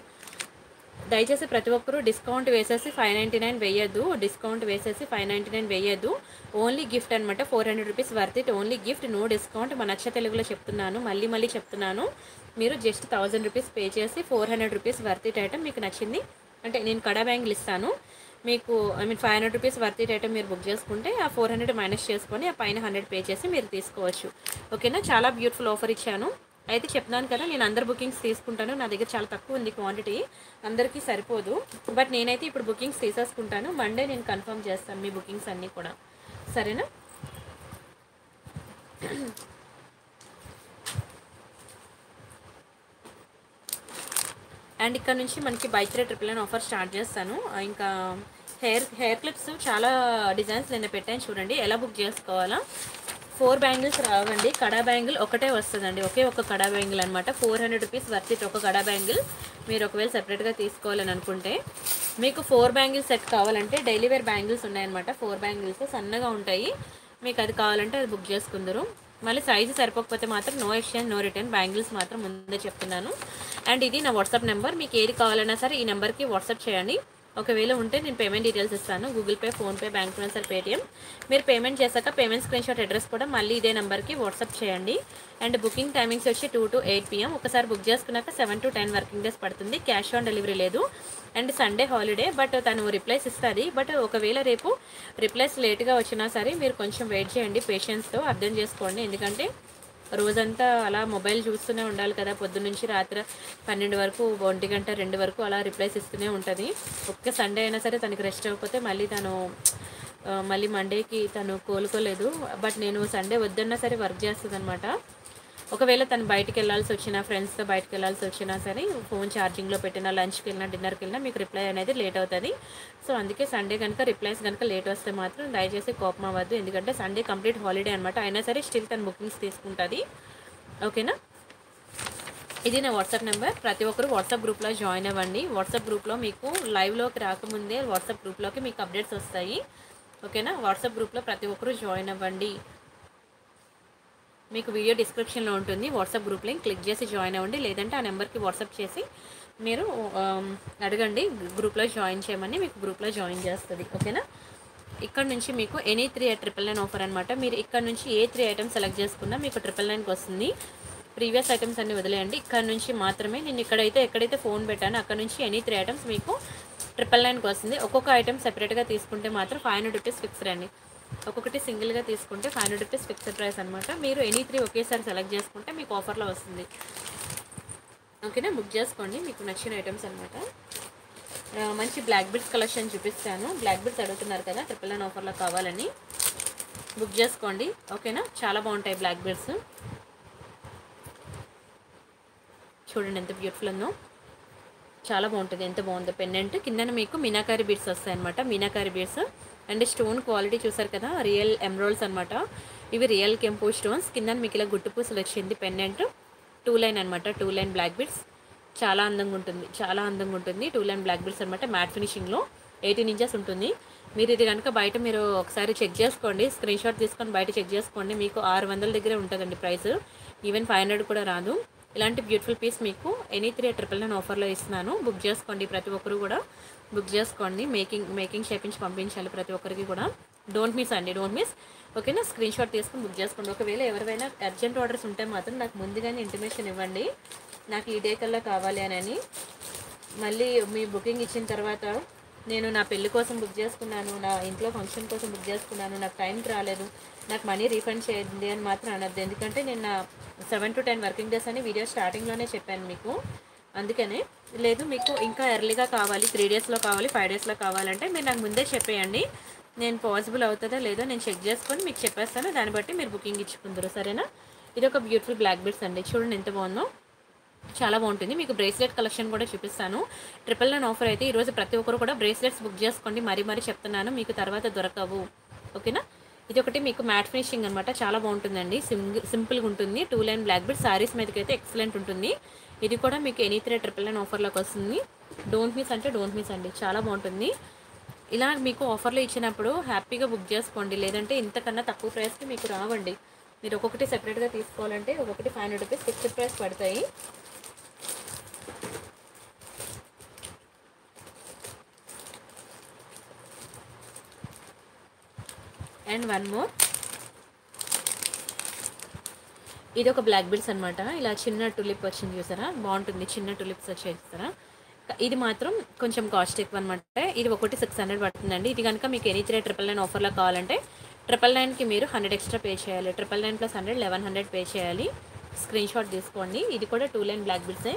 దయచేసి ప్రతి ఒక్కరూ డిస్కౌంట్ వేసేసి ఫైవ్ నైంటీ నైన్ వేయద్దు, డిస్కౌంట్ వేసేసి ఫైవ్ నైంటీ నైన్ వేయద్దు. ఓన్లీ గిఫ్ట్ అనమాట, four hundred rupees worth it, only gift, no discount. మా నచ్చ తెలుగులో చెప్తున్నాను, మళ్ళీ మళ్ళీ చెప్తున్నాను. మీరు జస్ట్ థౌజండ్ రూపీస్ పే చేసి four hundred rupees worth it item మీకు నచ్చింది అంటే నేను కడా బ్యాంగిల్ ఇస్తాను మీకు. I mean five hundred rupees worth it item మీరు బుక్ చేసుకుంటే ఆ ఫోర్ హండ్రెడ్ మైనస్ చేసుకొని ఆ పైన హండ్రెడ్ పే చేసి మీరు తీసుకోవచ్చు, ఓకేనా. చాలా బ్యూటిఫుల్ ఆఫర్ ఇచ్చాను. అయితే చెప్తున్నాను కదా నేను అందరు బుకింగ్స్ తీసుకుంటాను, నా దగ్గర చాలా తక్కువ ఉంది క్వాంటిటీ, అందరికీ సరిపోదు. బట్ నేనైతే ఇప్పుడు బుకింగ్స్ తీసేసుకుంటాను, మండే నేను కన్ఫర్మ్ చేస్తాను మీ బుకింగ్స్ అన్నీ కూడా, సరేనా. అండ్ ఇక్కడ నుంచి మనకి buy three triple nine offer start చేస్తాను. ఇంకా హెయిర్ హెయిర్ క్లిప్స్ చాలా డిజైన్స్ నేను పెట్టాను, చూడండి ఎలా బుక్ చేసుకోవాలా. ఫోర్ బ్యాంగిల్స్ రావండి, కడా బ్యాంగిల్ ఒకటే వస్తుందండి, ఒకే ఒక కడా బ్యాంగిల్ అనమాట. Four hundred rupees worth it ఒక కడా బ్యాంగిల్. మీరు ఒకవేళ సెపరేట్గా తీసుకోవాలని అనుకుంటే మీకు ఫోర్ బ్యాంగిల్ సెట్ కావాలంటే డైలీ వేర్ బ్యాంగిల్స్ ఉన్నాయన్నమాట. ఫోర్ బ్యాంగిల్స్ సన్నగా ఉంటాయి, మీకు అది కావాలంటే అది బుక్ చేసుకుందరు. మళ్ళీ సైజు సరిపోకపోతే మాత్రం no exchange, no return, bangles మాత్రం ముందే చెప్తున్నాను. అండ్ ఇది నా వాట్సాప్ నెంబర్, మీకు ఏది కావాలన్నా సరే ఈ నెంబర్కి వాట్సాప్ చేయండి. ఒకవేళ ఉంటే నేను పేమెంట్ డీటెయిల్స్ ఇస్తాను, Google pay, PhonePe, bank transfer, Paytm. మీరు పేమెంట్ చేశాక పేమెంట్ స్క్రీన్షాట్ అడ్రస్ కూడా మళ్ళీ ఇదే నెంబర్కి వాట్సాప్ చేయండి. అండ్ బుకింగ్ టైమింగ్స్ వచ్చి టూ టు ఎయిట్ పిఎం, ఒకసారి బుక్ చేసుకున్నాక seven to ten working days పడుతుంది. క్యాష్ ఆన్ డెలివరీ లేదు. అండ్ సండే హాలిడే, బట్ తను రిప్లైస్ ఇస్తుంది. బట్ ఒకవేళ రేపు రిప్లైస్ లేట్గా వచ్చినా సరే మీరు కొంచెం వెయిట్ చేయండి పేషెన్స్తో, అర్థం చేసుకోండి. ఎందుకంటే రోజంతా అలా మొబైల్ చూస్తూనే ఉండాలి కదా, పొద్దు నుంచి రాత్రి పన్నెండు వరకు, ఒంటి గంట, రెండు వరకు అలా రిప్లైస్ ఇస్తూనే ఉంటుంది. ఒక్క సండే అయినా సరే తనకి రెస్ట్ అవ్వకపోతే మళ్ళీ తను మళ్ళీ మండేకి తను కోలుకోలేదు. బట్ నేను సండే వద్దన్నా సరే వర్క్ చేస్తుంది అనమాట. ఒకవేళ తను బయటకు వెళ్ళాల్సి వచ్చినా, ఫ్రెండ్స్తో బయటకు వెళ్ళాల్సి వచ్చినా సరే, ఫోన్ ఛార్జింగ్లో పెట్టినా, లంచ్కి వెళ్ళినా, డిన్నర్కి వెళ్ళినా మీకు రిప్లై అనేది లేట్ అవుతుంది. సో అందుకే సండే కనుక రిప్లైస్ కనుక లేట్ వస్తే మాత్రం దయచేసి కోపం అవ్వద్దు, ఎందుకంటే సండే కంప్లీట్ హాలిడే అనమాట. అయినా సరే స్టిల్ తను బుకింగ్స్ తీసుకుంటుంది, ఓకేనా. ఇది నా వాట్సాప్ నెంబర్, ప్రతి ఒక్కరు వాట్సాప్ గ్రూప్లో జాయిన్ అవ్వండి. వాట్సాప్ గ్రూప్లో మీకు లైవ్లోకి రాకముందే వాట్సాప్ గ్రూప్లోకి మీకు అప్డేట్స్ వస్తాయి, ఓకేనా. వాట్సాప్ గ్రూప్లో ప్రతి ఒక్కరు జాయిన్ అవ్వండి, మీకు వీడియో డిస్క్రిప్షన్లో ఉంటుంది వాట్సాప్ గ్రూప్ లింక్, క్లిక్ చేసి జాయిన్ అవ్వండి. లేదంటే ఆ నెంబర్కి వాట్సాప్ చేసి మీరు అడగండి గ్రూప్లో జాయిన్ చేయమని, మీకు గ్రూప్లో జాయిన్ చేస్తుంది, ఓకేనా. ఇక్కడ నుంచి మీకు any three triple nine offer అనమాట. మీరు ఇక్కడ నుంచి ఏ త్రీ ఐటమ్స్ సెలెక్ట్ చేసుకున్నా మీకు ట్రిపుల్ నైన్కి వస్తుంది. ప్రీవియస్ ఐటమ్స్ అన్ని వదిలేయండి, ఇక్కడ నుంచి మాత్రమే నేను ఇక్కడైతే ఎక్కడైతే ఫోన్ పెట్టానో అక్కడ నుంచి ఎనీ త్రీ ఐటమ్స్ మీకు ట్రిపుల్ నైన్కి వస్తుంది. ఒక్కొక్క ఐటమ్ సెపరేట్గా తీసుకుంటే మాత్రం ఫైవ్ హండ్రెడ్ రూపీస్ ఫిక్స్డ్ అండి, ఒక్కొక్కటి సింగిల్గా తీసుకుంటే five hundred rupees fixed price అనమాట. మీరు ఎనీ త్రీ ఒకేసారి సెలెక్ట్ చేసుకుంటే మీకు ఆఫర్లో వస్తుంది, ఓకేనా. బుక్ చేసుకోండి మీకు నచ్చిన ఐటమ్స్ అనమాట. మంచి బ్లాక్ బిడ్స్ కలెక్షన్ చూపిస్తాను, బ్లాక్ బిడ్స్ అడుగుతున్నారు కదా ట్రిపుల్ నైన్ ఆఫర్లో కావాలని, బుక్ చేసుకోండి, ఓకేనా. చాలా బాగుంటాయి బ్లాక్ బిడ్స్, చూడండి ఎంత బ్యూటిఫుల్ ఉందో, చాలా బాగుంటుంది. ఎంత బాగుందో పెండెంట్, కింద మీకు మీనాకారి బీడ్స్ వస్తాయన్నమాట, meenakari beads. And stone quality చూసారు కదా, రియల్ ఎమరాల్డ్స్ అనమాట, ఇవి రియల్ కెంపు స్టోన్స్. కింద మీకు ఇలా గుట్టు పూసలు వచ్చింది పెండెంట్, టూ లైన్ అనమాట, టూ లైన్ బ్లాక్ బిడ్స్, చాలా అందంగా ఉంటుంది, చాలా అందంగా ఉంటుంది. టూ లైన్ బ్లాక్ బిడ్స్ అనమాట, మ్యాట్ ఫినిషింగ్లో ఎయిటీన్ ఇంచెస్ ఉంటుంది. మీరు ఇది కనుక బయట మీరు ఒకసారి చెక్ చేసుకోండి, స్క్రీన్ షాట్ తీసుకొని బయట చెక్ చేసుకోండి. మీకు ఆరు వందల దగ్గరే ఉంటుందండి ప్రైస్, ఈవెన్ ఫైవ్ హండ్రెడ్ కూడా రాదు. ఇలాంటి బ్యూటిఫుల్ పీస్ మీకు ఎనీ త్రీ ట్రిపుల్ నైన్ ఆఫర్లో ఇస్తున్నాను. బుక్ చేసుకోండి, ప్రతి ఒక్కరు కూడా బుక్ చేసుకోండి. మేకింగ్ మేకింగ్ చేపించి పంపించాలి ప్రతి ఒక్కరికి కూడా. డోంట్ మిస్ అండి, డోంట్ మిస్. ఓకేనా, స్క్రీన్ షాట్ తీసుకొని బుక్ చేసుకోండి. ఒకవేళ ఎవరివైనా అర్జెంట్ ఆర్డర్స్ ఉంటే మాత్రం నాకు ముందుగానే ఇంటిమేషన్ ఇవ్వండి, నాకు ఈ డే కల్లా కావాలి అని. మళ్ళీ మీ బుకింగ్ ఇచ్చిన తర్వాత నేను నా పెళ్ళి కోసం బుక్ చేసుకున్నాను, నా ఇంట్లో ఫంక్షన్ కోసం బుక్ చేసుకున్నాను, నాకు టైంకి రాలేదు, నాకు మనీ రీఫండ్ చేయండి అని మాత్రం అనద్దు. ఎందుకంటే నేను నా seven to ten working days అని వీడియో స్టార్టింగ్లోనే చెప్పాను మీకు. అందుకనే లేదు మీకు ఇంకా ఎర్లీగా కావాలి, త్రీ డేస్లో కావాలి, ఫైవ్ డేస్లో కావాలంటే మీరు నాకు ముందే చెప్పేయండి. నేను పాసిబుల్ అవుతుందా లేదో నేను చెక్ చేసుకొని మీకు చెప్పేస్తాను, దాన్ని బట్టి మీరు బుకింగ్ ఇచ్చుకుందరు, సరేనా. ఇది ఒక బ్యూటిఫుల్ బ్లాక్ బీడ్స్ అండి, చూడండి ఎంత బాగుందో, చాలా బాగుంటుంది. మీకు బ్రేస్లెట్ కలెక్షన్ కూడా చూపిస్తాను. ట్రిపుల్ నైన్ ఆఫర్ అయితే ఈరోజు ప్రతి ఒక్కరు కూడా బ్రేస్లెట్స్ బుక్ చేసుకోండి, మరీ మరీ చెప్తున్నాను, మీకు తర్వాత దొరకవు, ఓకేనా. ఇది ఒకటి మీకు మ్యాట్ ఫినిషింగ్ అనమాట, చాలా బాగుంటుందండి, సింగిల్ సింపుల్గా ఉంటుంది. Two line black beads saris మీదకి అయితే ఎక్సలెంట్ ఉంటుంది. ఇది కూడా మీకు ఎనీ త్రీ ట్రిపుల్ నైన్ ఆఫర్లోకి వస్తుంది. డోంట్ మిస్ అంటే డోంట్ మిస్ అండి, చాలా బాగుంటుంది. ఇలా మీకు ఆఫర్లు ఇచ్చినప్పుడు హ్యాపీగా బుక్ చేసుకోండి, లేదంటే ఇంతకన్నా తక్కువ ప్రైస్కి మీకు రావండి. మీరు ఒక్కొక్కటి సెపరేట్గా తీసుకోవాలంటే ఒక్కొక్కటి five hundred rupees fixed price పడతాయి. అండ్ వన్ మోర్, ఇది ఒక బ్లాక్ బిల్స్ అనమాట, ఇలా చిన్న టులిప్ వచ్చింది చూసారా, బాగుంటుంది. చిన్న టులిప్స్ వచ్చేస్తారా, ఇది మాత్రం కొంచెం కాస్ట్ ఎక్కువ అనమాట. ఇది ఒకటి సిక్స్ హండ్రెడ్ పడుతుందండి. ఇది కనుక మీకు ఎనీ త్రీ ట్రిపుల్ నైన్ ఆఫర్లో కావాలంటే ట్రిపుల్ నైన్కి మీరు హండ్రెడ్ ఎక్స్ట్రా పే చేయాలి, triple nine plus hundred eleven hundred pay చేయాలి. స్క్రీన్ షాట్ తీసుకోండి. ఇది కూడా టూ లైన్ బ్లాక్ బిల్సే,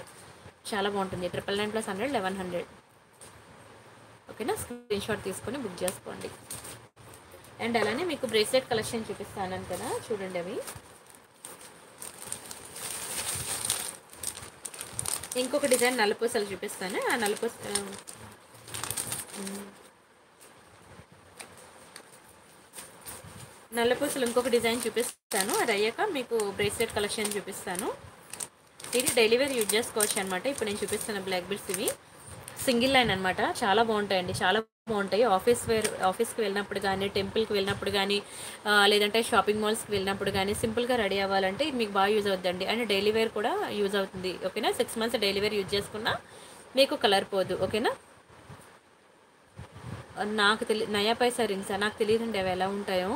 చాలా బాగుంటుంది. Triple nine plus hundred eleven hundred ఓకేనా. స్క్రీన్ షాట్ తీసుకొని బుక్ చేసుకోండి. అండ్ అలానే మీకు బ్రేస్లెట్ కలెక్షన్ చూపిస్తాను కదా, చూడండి అవి. ఇంకొక డిజైన్ నల్లపూసలు చూపిస్తాను. ఆ నల్లపూస నల్లపూసలు ఇంకొక డిజైన్ చూపిస్తాను, అది అయ్యాక మీకు బ్రేస్లెట్ కలెక్షన్ చూపిస్తాను. ఇది డైలీ వేర్ యూజ్ చేసుకోవచ్చు అనమాట. ఇప్పుడు నేను చూపిస్తున్న బ్లాక్ బిట్స్ ఇవి సింగిల్ లైన్ అనమాట, చాలా బాగుంటాయండి, చాలా బాగుంటాయి. ఆఫీస్ వేర్, ఆఫీస్కి వెళ్ళినప్పుడు కానీ, టెంపుల్కి వెళ్ళినప్పుడు కానీ, లేదంటే షాపింగ్ మాల్స్కి వెళ్ళినప్పుడు కానీ సింపుల్గా రెడీ అవ్వాలంటే ఇది మీకు బాగా యూజ్ అవుతుందండి. అండ్ డైలీ వేర్ కూడా యూజ్ అవుతుంది, ఓకేనా. Six months daily wear use చేసుకున్నా మీకు కలర్ పోదు, ఓకేనా. నాకు తెలి నయా పైసా రింగ్సా నాకు తెలియదండి అవి ఎలా ఉంటాయో.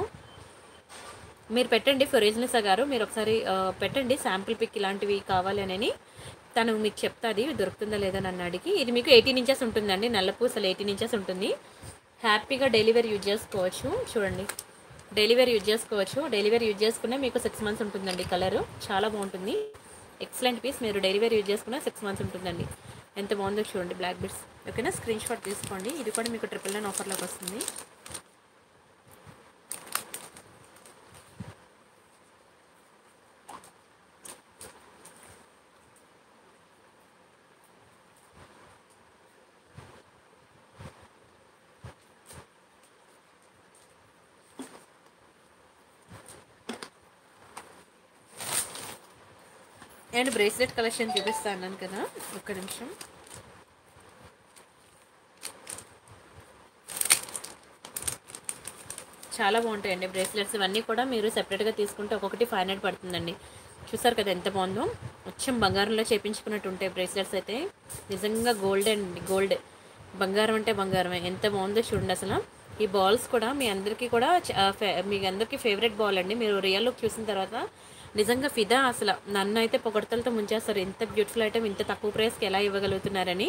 మీరు పెట్టండి ఫొరేజ్నిసా గారు, మీరు ఒకసారి పెట్టండి శాంపుల్ పిక్ ఇలాంటివి కావాలి అని, తను మీకు చెప్తాది దొరుకుతుందా లేదా నన్ను అడిగి. ఇది మీకు ఎయిటీన్ ఇంచెస్ ఉంటుందండి, నల్లపూసలు ఎయిటీన్ ఇంచెస్ ఉంటుంది. హ్యాపీగా డెలివరీ యూజ్ చేసుకోవచ్చు, చూడండి డెలివరీ యూజ్ చేసుకోవచ్చు. డెలివరీ యూజ్ చేసుకునే మీకు సిక్స్ మంత్స్ ఉంటుందండి కలరు, చాలా బాగుంటుంది. ఎక్సలెంట్ పీస్, మీరు డెలివరీ యూజ్ చేసుకున్న సిక్స్ మంత్స్ ఉంటుందండి. ఎంత బాగుందో చూడండి బ్లాక్ బిట్స్, ఓకేనా. స్క్రీన్ షాట్ తీసుకోండి. ఇది కూడా మీకు ట్రిపుల్ నైన్ ఆఫర్లోకి వస్తుంది. అండ్ బ్రేస్లెట్ కలెక్షన్ చూపిస్తాను కదా, ఒక్క నిమిషం. చాలా బాగుంటాయండి బ్రేస్లెట్స్. ఇవన్నీ కూడా మీరు సెపరేట్గా తీసుకుంటే ఒక్కొక్కటి ఫైవ్ హండ్రెడ్ పడుతుందండి. చూసారు కదా ఎంత బాగుందో, వచ్చం బంగారంలో చేయించుకున్నట్టు ఉంటాయి బ్రేస్లెట్స్ అయితే. నిజంగా గోల్డ్ అండి, గోల్డ్ బంగారం అంటే బంగారమే. ఎంత బాగుందో చూడండి అసలు. ఈ బాల్స్ కూడా మీ అందరికీ కూడా మీ అందరికీ ఫేవరెట్ బాల్ అండి. మీరు రియల్లో చూసిన తర్వాత నిజంగా ఫిదా అసలు, నన్ను అయితే పొగడతలతో ముంచేస్తారు. ఇంత బ్యూటిఫుల్ ఐటమ్ ఇంత తక్కువ ప్రైస్కి ఎలా ఇవ్వగలుగుతున్నారని.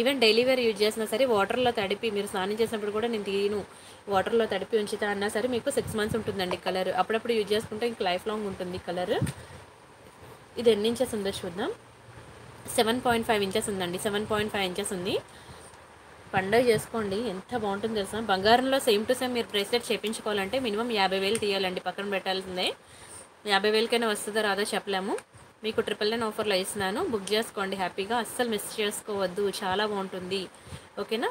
ఈవెన్ డైలీ వేర్ యూజ్ చేసినా సరే వాటర్లో తడిపి మీరు స్నానం చేసినప్పుడు కూడా నేను తీను వాటర్లో తడిపి ఉంచుతా అన్నా సరే మీకు సిక్స్ మంత్స్ ఉంటుందండి కలర్. అప్పుడప్పుడు యూజ్ చేసుకుంటే ఇంక లైఫ్ లాంగ్ ఉంటుంది కలర్. ఇది ఎన్ని ఇంచెస్ ఉందో చూద్దాం. సెవెన్ పాయింట్ ఫైవ్ ఇంచెస్ ఉందండి, సెవెన్ పాయింట్ ఫైవ్ ఇంచెస్ ఉంది. పండగ చేసుకోండి, ఎంత బాగుంటుంది తెలుసా. బంగారంలో సేమ్ టు సేమ్ మీరు బ్రేస్లెట్ చేయించుకోవాలంటే మినిమం యాభై వేలు తీయాలండి, పక్కన పెట్టాల్సిందే. యాభై వేలకైనా వస్తుందో రాదో చెప్పలేము. మీకు ట్రిపుల్ నైన్ ఆఫర్లో ఇస్తున్నాను, బుక్ చేసుకోండి హ్యాపీగా, అస్సలు మిస్ చేసుకోవద్దు, చాలా బాగుంటుంది, ఓకేనా.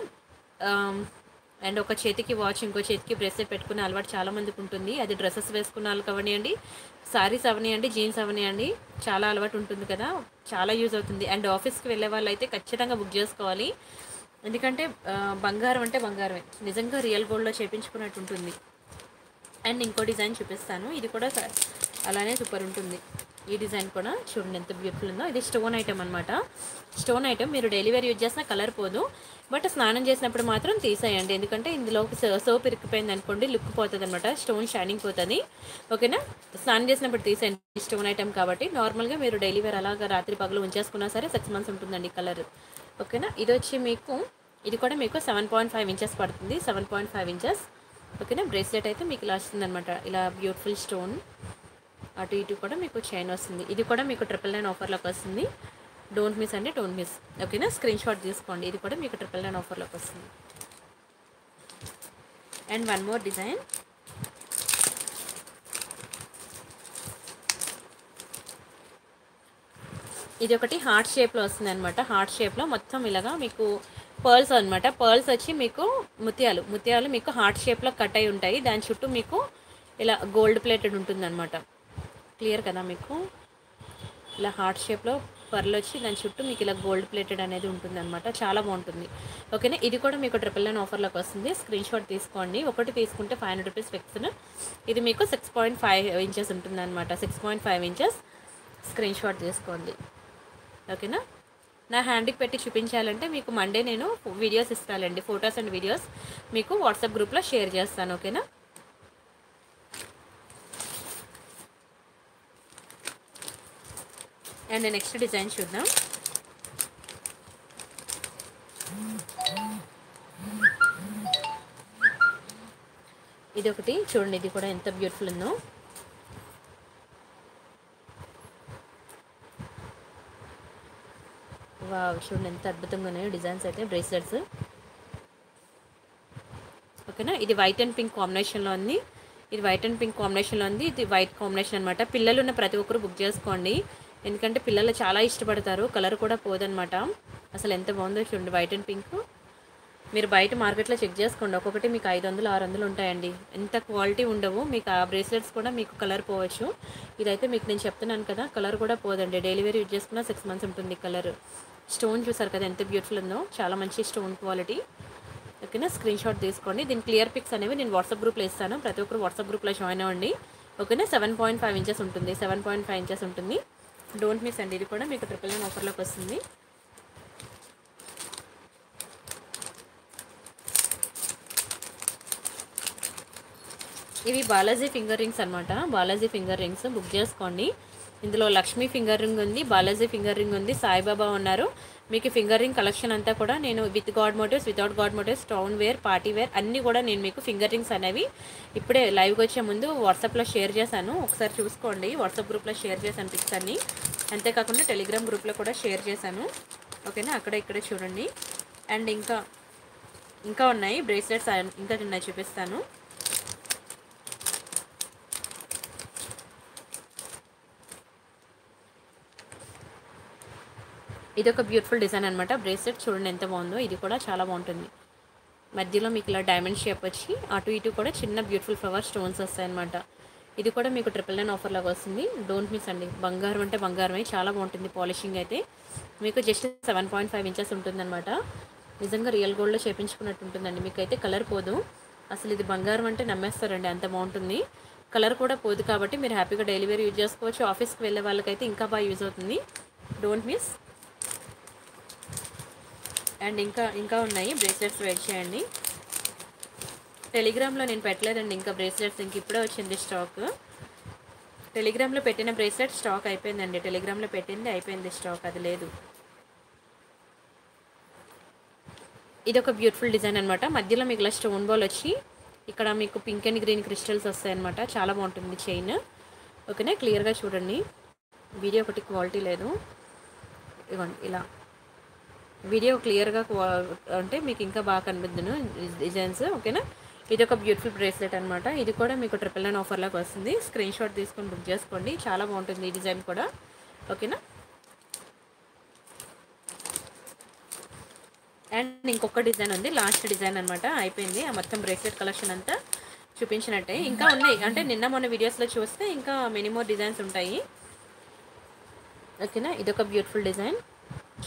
అండ్ ఒక చేతికి వాచ్, ఇంకో చేతికి బ్రేస్లెట్ పెట్టుకునే అలవాటు చాలామందికి ఉంటుంది. అది డ్రెస్సెస్ వేసుకున్న వాళ్ళకి అవనియండి, శారీస్ అవనియండి, జీన్స్ అవనియండి, చాలా అలవాటు ఉంటుంది కదా, చాలా యూజ్ అవుతుంది. అండ్ ఆఫీస్కి వెళ్ళే వాళ్ళు అయితే ఖచ్చితంగా బుక్ చేసుకోవాలి. ఎందుకంటే బంగారం అంటే బంగారమే, నిజంగా రియల్ గోల్డ్లో చేయించుకున్నట్టు ఉంటుంది. అండ్ ఇంకో డిజైన్ చూపిస్తాను, ఇది కూడా అలానే సూపర్ ఉంటుంది. ఈ డిజైన్ కూడా చూడండి ఎంత బ్యూటిఫుల్ ఉందో. ఇది స్టోన్ ఐటమ్ అనమాట. స్టోన్ ఐటమ్ మీరు డైలీ వేర్ యూజ్ చేసినా కలర్ పోదు, బట్ స్నానం చేసినప్పుడు మాత్రం తీసేయండి. ఎందుకంటే ఇందులో సోప్ ఇరికిపోయింది అనుకోండి, లుక్ పోతుంది అనమాట, స్టోన్ షైనింగ్ పోతుంది. ఓకేనా, స్నానం చేసినప్పుడు తీసేయండి, స్టోన్ ఐటమ్ కాబట్టి. నార్మల్గా మీరు డైలీ వేర్ అలాగా రాత్రి పగలు ఉంచేసుకున్నా సరే సిక్స్ మంత్స్ ఉంటుందండి కలర్. ఓకేనా, ఇది వచ్చి మీకు ఇది కూడా మీకు సెవెన్ పాయింట్ ఫైవ్ ఇంచెస్ పడుతుంది, సెవెన్ పాయింట్ ఫైవ్ ఇంచెస్. ఓకేనా, బ్రేస్లెట్ అయితే మీకు ఇలా వస్తుంది అనమాట, ఇలా బ్యూటిఫుల్ స్టోన్. అటు ఇటు కూడా మీకు చైన్ వస్తుంది. ఇది కూడా మీకు ట్రిపుల్ నైన్ ఆఫర్లోకి వస్తుంది. డోంట్ మిస్ అండి, డోంట్ మిస్. ఓకేనా, స్క్రీన్ షాట్ తీసుకోండి. ఇది కూడా మీకు ట్రిపుల్ నైన్ ఆఫర్లోకి వస్తుంది. అండ్ వన్ మోర్ డిజైన్, ఇది ఒకటి హార్ట్ షేప్లో వస్తుంది అనమాట. హార్ట్ షేప్లో మొత్తం ఇలాగా మీకు పర్ల్స్ అనమాట. పర్ల్స్ వచ్చి మీకు ముత్యాలు, ముత్యాలు మీకు హార్ట్ షేప్లో కట్ అయి ఉంటాయి. దాని చుట్టూ మీకు ఇలా గోల్డ్ ప్లేటెడ్ ఉంటుందన్నమాట. క్లియర్ కదా మీకు, ఇలా హార్ట్ షేప్లో పర్ల్ వచ్చి దాని చుట్టూ మీకు ఇలా గోల్డ్ ప్లేటెడ్ అనేది ఉంటుందన్నమాట. చాలా బాగుంటుంది. ఓకేనా, ఇది కూడా మీకు ట్రిపుల్ నైన్ ఆఫర్లోకి వస్తుంది. స్క్రీన్ షాట్ తీసుకోండి. ఒకటి తీసుకుంటే ఫైవ్ హండ్రెడ్ రూపీస్ ఫిక్స్డ్. ఇది మీకు సిక్స్ పాయింట్ ఫైవ్ ఇంచెస్ ఉంటుందన్నమాట, six point five inches screen shot తీసుకోండి. ఓకేనా, నా హ్యాండ్కి పెట్టి చూపించాలంటే మీకు మండే నేను వీడియోస్ ఇస్తానండి, ఫొటోస్ అండ్ వీడియోస్ మీకు వాట్సాప్ గ్రూప్లో షేర్ చేస్తాను. ఓకేనా, అండ్ నెక్స్ట్ డిజైన్ చూద్దాం. ఇది ఒకటి చూడండి, ఇది కూడా ఎంత బ్యూటిఫుల్ ఉందో. వావ్, చూడండి ఎంత అద్భుతంగా ఉన్నాయో డిజైన్స్ అయితే, బ్రేస్లెట్స్. ఓకేనా, ఇది వైట్ అండ్ పింక్ కాంబినేషన్లో ఉంది. ఇది వైట్ అండ్ పింక్ కాంబినేషన్లో ఉంది ఇది వైట్ కాంబినేషన్ అనమాట. పిల్లలు ఉన్న ప్రతి ఒక్కరు బుక్ చేసుకోండి, ఎందుకంటే పిల్లలు చాలా ఇష్టపడతారు. కలర్ కూడా పోదనమాట. అసలు ఎంత బాగుందో చూడండి, వైట్ అండ్ పింక్. మీరు బయట మార్కెట్లో చెక్ చేసుకోండి, ఒక్కొక్కటి మీకు ఐదు వందలు ఆరు వందలు ఉంటాయండి. ఎంత క్వాలిటీ ఉండవు మీకు. ఆ బ్రేస్లెట్స్ కూడా మీకు కలర్ పోవచ్చు. ఇదైతే మీకు నేను చెప్తున్నాను కదా, కలర్ కూడా పోదండి. డైలీ వేర్ యూజ్ చేసుకున్న సిక్స్ మంత్స్ ఉంటుంది కలర్. స్టోన్ చూసారు కదా ఎంత బ్యూటిఫుల్ ఉందో, చాలా మంచి స్టోన్ క్వాలిటీ. ఓకేనా, స్క్రీన్ షాట్ తీసుకోండి. దీని క్లియర్ పిక్స్ అనేవి నేను వాట్సాప్ గ్రూప్లో ఇస్తాను, ప్రతి ఒక్కరు వాట్సాప్ గ్రూప్లో జాయిన్ అవ్వండి. ఓకేనా, సెవెన్ పాయింట్ ఫైవ్ ఇంచెస్ ఉంటుంది, సెవెన్ పాయింట్ ఫైవ్ ఇంచెస్ ఉంటుంది. డోంట్ మిస్ అండి, ఇది కూడా మీకు ట్రిపుల్ నైన్ ఆఫర్లోకి వస్తుంది. ఇవి బాలాజీ ఫింగర్ రింగ్స్ అనమాట. బాలాజీ ఫింగర్ రింగ్స్ బుక్ చేసుకోండి. ఇందులో లక్ష్మీ ఫింగర్ రింగ్ ఉంది, బాలాజీ ఫింగర్ రింగ్ ఉంది, సాయిబాబా ఉన్నారు. మీకు ఫింగర్ రింగ్ కలెక్షన్ అంతా కూడా నేను with god motifs, without god motifs, town wear, party wear అన్నీ కూడా నేను మీకు ఫింగర్ రింగ్స్ అనేవి ఇప్పుడే లైవ్కి వచ్చే ముందు వాట్సాప్లో షేర్ చేశాను. ఒకసారి చూసుకోండి, వాట్సాప్ గ్రూప్లో షేర్ చేశాను పిక్స్ అన్నీ. అంతేకాకుండా టెలిగ్రామ్ గ్రూప్లో కూడా షేర్ చేశాను. ఓకేనా, అక్కడ ఇక్కడే చూడండి. అండ్ ఇంకా ఇంకా ఉన్నాయి బ్రేస్లెట్స్, ఇంకా ఉన్నాయి చూపిస్తాను. ఇది ఒక బ్యూటిఫుల్ డిజైన్ అనమాట. బ్రేస్లెట్ చూడండి ఎంత బాగుందో, ఇది కూడా చాలా బాగుంటుంది. మధ్యలో మీకు ఇలా డైమండ్ షేప్ వచ్చి అటు ఇటు కూడా చిన్న బ్యూటిఫుల్ ఫ్లవర్ స్టోన్స్ వస్తాయన్నమాట. ఇది కూడా మీకు ట్రిపుల్ నైన్ ఆఫర్ లాగా వస్తుంది. డోంట్ మిస్ అండి, బంగారం అంటే బంగారమే, చాలా బాగుంటుంది. పాలిషింగ్ అయితే మీకు just seven point five inches ఉంటుందన్నమాట. నిజంగా రియల్ గోల్డ్లో చేయించుకున్నట్టు ఉంటుందండి. మీకు అయితే కలర్ పోదు అసలు. ఇది బంగారం అంటే నమ్మేస్తారండి, అంత బాగుంటుంది. కలర్ కూడా పోదు కాబట్టి మీరు హ్యాపీగా డైలీ వేర్ యూజ్ చేసుకోవచ్చు. ఆఫీస్కి వెళ్ళే వాళ్ళకైతే ఇంకా బాగా యూజ్ అవుతుంది. Don't miss. అండ్ ఇంకా ఇంకా ఉన్నాయి బ్రేస్లెట్స్, వెయిట్ చేయండి. టెలిగ్రామ్లో నేను పెట్టలేదండి ఇంకా బ్రేస్లెట్స్, ఇంక ఇప్పుడే వచ్చింది స్టాక్. టెలిగ్రామ్లో పెట్టిన బ్రేస్లెట్ స్టాక్ అయిపోయిందండి. టెలిగ్రామ్లో పెట్టింది అయిపోయింది స్టాక్, అది లేదు. ఇది ఒక బ్యూటిఫుల్ డిజైన్ అనమాట. మధ్యలో మీకు ఇలా స్టోన్ బాల్ వచ్చి ఇక్కడ మీకు పింక్ అండ్ గ్రీన్ క్రిస్టల్స్ వస్తాయన్నమాట. చాలా బాగుంటుంది చైన్. ఓకేనా, క్లియర్గా చూడండి. వీడియో ఒకటి క్వాలిటీ లేదు, ఇవ్వండి ఇలా వీడియో క్లియర్గా అంటే మీకు ఇంకా బాగా కనిపిద్దును డిజైన్స్. ఓకేనా, ఇది ఒక బ్యూటిఫుల్ బ్రేస్లెట్ అనమాట. ఇది కూడా మీకు ట్రిపుల్ నైన్ ఆఫర్లోకి వస్తుంది. స్క్రీన్ షాట్ తీసుకొని బుక్ చేసుకోండి, చాలా బాగుంటుంది ఈ డిజైన్ కూడా. ఓకేనా, అండ్ ఇంకొక డిజైన్ ఉంది, లాస్ట్ డిజైన్ అనమాట. అయిపోయింది ఆ మొత్తం బ్రేస్లెట్ కలెక్షన్ అంతా చూపించినట్టే. ఇంకా ఉన్నాయి అంటే నిన్న మొన్న వీడియోస్లో చూస్తే ఇంకా మినిమోర్ డిజైన్స్ ఉంటాయి. ఓకేనా, ఇదొక బ్యూటిఫుల్ డిజైన్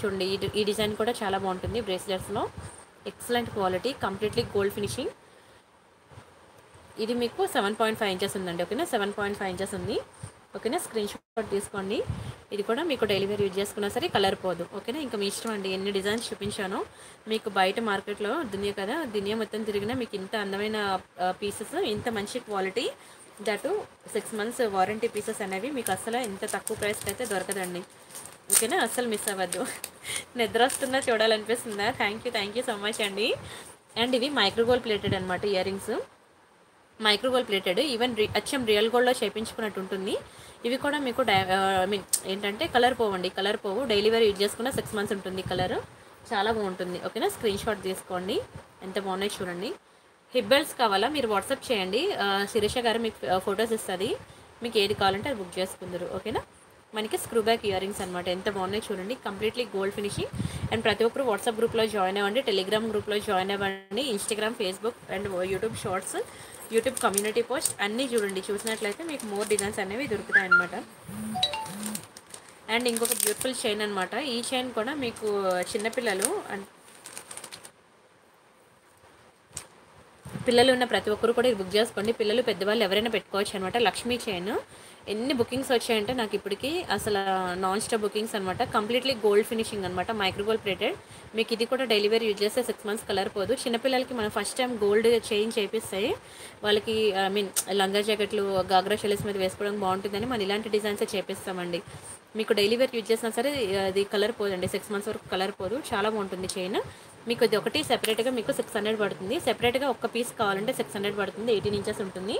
చూడండి. ఈ డిజైన్ కూడా చాలా బాగుంటుంది బ్రేస్లెట్స్లో. Excellent quality, completely gold finishing. ఇది మీకు సెవెన్ పాయింట్ ఫైవ్ ఇంచెస్ ఉందండి. ఓకేనా, సెవెన్ పాయింట్ ఫైవ్ ఇంచెస్ ఉంది. ఓకేనా, స్క్రీన్ షాట్ తీసుకోండి. ఇది కూడా మీకు డైలీ వేర్ యూజ్ చేసుకున్నా సరే కలర్ పోదు. ఓకేనా, ఇంకా మీ ఇష్టం అండి. ఎన్ని డిజైన్స్ చూపించాను మీకు. బయట మార్కెట్లో దునియా కదా, దునియా మొత్తం తిరిగినా మీకు ఇంత అందమైన పీసెస్, ఇంత మంచి quality, that six months warranty pieces అనేవి మీకు అసలు ఇంత తక్కువ ప్రైస్కి అయితే దొరకదండి. ఓకేనా, అస్సలు మిస్ అవ్వద్దు. నిద్ర వస్తుందా, చూడాలనిపిస్తుందా? Thank you, thank you so much అండి. అండ్ ఇవి మైక్రోగోల్డ్ ప్లేటెడ్ అనమాట ear rings, మైక్రోగోల్డ్ ప్లేటెడ్. Even రి అచ్చం రియల్ గోల్డ్లో చేయించుకున్నట్టు ఉంటుంది. ఇవి కూడా మీకు డై మీన్ ఏంటంటే కలర్ పోవండి, కలర్ పోవు. డైలీ వేర్ యూజ్ చేసుకున్న సిక్స్ మంత్స్ ఉంటుంది కలర్, చాలా బాగుంటుంది. ఓకేనా, స్క్రీన్ షాట్ తీసుకోండి. ఎంత బాగున్నాయి చూడండి. హిబ్బెల్స్ కావాలా? మీరు వాట్సాప్ చేయండి, శిరీష గారు మీకు ఫొటోస్ ఇస్తుంది. మీకు ఏది కావాలంటే అది బుక్ చేసుకుందరు. ఓకేనా, మనకి స్క్రూ బ్యాక్ ఇయర్ రింగ్స్ అనమాట. ఎంత బాగున్నాయి చూడండి, కంప్లీట్లీ గోల్డ్ ఫినిషింగ్. అండ్ ప్రతి ఒక్కరు వాట్సాప్ గ్రూప్లో జాయిన్ అవ్వండి, టెలిగ్రామ్ గ్రూప్లో జాయిన్ అవ్వండి, Instagram, Facebook and YouTube shorts, YouTube community post అన్నీ చూడండి. చూసినట్లయితే మీకు మోర్ డిజైన్స్ అనేవి దొరుకుతాయి అనమాట. అండ్ ఇంకొక బ్యూటిఫుల్ చైన్ అనమాట. ఈ చైన్ కూడా మీకు చిన్నపిల్లలు అండ్ పిల్లలు ఉన్న ప్రతి ఒక్కరు కూడా బుక్ చేసుకోండి. పిల్లలు, పెద్దవాళ్ళు ఎవరైనా పెట్టుకోవచ్చు అనమాట. లక్ష్మీ చైన్ ఎన్ని బుకింగ్స్ వచ్చాయంటే నాకు ఇప్పటికీ అసలు నాన్ స్టాప్ బుకింగ్స్ అనమాట. కంప్లీట్లీ గోల్డ్ ఫినిషింగ్ అనమాట, మైక్రోగోల్డ్ ప్లేటెడ్. మీకు ఇది కూడా డైలీ వేర్ యూజ్ చేస్తే సిక్స్ మంత్స్ కలర్ పోదు. చిన్నపిల్లలకి మనం ఫస్ట్ టైం గోల్డ్ చేంజ్ చేపిస్తాయి వాళ్ళకి. ఐ మీన్ లంగా జాకెట్లు, గాగ్రా షెల్స్ మీద వేసుకోవడం బాగుంటుందని మనం ఇలాంటి డిజైన్సే చేపిస్తామండి. మీకు డైలీ వేర్ యూజ్ చేసినా సరే అది కలర్ పోదండి, సిక్స్ మంత్స్ వరకు కలర్ పోదు. చాలా బాగుంటుంది చైన్. మీకు ఇది ఒకటి సెపరేట్గా మీకు సిక్స్ హండ్రెడ్ పడుతుంది. సెపరేట్గా ఒక్క పీస్ కావాలంటే సిక్స్ హండ్రెడ్ పడుతుంది. ఎయిటీన్ ఇంచెస్ ఉంటుంది.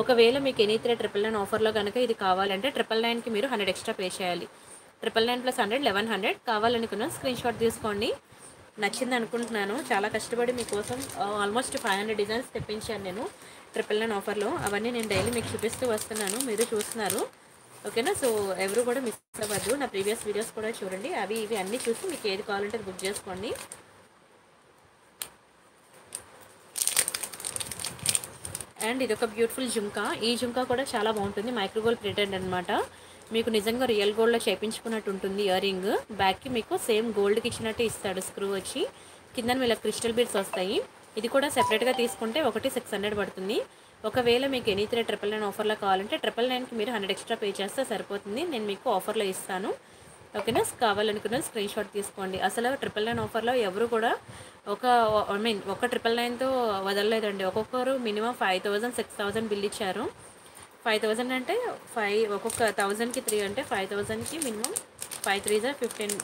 ఒకవేళ మీకు ఎనీ త్రీ ట్రిపుల్ నైన్ ఆఫర్లో కనుక ఇది కావాలంటే ట్రిపుల్ నైన్కి మీరు హండ్రెడ్ ఎక్స్ట్రా పే చేయాలి. Triple nine plus hundred eleven hundred కావాలనుకున్న స్క్రీన్ షాట్ తీసుకోండి. నచ్చింది అనుకుంటున్నాను. చాలా కష్టపడి మీకోసం ఆల్మోస్ట్ ఫైవ్ హండ్రెడ్ డిజైన్స్ తెప్పించాను నేను ట్రిపుల్ నైన్ ఆఫర్లో. అవన్నీ నేను డైలీ మీకు చూపిస్తూ వస్తున్నాను, మీరు చూస్తున్నారు. ఓకేనా, సో ఎవరు కూడా మిస్ అవ్వద్దు. నా ప్రీవియస్ వీడియోస్ కూడా చూడండి. అవి ఇవి అన్నీ చూసి మీకు ఏది కావాలంటే బుక్ చేసుకోండి. అండ్ ఇది ఒక బ్యూటిఫుల్ జుంకా. ఈ జుంకా కూడా చాలా బాగుంటుంది, మైక్రోగోల్డ్ ప్లేటెడ్ అనమాట. మీకు నిజంగా రియల్ గోల్డ్లో చేయించుకున్నట్టు ఉంటుంది ఇయర్ రింగ్. బ్యాక్కి మీకు సేమ్ గోల్డ్కి ఇచ్చినట్టు ఇస్తాడు స్క్రూ వచ్చి. కింద ఇలా క్రిస్టల్ బీడ్స్ వస్తాయి. ఇది కూడా సెపరేట్గా తీసుకుంటే ఒకటి సిక్స్ హండ్రెడ్ పడుతుంది. ఒకవేళ మీకు ఎనీ త్రీ ట్రిపుల్ నైన్ ఆఫర్లో కావాలంటే ట్రిపుల్ నైన్కి మీరు హండ్రెడ్ ఎక్స్ట్రా పే చేస్తే సరిపోతుంది. నేను మీకు ఆఫర్లో ఇస్తాను. ఓకేనా, కావాలనుకున్న స్క్రీన్ షాట్ తీసుకోండి. అసలు ట్రిపుల్ నైన్ ఆఫర్లో ఎవరు కూడా ఒక ఐ మీన్ ఒక ట్రిపుల్ నైన్తో వదలలేదండి. ఒక్కొక్కరు minimum five thousand six thousand bill ఇచ్చారు. ఫైవ్ థౌజండ్ అంటే ఫైవ్, ఒక్కొక్క థౌజండ్కి త్రీ అంటే ఫైవ్ థౌజండ్కి మినిమం ఫైవ్ త్రీ జా ఫిఫ్టీన్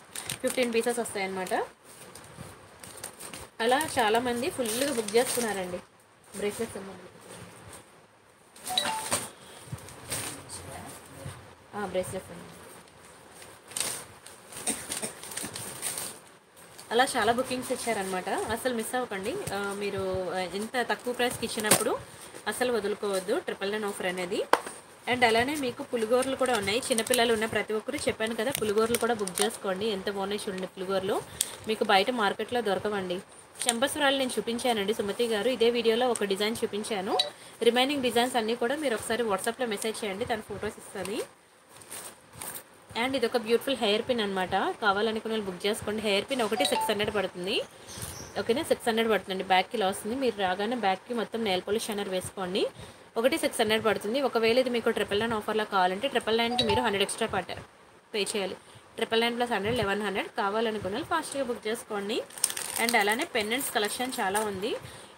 ఫిఫ్టీన్ పీసెస్ వస్తాయన్నమాట. అలా చాలామంది ఫుల్గా బుక్ చేసుకున్నారండి. బ్రేస్లెట్స్ అమ్మండి, బ్రేస్లెట్స్ అండి. అలా చాలా బుకింగ్స్ ఇచ్చారనమాట. అసలు మిస్ అవ్వకండి. మీరు ఎంత తక్కువ ప్రైస్కి ఇచ్చినప్పుడు అసలు వదులుకోవద్దు ట్రిపుల్ నైన్ ఆఫర్ అనేది. అండ్ అలానే మీకు పులిగోర్లు కూడా ఉన్నాయి. చిన్నపిల్లలు ఉన్న ప్రతి ఒక్కరు చెప్పాను కదా, పులిగోర్లు కూడా బుక్ చేసుకోండి. ఎంత బాగున్నాయి చూడండి పులిగోర్లు. మీకు బయట మార్కెట్లో దొరకవండి. చెంపస్వరాలు నేను చూపించానండి సుమతి గారు. ఇదే వీడియోలో ఒక డిజైన్ చూపించాను. రిమైనింగ్ డిజైన్స్ అన్నీ కూడా మీరు ఒకసారి వాట్సాప్లో మెసేజ్ చేయండి, తను ఫొటోస్ ఇస్తుంది. అండ్ ఇది ఒక బ్యూటిఫుల్ హెయిర్ పిన్ అనమాట. కావాలనుకున్న వాళ్ళు బుక్ చేసుకోండి. హెయిర్ పిన్ ఒకటి సిక్స్ హండ్రెడ్ పడుతుంది. ఓకేనా, సిక్స్ హండ్రెడ్ పడుతుంది. బ్యాక్కి ఇలా వస్తుంది. మీరు రాగానే బ్యాక్కి మొత్తం నెయిల్ పాలిష్ షైనర్ వేసుకోండి. ఒకటి సిక్స్ హండ్రెడ్ పడుతుంది. ఒకవేళ ఇది మీకు ట్రిపుల్ నైన్ ఆఫర్లో కావాలంటే ట్రిపుల్ నైన్కి మీరు హండ్రెడ్ ఎక్స్ట్రా పట్టారు పే చేయాలి. Triple nine plus hundred eleven hundred కావాలనుకున్న వాళ్ళు ఫాస్ట్గా బుక్ చేసుకోండి. అండ్ అలానే పెండెంట్స్ కలెక్షన్ చాలా ఉంది.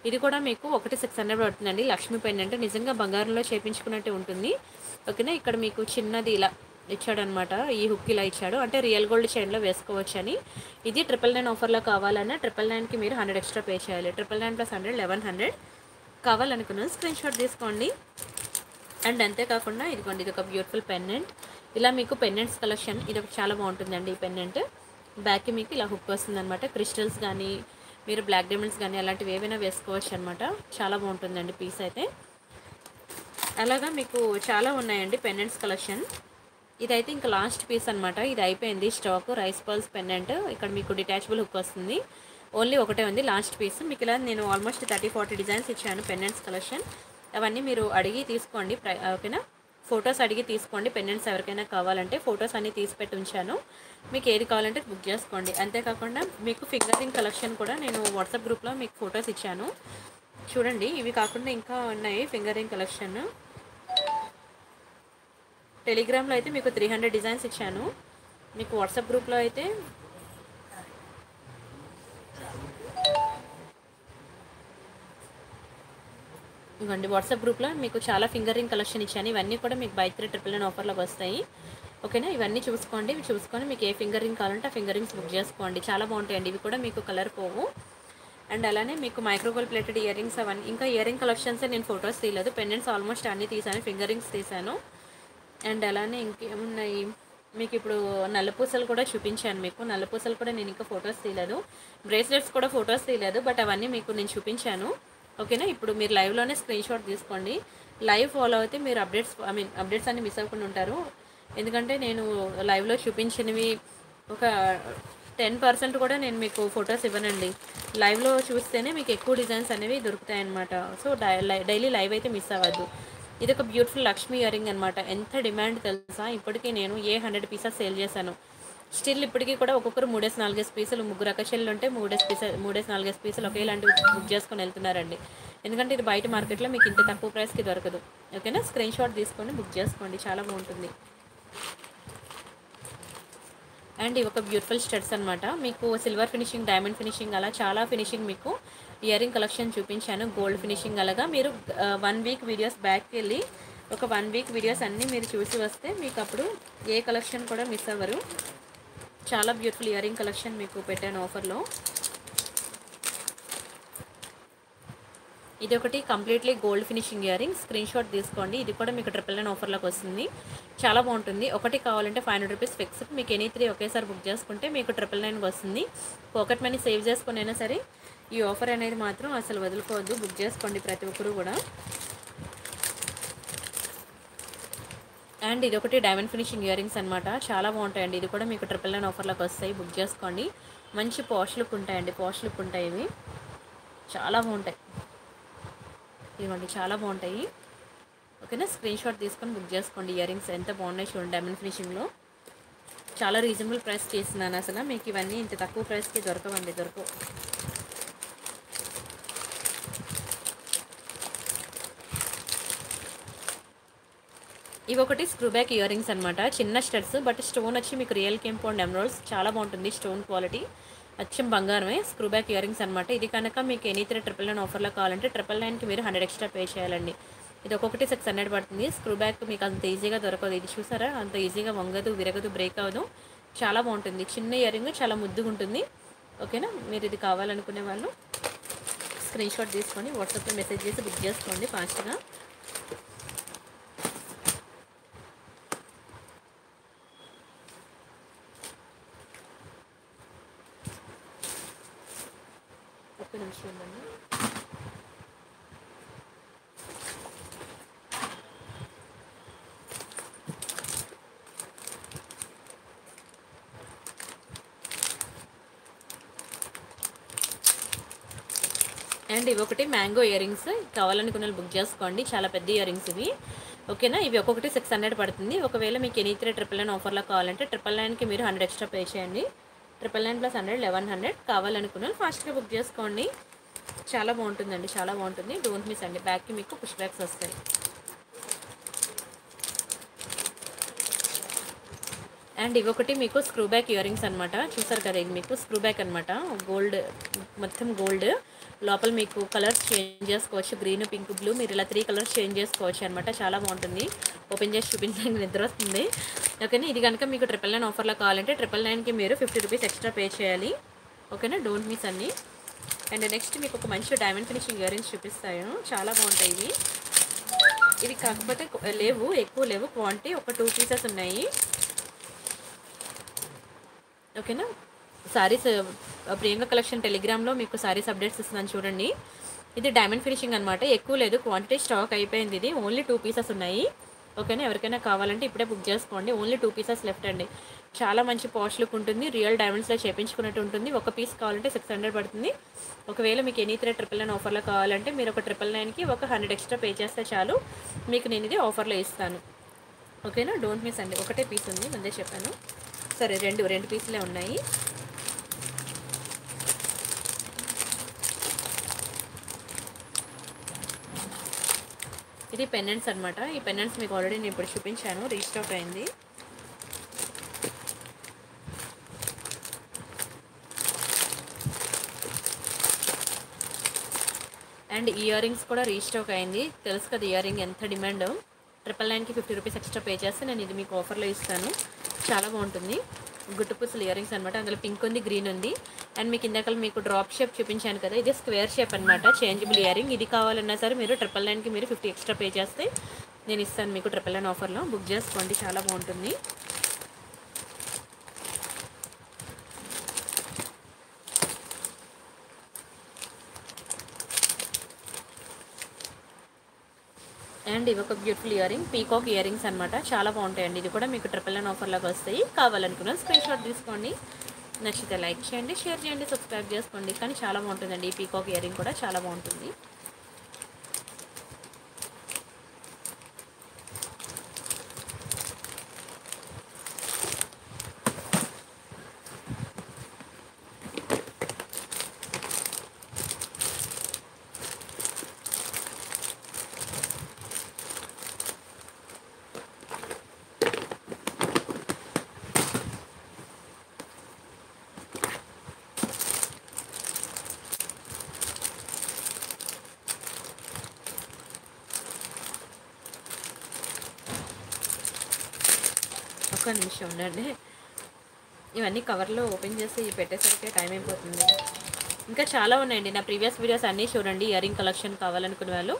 ఇది కూడా మీకు ఒకటి సిక్స్ హండ్రెడ్ పడుతుందండి. లక్ష్మీ పెండెంట్ నిజంగా బంగారంలో చేయించుకున్నట్టే ఉంటుంది. ఓకేనా, ఇక్కడ మీకు చిన్నది ఇలా ఇచ్చాడనమాట. ఈ హుక్ ఇలా ఇచ్చాడు అంటే రియల్ గోల్డ్ చైన్లో వేసుకోవచ్చు అని. ఇది ట్రిపుల్ నైన్ ఆఫర్లో కావాలన్నా ట్రిపుల్ నైన్కి మీరు హండ్రెడ్ ఎక్స్ట్రా పే చేయాలి. Triple nine plus hundred eleven hundred కావాలనుకున్నాను స్క్రీన్ షాట్ తీసుకోండి. అండ్ అంతేకాకుండా ఇదిగోండి, ఇది ఒక బ్యూటిఫుల్ పెన్నెంట్. ఇలా మీకు పెన్నెంట్స్ కలెక్షన్ ఇది ఒక చాలా బాగుంటుందండి. ఈ పెన్నెంట్ బ్యాక్కి మీకు ఇలా హుక్ వస్తుందన్నమాట. క్రిస్టల్స్ కానీ మీరు బ్లాక్ డైమండ్స్ కానీ అలాంటివి ఏవైనా వేసుకోవచ్చు అనమాట. చాలా బాగుంటుందండి పీస్ అయితే. అలాగా మీకు చాలా ఉన్నాయండి పెన్నెంట్స్ కలెక్షన్. ఇదైతే ఇంకా లాస్ట్ పీస్ అనమాట. ఇది అయిపోయింది స్టాక్. Rice pearls pendant. ఇక్కడ మీకు డిటాచబుల్ హుక్ వస్తుంది. ఓన్లీ ఒకటే ఉంది లాస్ట్ పీస్. మీకు ఇలా నేను ఆల్మోస్ట్ థర్టీ ఫార్టీ డిజైన్స్ ఇచ్చాను పెండెంట్స్ కలెక్షన్. అవన్నీ మీరు అడిగి తీసుకోండి. ఓకేనా, ఫొటోస్ అడిగి తీసుకోండి. పెండెంట్స్ ఎవరికైనా కావాలంటే ఫొటోస్ అన్నీ తీసి పెట్టి ఉంచాను, మీకు ఏది కావాలంటే బుక్ చేసుకోండి. అంతేకాకుండా మీకు ఫింగర్ రింగ్ కలెక్షన్ కూడా నేను వాట్సాప్ గ్రూప్లో మీకు ఫొటోస్ ఇచ్చాను చూడండి. ఇవి కాకుండా ఇంకా ఉన్నాయి ఫింగర్ రింగ్ కలెక్షన్. టెలిగ్రామ్లో అయితే మీకు త్రీ హండ్రెడ్ డిజైన్స్ ఇచ్చాను, మీకు వాట్సాప్ గ్రూప్లో అయితే ఇవ్వండి. వాట్సాప్ గ్రూప్లో మీకు చాలా ఫింగర్ రింగ్ కలెక్షన్ ఇచ్చాను. ఇవన్నీ కూడా మీకు బై త్రీ ట్రిపుల్ నైన్ ఆఫర్లోకి వస్తాయి. ఓకేనా, ఇవన్నీ చూసుకోండి. ఇవి చూసుకొని మీకు ఏ ఫింగర్ రింగ్ కావాలంటే ఆ ఫింగర్ రింగ్స్ బుక్ చేసుకోండి, చాలా బాగుంటాయండి. ఇవి కూడా మీకు కలర్ పోవు. అండ్ అలానే మీకు మైక్రోగోల్ ప్లేటెడ్ ఇయర్ రింగ్స్ అవన్నీ, ఇంకా ఇయర్ రింగ్ కలెక్షన్సే నేను ఫొటోస్ తీయలేదు. పెండెంట్స్ ఆల్మోస్ట్ అన్నీ తీసాను, ఫింగర్ రింగ్స్ తీసాను. అండ్ అలానే ఇంకేమున్నాయి మీకు, ఇప్పుడు నల్లపూసలు కూడా చూపించాను మీకు. నల్లపూసలు కూడా నేను ఇంకా ఫొటోస్ తీయలేదు, బ్రేస్లెట్స్ కూడా ఫొటోస్ తీయలేదు, బట్ అవన్నీ మీకు నేను చూపించాను. ఓకేనా, ఇప్పుడు మీరు లైవ్లోనే స్క్రీన్ షాట్ తీసుకోండి. లైవ్ ఫాలో అయితే మీరు అప్డేట్స్ ఐ మీన్ అప్డేట్స్ అన్నీ మిస్ అవ్వకుండా ఉంటారు. ఎందుకంటే నేను లైవ్లో చూపించినవి ఒక టెన్ పర్సెంట్ కూడా నేను మీకు ఫొటోస్ ఇవ్వనండి. లైవ్లో చూస్తేనే మీకు ఎక్కువ డిజైన్స్ అనేవి దొరుకుతాయి అన్నమాట. సో డైలీ లైవ్ అయితే మిస్ అవ్వద్దు. ఇది ఒక బ్యూటిఫుల్ లక్ష్మీ ఇయర్ రింగ్ అనమాట. ఎంత డిమాండ్ తెలుసా, ఇప్పటికీ నేను ఏ హండ్రెడ్ పీసెస్ సేల్ చేశాను. స్టిల్ ఇప్పటికీ కూడా ఒక్కొక్కరు మూడేసి నాలుగేసి పీసులు, ముగ్గురు అక్కచెల్లు ఉంటే మూడేసి పీస మూడేసి నాలుగేసి పీసులు ఒకేలాంటివి బుక్ చేసుకొని వెళ్తున్నారండి. ఎందుకంటే ఇది బయట మార్కెట్లో మీకు ఇంత తక్కువ ప్రైస్కి దొరకదు. ఓకేనా, స్క్రీన్ షాట్ తీసుకొని బుక్ చేసుకోండి, చాలా బాగుంటుంది. అండ్ ఇవి ఒక బ్యూటిఫుల్ స్టడ్స్ అనమాట. మీకు సిల్వర్ ఫినిషింగ్, డైమండ్ ఫినిషింగ్, అలా చాలా ఫినిషింగ్ మీకు ఇయర్ రింగ్ కలెక్షన్ చూపించాను. గోల్డ్ ఫినిషింగ్, అలాగా మీరు వన్ వీక్ వీడియోస్ బ్యాక్కి వెళ్ళి ఒక వన్ వీక్ వీడియోస్ అన్నీ మీరు చూసి వస్తే మీకు అప్పుడు ఏ కలెక్షన్ కూడా మిస్ అవ్వరు. చాలా బ్యూటిఫుల్ ఇయర్ రింగ్ కలెక్షన్ మీకు పెట్టాను ఆఫర్లో. ఇది ఒకటి completely gold finishing ear ring, screen shot తీసుకోండి. ఇది కూడా మీకు ట్రిపుల్ నైన్ ఆఫర్లోకి వస్తుంది, చాలా బాగుంటుంది. ఒకటి కావాలంటే ఫైవ్ హండ్రెడ్ రూపీస్ ఫిక్స్. మీకు ఎనీ త్రీ ఒకేసారి బుక్ చేసుకుంటే మీకు ట్రిపుల్ నైన్కి వస్తుంది. పాకెట్ మనీ సేవ్ చేసుకుని అయినా సరే ఈ ఆఫర్ అనేది మాత్రం అసలు వదులుకోవద్దు, బుక్ చేసుకోండి ప్రతి ఒక్కరు కూడా. అండ్ ఇదొకటి డైమండ్ ఫినిషింగ్ ఇయర్ రింగ్స్ అనమాట, చాలా బాగుంటాయండి. ఇది కూడా మీకు ట్రిపుల్ నైన్ ఆఫర్లోకి వస్తాయి, బుక్ చేసుకోండి. మంచి పాష్ లుక్ ఉంటాయండి, పాష్ లుక్ ఉంటాయి ఇవి, చాలా బాగుంటాయి. ఇదిగోండి, చాలా బాగుంటాయి. ఓకేనా, స్క్రీన్ షాట్ తీసుకొని బుక్ చేసుకోండి. ఇయర్ రింగ్స్ ఎంత బాగున్నాయి చూడండి, డైమండ్ ఫినిషింగ్లో చాలా రీజనబుల్ ప్రైస్ చేస్తున్నాను. అసలు మీకు ఇవన్నీ ఇంత తక్కువ ప్రైస్కి దొరకవండి, దొరకవు. ఇవి ఒకటి స్క్రూబ్యాక్ ఇయర్ రింగ్స్ అనమాట, చిన్న స్టడ్స్, బట్ స్టోన్ వచ్చి మీకు రియల్ కెంపౌండ్ ఎమరాల్డ్స్, చాలా బాగుంటుంది. స్టోన్ క్వాలిటీ అచ్చం బంగారమే. స్క్రూబ్యాక్ ఇయర్ రింగ్స్ అనమాట. ఇది కనుక మీకు ఎనీ త్రీ ట్రిపుల్ నైన్ ఆఫర్లో కావాలంటే ట్రిపుల్ నైన్కి మీరు హండ్రెడ్ ఎక్స్ట్రా పే చేయాలండి. ఇది ఒక్కొక్కటి సిక్స్ హండ్రెడ్ పడుతుంది. స్క్రూబ్యాక్ మీకు అంత ఈజీగా దొరకదు. ఇది చూసారా, అంత ఈజీగా వంగదు, విరగదు, బ్రేక్ అవ్వదు, చాలా బాగుంటుంది. చిన్న ఇయర్ రింగ్, చాలా ముద్దుగా ఉంటుంది. ఓకేనా, మీరు ఇది కావాలనుకునే వాళ్ళు స్క్రీన్ షాట్ తీసుకొని వాట్సాప్లో మెసేజ్ చేసి బుక్ చేసుకోండి ఫాస్ట్గా. అండ్ ఇవి ఒకటి మ్యాంగో ఇయర్ రింగ్స్, కావాలనుకున్న బుక్ చేసుకోండి. చాలా పెద్ద ఇయర్ రింగ్స్ ఇవి. ఓకేనా, ఇవి ఒక్కొక్కటి సిక్స్ హండ్రెడ్ పడుతుంది. ఒకవేళ మీకు ఎనీ త్రీ ట్రిపుల్ నైన్ ఆఫర్లో కావాలంటే ట్రిపుల్ నైన్కి మీరు హండ్రెడ్ ఎక్స్ట్రా పే చేయండి. Triple nine plus hundred eleven hundred కావాలనుకున్న ఫాస్ట్గా బుక్ చేసుకోండి, చాలా బాగుంటుందండి, చాలా బాగుంటుంది. డోంట్ మిస్ అండి. బ్యాక్కి మీకు పుష్ బ్యాక్స్ వస్తాయి. అండ్ ఇవొకటి మీకు స్క్రూబ్యాక్ ఇయర్ రింగ్స్ అనమాట. చూసారు కదా, ఇది మీకు స్క్రూబ్యాక్ అనమాట, గోల్డ్, మొత్తం గోల్డ్. లోపల మీకు కలర్స్ చేంజ్ చేసుకోవచ్చు, గ్రీన్, పింక్, బ్లూ, మీరు ఇలా త్రీ కలర్స్ చేంజ్ చేసుకోవచ్చు అనమాట, చాలా బాగుంటుంది. ఓపెన్ చేసి చూపించడానికి నిద్ర వస్తుంది. ఓకేనా, ఇది కనుక మీకు ట్రిపుల్ నైన్ ఆఫర్లో కావాలంటే ట్రిపుల్ నైన్కి మీరు ఫిఫ్టీ రూపీస్ ఎక్స్ట్రా పే చేయాలి. ఓకేనా, డోంట్ మిస్ అన్ని. అండ్ నెక్స్ట్ మీకు ఒక మంచి డైమండ్ ఫినిషింగ్ ఇయర్ రింగ్స్ చూపిస్తాను, చాలా బాగుంటాయి ఇవి. ఇవి కాకపోతే లేవు, ఎక్కువ లేవు, క్వాంటిటీ ఒక టూ పీసెస్ ఉన్నాయి. ఓకేనా, సారీస్ ప్రియాంక కలెక్షన్ టెలిగ్రామ్లో మీకు సారీస్ అప్డేట్స్ ఇస్తున్నాను చూడండి. ఇది డైమండ్ ఫినిషింగ్ అనమాట, ఎక్కువ లేదు, క్వాంటిటీ స్టాక్ అయిపోయింది. ఇది ఓన్లీ టూ పీసెస్ ఉన్నాయి. ఓకేనా, ఎవరికైనా కావాలంటే ఇప్పుడే బుక్ చేసుకోండి. ఓన్లీ టూ పీసెస్ లెఫ్ట్ అండి. చాలా మంచి పాష్ లుక్ ఉంటుంది, రియల్ డైమండ్స్లో చేయించుకున్నట్టు ఉంటుంది. ఒక పీస్ కావాలంటే సిక్స్ హండ్రెడ్ పడుతుంది. ఒకవేళ మీకు ఎనీ త్రీ ట్రిపుల్ నైన్ ఆఫర్లో కావాలంటే మీరు ఒక ట్రిపుల్ నైన్కి ఒక హండ్రెడ్ ఎక్స్ట్రా పే చేస్తే చాలు, మీకు నేను ఇది ఆఫర్లో ఇస్తాను. ఓకేనా, డోంట్ మిస్ అండి. ఒకటే పీస్ ఉంది, ముందే చెప్పాను. సరే రెండు రెండు పీసులే ఉన్నాయి. ఇది పెండెంట్స్ అనమాట. ఈ పెండెంట్స్ మీకు ఆల్రెడీ నేను ఇప్పుడు చూపించాను, రీస్టాక్ అయింది. అండ్ ఇయర్ రింగ్స్ కూడా రీస్టాక్ అయింది. తెలుసు కదా ఇయర్ రింగ్ ఎంత డిమాండ్. ట్రిపుల్ నైన్కి ఫిఫ్టీ రూపీస్ ఎక్స్ట్రా పే చేస్తే నేను ఇది మీకు ఆఫర్లో ఇస్తాను, చాలా బాగుంటుంది. గుట్టు పూసలు ఇయర్ రింగ్స్ అనమాట. అందులో పింక్ ఉంది, గ్రీన్ ఉంది. అండ్ మీకు ఇందాక మీకు డ్రాప్ షేప్ చూపించాను కదా, ఇది స్క్వేర్ షేప్ అనమాట, చేంజబుల్ ఇయర్ రింగ్. ఇది కావాలన్నా సరే మీరు ట్రిపుల్ నైన్కి మీరు ఫిఫ్టీ ఎక్స్ట్రా పే చేస్తే నేను ఇస్తాను మీకు ట్రిపుల్ నైన్ ఆఫర్లో. బుక్ చేసుకోండి, చాలా బాగుంటుంది. అండ్ ఇవి ఒక beautiful ear ring, peacock ear rings అనమాట, చాలా బాగుంటాయండి. ఇది కూడా మీకు ట్రిపుల్ నైన్ ఆఫర్లాగా వస్తాయి. కావాలనుకున్న స్క్రీన్ షాట్ తీసుకోండి. నచ్చితే లైక్ చేయండి, షేర్ చేయండి, సబ్స్క్రైబ్ చేసుకోండి. కానీ చాలా బాగుంటుందండి ఈ పీకాక్ ఇయర్ రింగ్ కూడా, చాలా బాగుంటుంది. ఒక నిమిషం ఉండండి, ఇవన్నీ కవర్లో ఓపెన్ చేసి పెట్టేసరికి టైం అయిపోతుంది. ఇంకా చాలా ఉన్నాయండి, నా ప్రీవియస్ వీడియోస్ అన్నీ చూడండి. ఇయర్ రింగ్ కలెక్షన్ కావాలనుకునే వాళ్ళు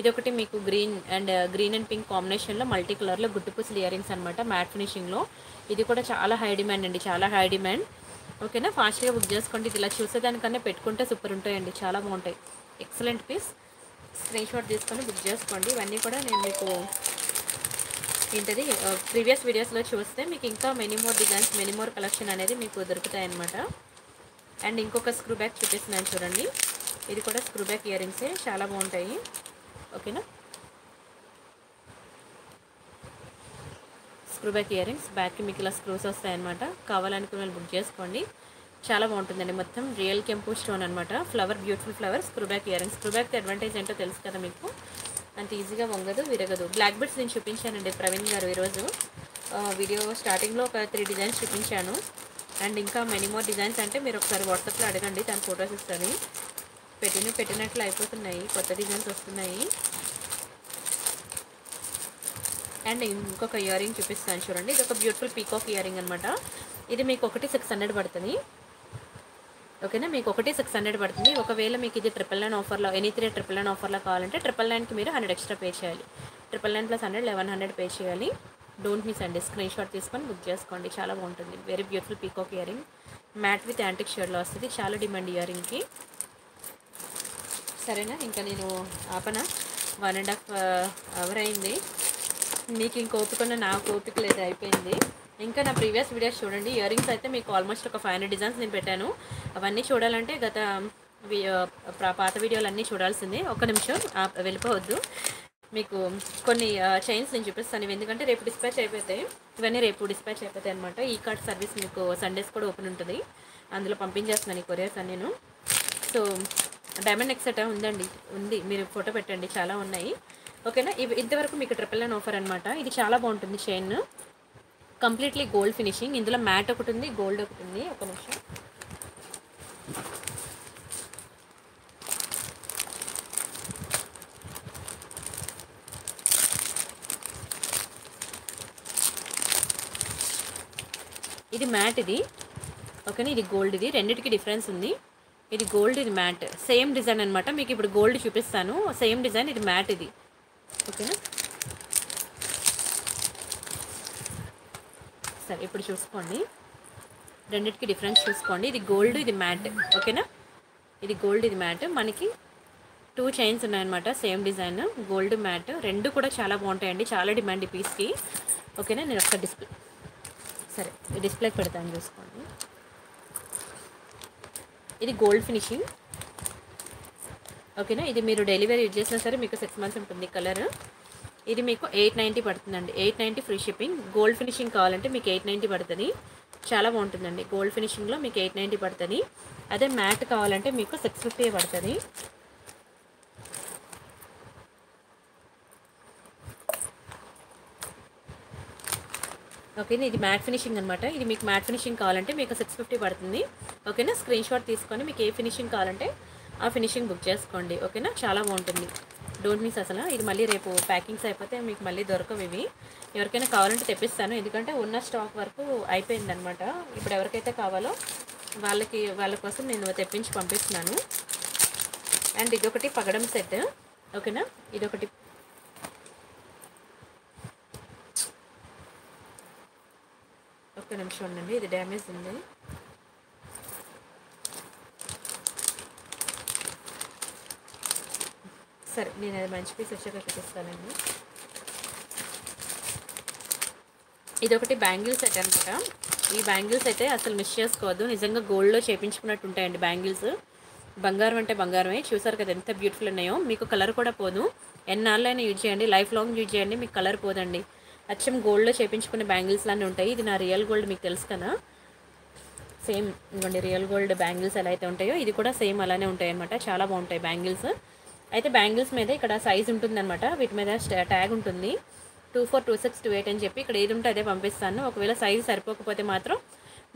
ఇదొకటి మీకు green and green and pink కాంబినేషన్లో మల్టీ కలర్లో గుట్టుపూసలు ఇయర్ రింగ్స్ అనమాట, మ్యాట్ ఫినిషింగ్లో. ఇది కూడా చాలా హై డిమాండ్ అండి, చాలా హై డిమాండ్. ఓకేనా, ఫాస్ట్గా బుక్ చేసుకోండి. ఇది ఇలా చూసేదానికన్నా పెట్టుకుంటే సూపర్ ఉంటాయండి, చాలా బాగుంటాయి. ఎక్సలెంట్ పీస్, స్క్రీన్ షాట్ తీసుకొని బుక్ చేసుకోండి. ఇవన్నీ కూడా నేను మీకు ఏంటది ప్రీవియస్ వీడియోస్లో చూస్తే మీకు ఇంకా many more designs, many more collection అనేది మీకు దొరుకుతాయన్నమాట. అండ్ ఇంకొక స్క్రూ బ్యాగ్ చూపిస్తున్నాను చూడండి, ఇది కూడా స్క్రూ బ్యాగ్ ఇయర్ రింగ్సే, చాలా బాగుంటాయి. ఓకేనా, స్క్రూ బ్యాగ్ ఇయర్ రింగ్స్ బ్యాగ్కి మీకు ఇలా స్క్రూస్ వస్తాయన్నమాట. కావాలనుకున్న వాళ్ళు బుక్ చేసుకోండి, చాలా బాగుంటుందండి. మొత్తం రియల్ కెంపు స్టోన్ అనమాట, flower, beautiful flower, screw bag ear rings. Screw బ్యాగ్కి అడ్వాంటేజ్ ఏంటో తెలుసు కదా మీకు, అంత ఈజీగా వంగదు, విరగదు. బ్లాక్ బెడ్స్ నేను చూపించానండి ప్రవీణ్ గారు ఈరోజు వీడియో స్టార్టింగ్లో, ఒక త్రీ డిజైన్స్ చూపించాను. అండ్ ఇంకా మెనీ మోర్ డిజైన్స్ అంటే మీరు ఒకసారి వాట్సాప్లో అడగండి, దాని ఫొటోస్ ఇస్తాను. పెట్టిన పెట్టినట్లు అయిపోతున్నాయి, కొత్త డిజైన్స్ వస్తున్నాయి. అండ్ ఇంకొక ఇయర్ రింగ్ చూపిస్తాను చూడండి, ఇది ఒక బ్యూటిఫుల్ పీకాక్ ఇయర్ రింగ్ అనమాట. ఇది మీకు ఒకటి సిక్స్ హండ్రెడ్ పడుతుంది. ఓకేనా, మీకు ఒకటి సిక్స్ హండ్రెడ్ పడుతుంది. ఒకవేళ మీకు ఇది ట్రిపుల్ నైన్ ఆఫర్లో, ఎనీ త్రీ ట్రిపుల్ నైన్ ఆఫర్లో కావాలంటే ట్రిపుల్ నైన్కి మీరు హండ్రెడ్ ఎక్స్ట్రా పే చేయాలి. Triple nine plus hundred eleven hundred pay చేయాలి. డోంట్ మిస్ అండి, స్క్రీన్ షాట్ తీసుకొని బుక్ చేసుకోండి, చాలా బాగుంటుంది. Very beautiful peacock ear ring, matte with antique షేడ్లో వస్తుంది, చాలా డిమాండ్ ఇయర్ రింగ్కి. సరేనా, ఇంకా నేను ఆపన, వన్ అండ్ హాఫ్ అవర్ అయింది. మీకు ఇంక ఓపికన్నా నాకు ఓపిక లేదు, అయిపోయింది. ఇంకా నా ప్రీవియస్ వీడియోస్ చూడండి. ఇయర్ రింగ్స్ అయితే మీకు ఆల్మోస్ట్ ఒక ఫైవ్ హండ్రెడ్ డిజైన్స్ నేను పెట్టాను. అవన్నీ చూడాలంటే గత పాత వీడియోలు అన్నీ చూడాల్సిందే. ఒక్క నిమిషం వెళ్ళిపోవద్దు. మీకు కొన్ని చైన్స్ నేను చూపిస్తాను, ఎందుకంటే రేపు డిస్పాచ్ అయిపోతాయి, ఇవన్నీ రేపు డిస్పాచ్ అయిపోతాయి అనమాట. ఈ కార్డ్ సర్వీస్ మీకు సండేస్ కూడా ఓపెన్ ఉంటుంది, అందులో పంపించేస్తున్నాను ఈ కొరియర్స్ అని నేను. సో డైమండ్ నెక్సెట్ ఉందండి, ఉంది, మీరు ఫోటో పెట్టండి, చాలా ఉన్నాయి. ఓకేనా, ఇవి ఇంతవరకు మీకు ట్రిపుల్ నైన్ ఆఫర్ అనమాట. ఇది చాలా బాగుంటుంది చైన్, కంప్లీట్లీ గోల్డ్ ఫినిషింగ్. ఇందులో మ్యాట్ ఒకటి ఉంది, గోల్డ్ ఒకటి ఉంది. ఒక నిమిషం, ఇది మ్యాట్, ఇది ఓకేనా, ఇది గోల్డ్. ఇది రెండింటికి డిఫరెన్స్ ఉంది. ఇది గోల్డ్, ఇది మ్యాట్, సేమ్ డిజైన్ అనమాట. మీకు ఇప్పుడు గోల్డ్ చూపిస్తాను, సేమ్ డిజైన్. ఇది మ్యాట్, ఇది ఓకేనా. సరే ఇప్పుడు చూసుకోండి, రెండింటికి డిఫరెన్స్ చూసుకోండి. ఇది గోల్డ్, ఇది మ్యాట్. ఓకేనా, ఇది గోల్డ్, ఇది మ్యాట్. మనకి టూ చైన్స్ ఉన్నాయన్నమాట, సేమ్ డిజైన్, గోల్డ్ మ్యాట్, రెండు కూడా చాలా బాగుంటాయండి, చాలా డిమాండ్ ఈ పీస్కి. ఓకేనా, నేను ఒకసారి డిస్ప్లే, సరే డిస్ప్లేకి పెడతాను, చూసుకోండి. ఇది గోల్డ్ ఫినిషింగ్. ఓకేనా, ఇది మీరు డైలీ వేర్ యూజ్ చేసినా సరే మీకు సిక్స్ మంత్స్ ఉంటుంది కలర్. ఇది మీకు ఎయిట్ నైంటీ పడుతుందండి. Eight ninety free shipping. Gold finishing కావాలంటే మీకు ఎయిట్ నైంటీ పడుతుంది, చాలా బాగుంటుందండి. గోల్డ్ ఫినిషింగ్లో మీకు ఎయిట్ నైంటీ పడుతుంది. అదే మ్యాట్ కావాలంటే మీకు సిక్స్ ఫిఫ్టీ పడుతుంది. ఓకేనా, ఇది మ్యాట్ ఫినిషింగ్ అనమాట. ఇది మీకు మ్యాట్ ఫినిషింగ్ కావాలంటే మీకు సిక్స్ ఫిఫ్టీ పడుతుంది. ఓకేనా, స్క్రీన్ షాట్ తీసుకొని మీకు ఏ ఫినిషింగ్ కావాలంటే ఆ ఫినిషింగ్ బుక్ చేసుకోండి. ఓకేనా, చాలా బాగుంటుంది, డోంట్ మిస్ అసలు. ఇది మళ్ళీ రేపు ప్యాకింగ్స్ అయిపోతే మీకు మళ్ళీ దొరకవు ఇవి. ఎవరికైనా కావాలంటే తెప్పిస్తాను, ఎందుకంటే ఉన్న స్టాక్ వరకు అయిపోయిందనమాట. ఇప్పుడు ఎవరికైతే కావాలో వాళ్ళకి వాళ్ళ కోసం నేను తెప్పించి పంపిస్తున్నాను. అండ్ ఇదొకటి పగడం సెట్. ఓకేనా, ఇదొకటి ఒక్క నిమిషం ఉండండి, ఇది డ్యామేజ్ ఉంది. సరే, నేను అది మంచి పీస్ వచ్చాక చూపిస్తానండి. ఇదొకటి బ్యాంగిల్ సెట్ అనమాట. ఈ బ్యాంగిల్స్ అయితే అసలు మిస్ చేసుకోవద్దు, నిజంగా గోల్డ్లో చేయించుకున్నట్టు ఉంటాయండి బ్యాంగిల్స్. బంగారం అంటే బంగారమే. చూసారు కదా ఎంత బ్యూటిఫుల్ ఉన్నాయో. మీకు కలర్ కూడా పోదు, ఎన్నాళ్ళైనా యూజ్ చేయండి, లైఫ్ లాంగ్ యూజ్ చేయండి, మీకు కలర్ పోదండి. అచ్చం గోల్డ్లో చేయించుకునే బ్యాంగిల్స్ లానే ఉంటాయి. ఇది నా రియల్ గోల్డ్, మీకు తెలుసు కదా. సేమ్ ఇవ్వండి, రియల్ గోల్డ్ బ్యాంగిల్స్ ఎలా అయితే ఉంటాయో ఇది కూడా సేమ్ అలానే ఉంటాయి అనమాట. చాలా బాగుంటాయి బ్యాంగిల్స్ అయితే. బ్యాంగిల్స్ మీద ఇక్కడ సైజ్ ఉంటుందన్నమాట, వీటి మీద ట్యాగ్ ఉంటుంది two four two six two eight అని చెప్పి. ఇక్కడ ఏది ఉంటే అదే పంపిస్తాను. ఒకవేళ సైజ్ సరిపోకపోతే మాత్రం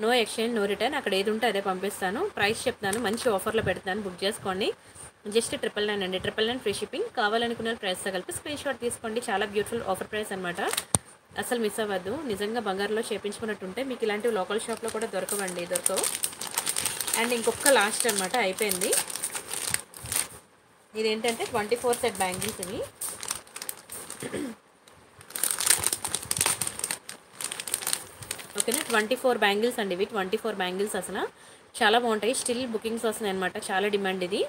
నో ఎక్స్చేంజ్ నో రిటర్న్, అక్కడ ఏది ఉంటే అదే పంపిస్తాను. ప్రైస్ చెప్తాను, మంచి ఆఫర్లో పెడతాను, బుక్ చేసుకోండి. జస్ట్ ట్రిపుల్ నైన్ అండి, ట్రిపుల్ నైన్ ఫ్రీ షిప్పింగ్. కావాలనుకున్న ప్రైస్తో కలిపి స్క్రీన్ షాట్ తీసుకోండి. చాలా బ్యూటిఫుల్ ఆఫర్ ప్రైస్ అనమాట, అసలు మిస్ అవ్వద్దు. నిజంగా బంగారులో చేయించుకున్నట్టుంటే మీకు ఇలాంటివి లోకల్ షాప్లో కూడా దొరకవండి, దొరకవు. అండ్ ఇంకొక లాస్ట్ అనమాట, అయిపోయింది. ఇదేంటంటే ట్వంటీ ఫోర్ సెట్ బ్యాంగిల్స్ ఇవి. ఓకేనా, ట్వంటీ ఫోర్ బ్యాంగిల్స్ అండి ఇవి. ట్వంటీ ఫోర్ బ్యాంగిల్స్ అసలు చాలా బాగుంటాయి. స్టిల్ బుకింగ్స్ వస్తున్నాయి అనమాట, చాలా డిమాండ్ ఇది.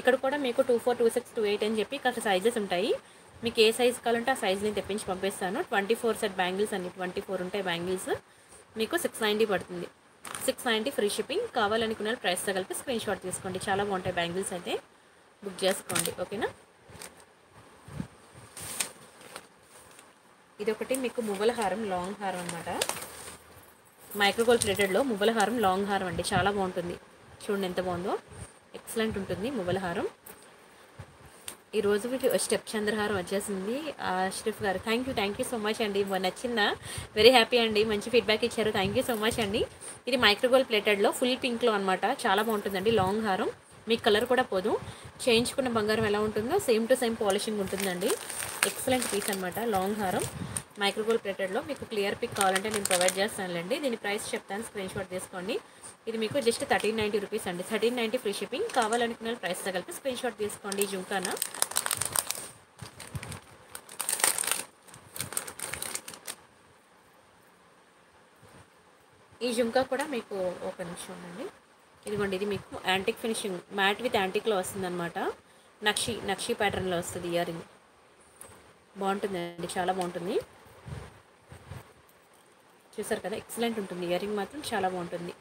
ఇక్కడ కూడా మీకు two four two six two eight అని చెప్పి ఇక్కడ సైజెస్ ఉంటాయి. మీకు ఏ సైజ్ కావాలంటే ఆ సైజ్ని తెప్పించి పంపిస్తాను. ట్వంటీ ఫోర్ సెట్ బ్యాంగిల్స్ అండి, ట్వంటీ ఫోర్ ఉంటాయి బ్యాంగిల్స్. మీకు సిక్స్ నైంటీ పడుతుంది, సిక్స్ నైంటీ ఫ్రీ షిప్పింగ్. కావాలనుకున్న ప్రైస్తో కలిపి స్క్రీన్ షాట్ తీసుకోండి. చాలా బాగుంటాయి బ్యాంగిల్స్ అయితే, బుక్ చేసుకోండి. ఓకేనా, ఇదొకటి మీకు మువ్వల హారం, లాంగ్ హారం అనమాట. మైక్రోగోల్డ్ ప్లేటెడ్లో మువ్వల హారం, లాంగ్ హారం అండి, చాలా బాగుంటుంది. చూడండి ఎంత బాగుందో, ఎక్సలెంట్ ఉంటుంది మువ్వల హారం. ఈరోజు స్టెప్ చంద్రహారం వచ్చేసింది అష్రఫ్ గారు. Thank you, thank you so much అండి. నచ్చిందా? వెరీ హ్యాపీ అండి, మంచి ఫీడ్బ్యాక్ ఇచ్చారు, థ్యాంక్ యూ సో మచ్ అండి. ఇది మైక్రోగోల్డ్ ప్లేటెడ్లో ఫుల్ పింక్లో అనమాట, చాలా బాగుంటుందండి. లాంగ్ హారం, మీకు కలర్ కూడా పోదు. చేయించుకున్న బంగారం ఎలా ఉంటుందో సేమ్ టు సేమ్ పాలిషింగ్ ఉంటుందండి. ఎక్సలెంట్ పీస్ అనమాట, లాంగ్ హారం మైక్రోగోల్డ్ ప్లేటెడ్లో. మీకు క్లియర్ పిక్ కావాలంటే నేను ప్రొవైడ్ చేస్తానులేండి. దీని ప్రైస్ చెప్తాను, స్క్రీన్ షాట్ తీసుకోండి. ఇది మీకు జస్ట్ థర్టీన్ నైంటీ రూపీస్ అండి, థర్టీన్ నైంటీ ఫ్రీ షిప్పింగ్. కావాలనుకున్న ప్రైస్ తగలిపి స్క్రీన్ షాట్ తీసుకోండి. జుంకానా ఈ జుంకా కూడా మీకు ఒక నిమిషం అండి. ఇదిగోండి, ఇది మీకు యాంటిక్ ఫినిషింగ్, మ్యాట్ విత్ యాంటిక్లో వస్తుందన్నమాట. నక్షి నక్షి ప్యాటర్న్లో వస్తుంది ఇయర్ రింగ్, బాగుంటుందండి, చాలా బాగుంటుంది. చూసారు కదా, ఎక్సలెంట్ ఉంటుంది. ఇయర్ రింగ్ మాత్రం చాలా బాగుంటుంది,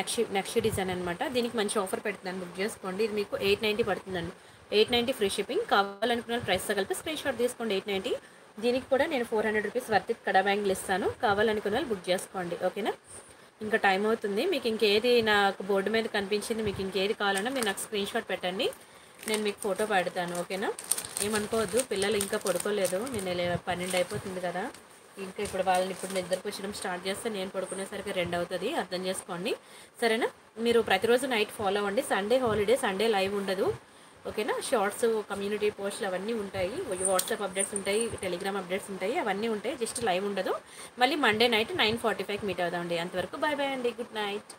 నక్షి నక్షి డిజైన్ అనమాట. దీనికి మంచి ఆఫర్ పెడుతున్నాను, బుక్ చేసుకోండి. ఇది మీకు ఎయిట్ నైంటీ పడుతుందండి, ఎయిట్ నైంటీ ఫ్రీ షిప్పింగ్. కావాలనుకున్న ప్రైస్తో కలిపి స్క్రీన్ షాట్ తీసుకోండి, ఎయిట్ నైంటీ. దీనికి కూడా నేను ఫోర్ హండ్రెడ్ రూపీస్ వర్త్ కడా బ్యాంగిల్ ఇస్తాను. కావాలనుకున్న వాళ్ళు బుక్ చేసుకోండి. ఓకేనా, ఇంకా టైం అవుతుంది. మీకు ఇంకేది నాకు బోర్డు మీద కనిపించింది, మీకు ఇంకేది కావాలన్నా మీరు నాకు స్క్రీన్ షాట్ పెట్టండి, నేను మీకు ఫోటో పెడతాను. ఓకేనా, ఏమనుకోవద్దు, పిల్లలు ఇంకా పడుకోలేదు, నేను పన్నెండు అయిపోతుంది కదా. ఇంకా ఇప్పుడు వాళ్ళని ఇప్పుడు నిద్రకు వచ్చడం స్టార్ట్ చేస్తే నేను పడుకునేసరికి రెండు అవుతుంది, అర్థం చేసుకోండి. సరేనా, మీరు ప్రతిరోజు నైట్ ఫాలో అవ్వండి. సండే హాలిడే, సండే లైవ్ ఉండదు. ఓకేనా, షార్ట్స్, కమ్యూనిటీ పోస్టులు అవన్నీ ఉంటాయి, వాట్సాప్ అప్డేట్స్ ఉంటాయి, టెలిగ్రామ్ అప్డేట్స్ ఉంటాయి, అవన్నీ ఉంటాయి. జస్ట్ లైవ్ ఉండదు. మళ్ళీ మండే నైట్ నైన్ ఫార్టీ ఫైవ్కి మీట్ అవుదామండి. అంతవరకు బాయ్ బాయ్ అండి, గుడ్ నైట్.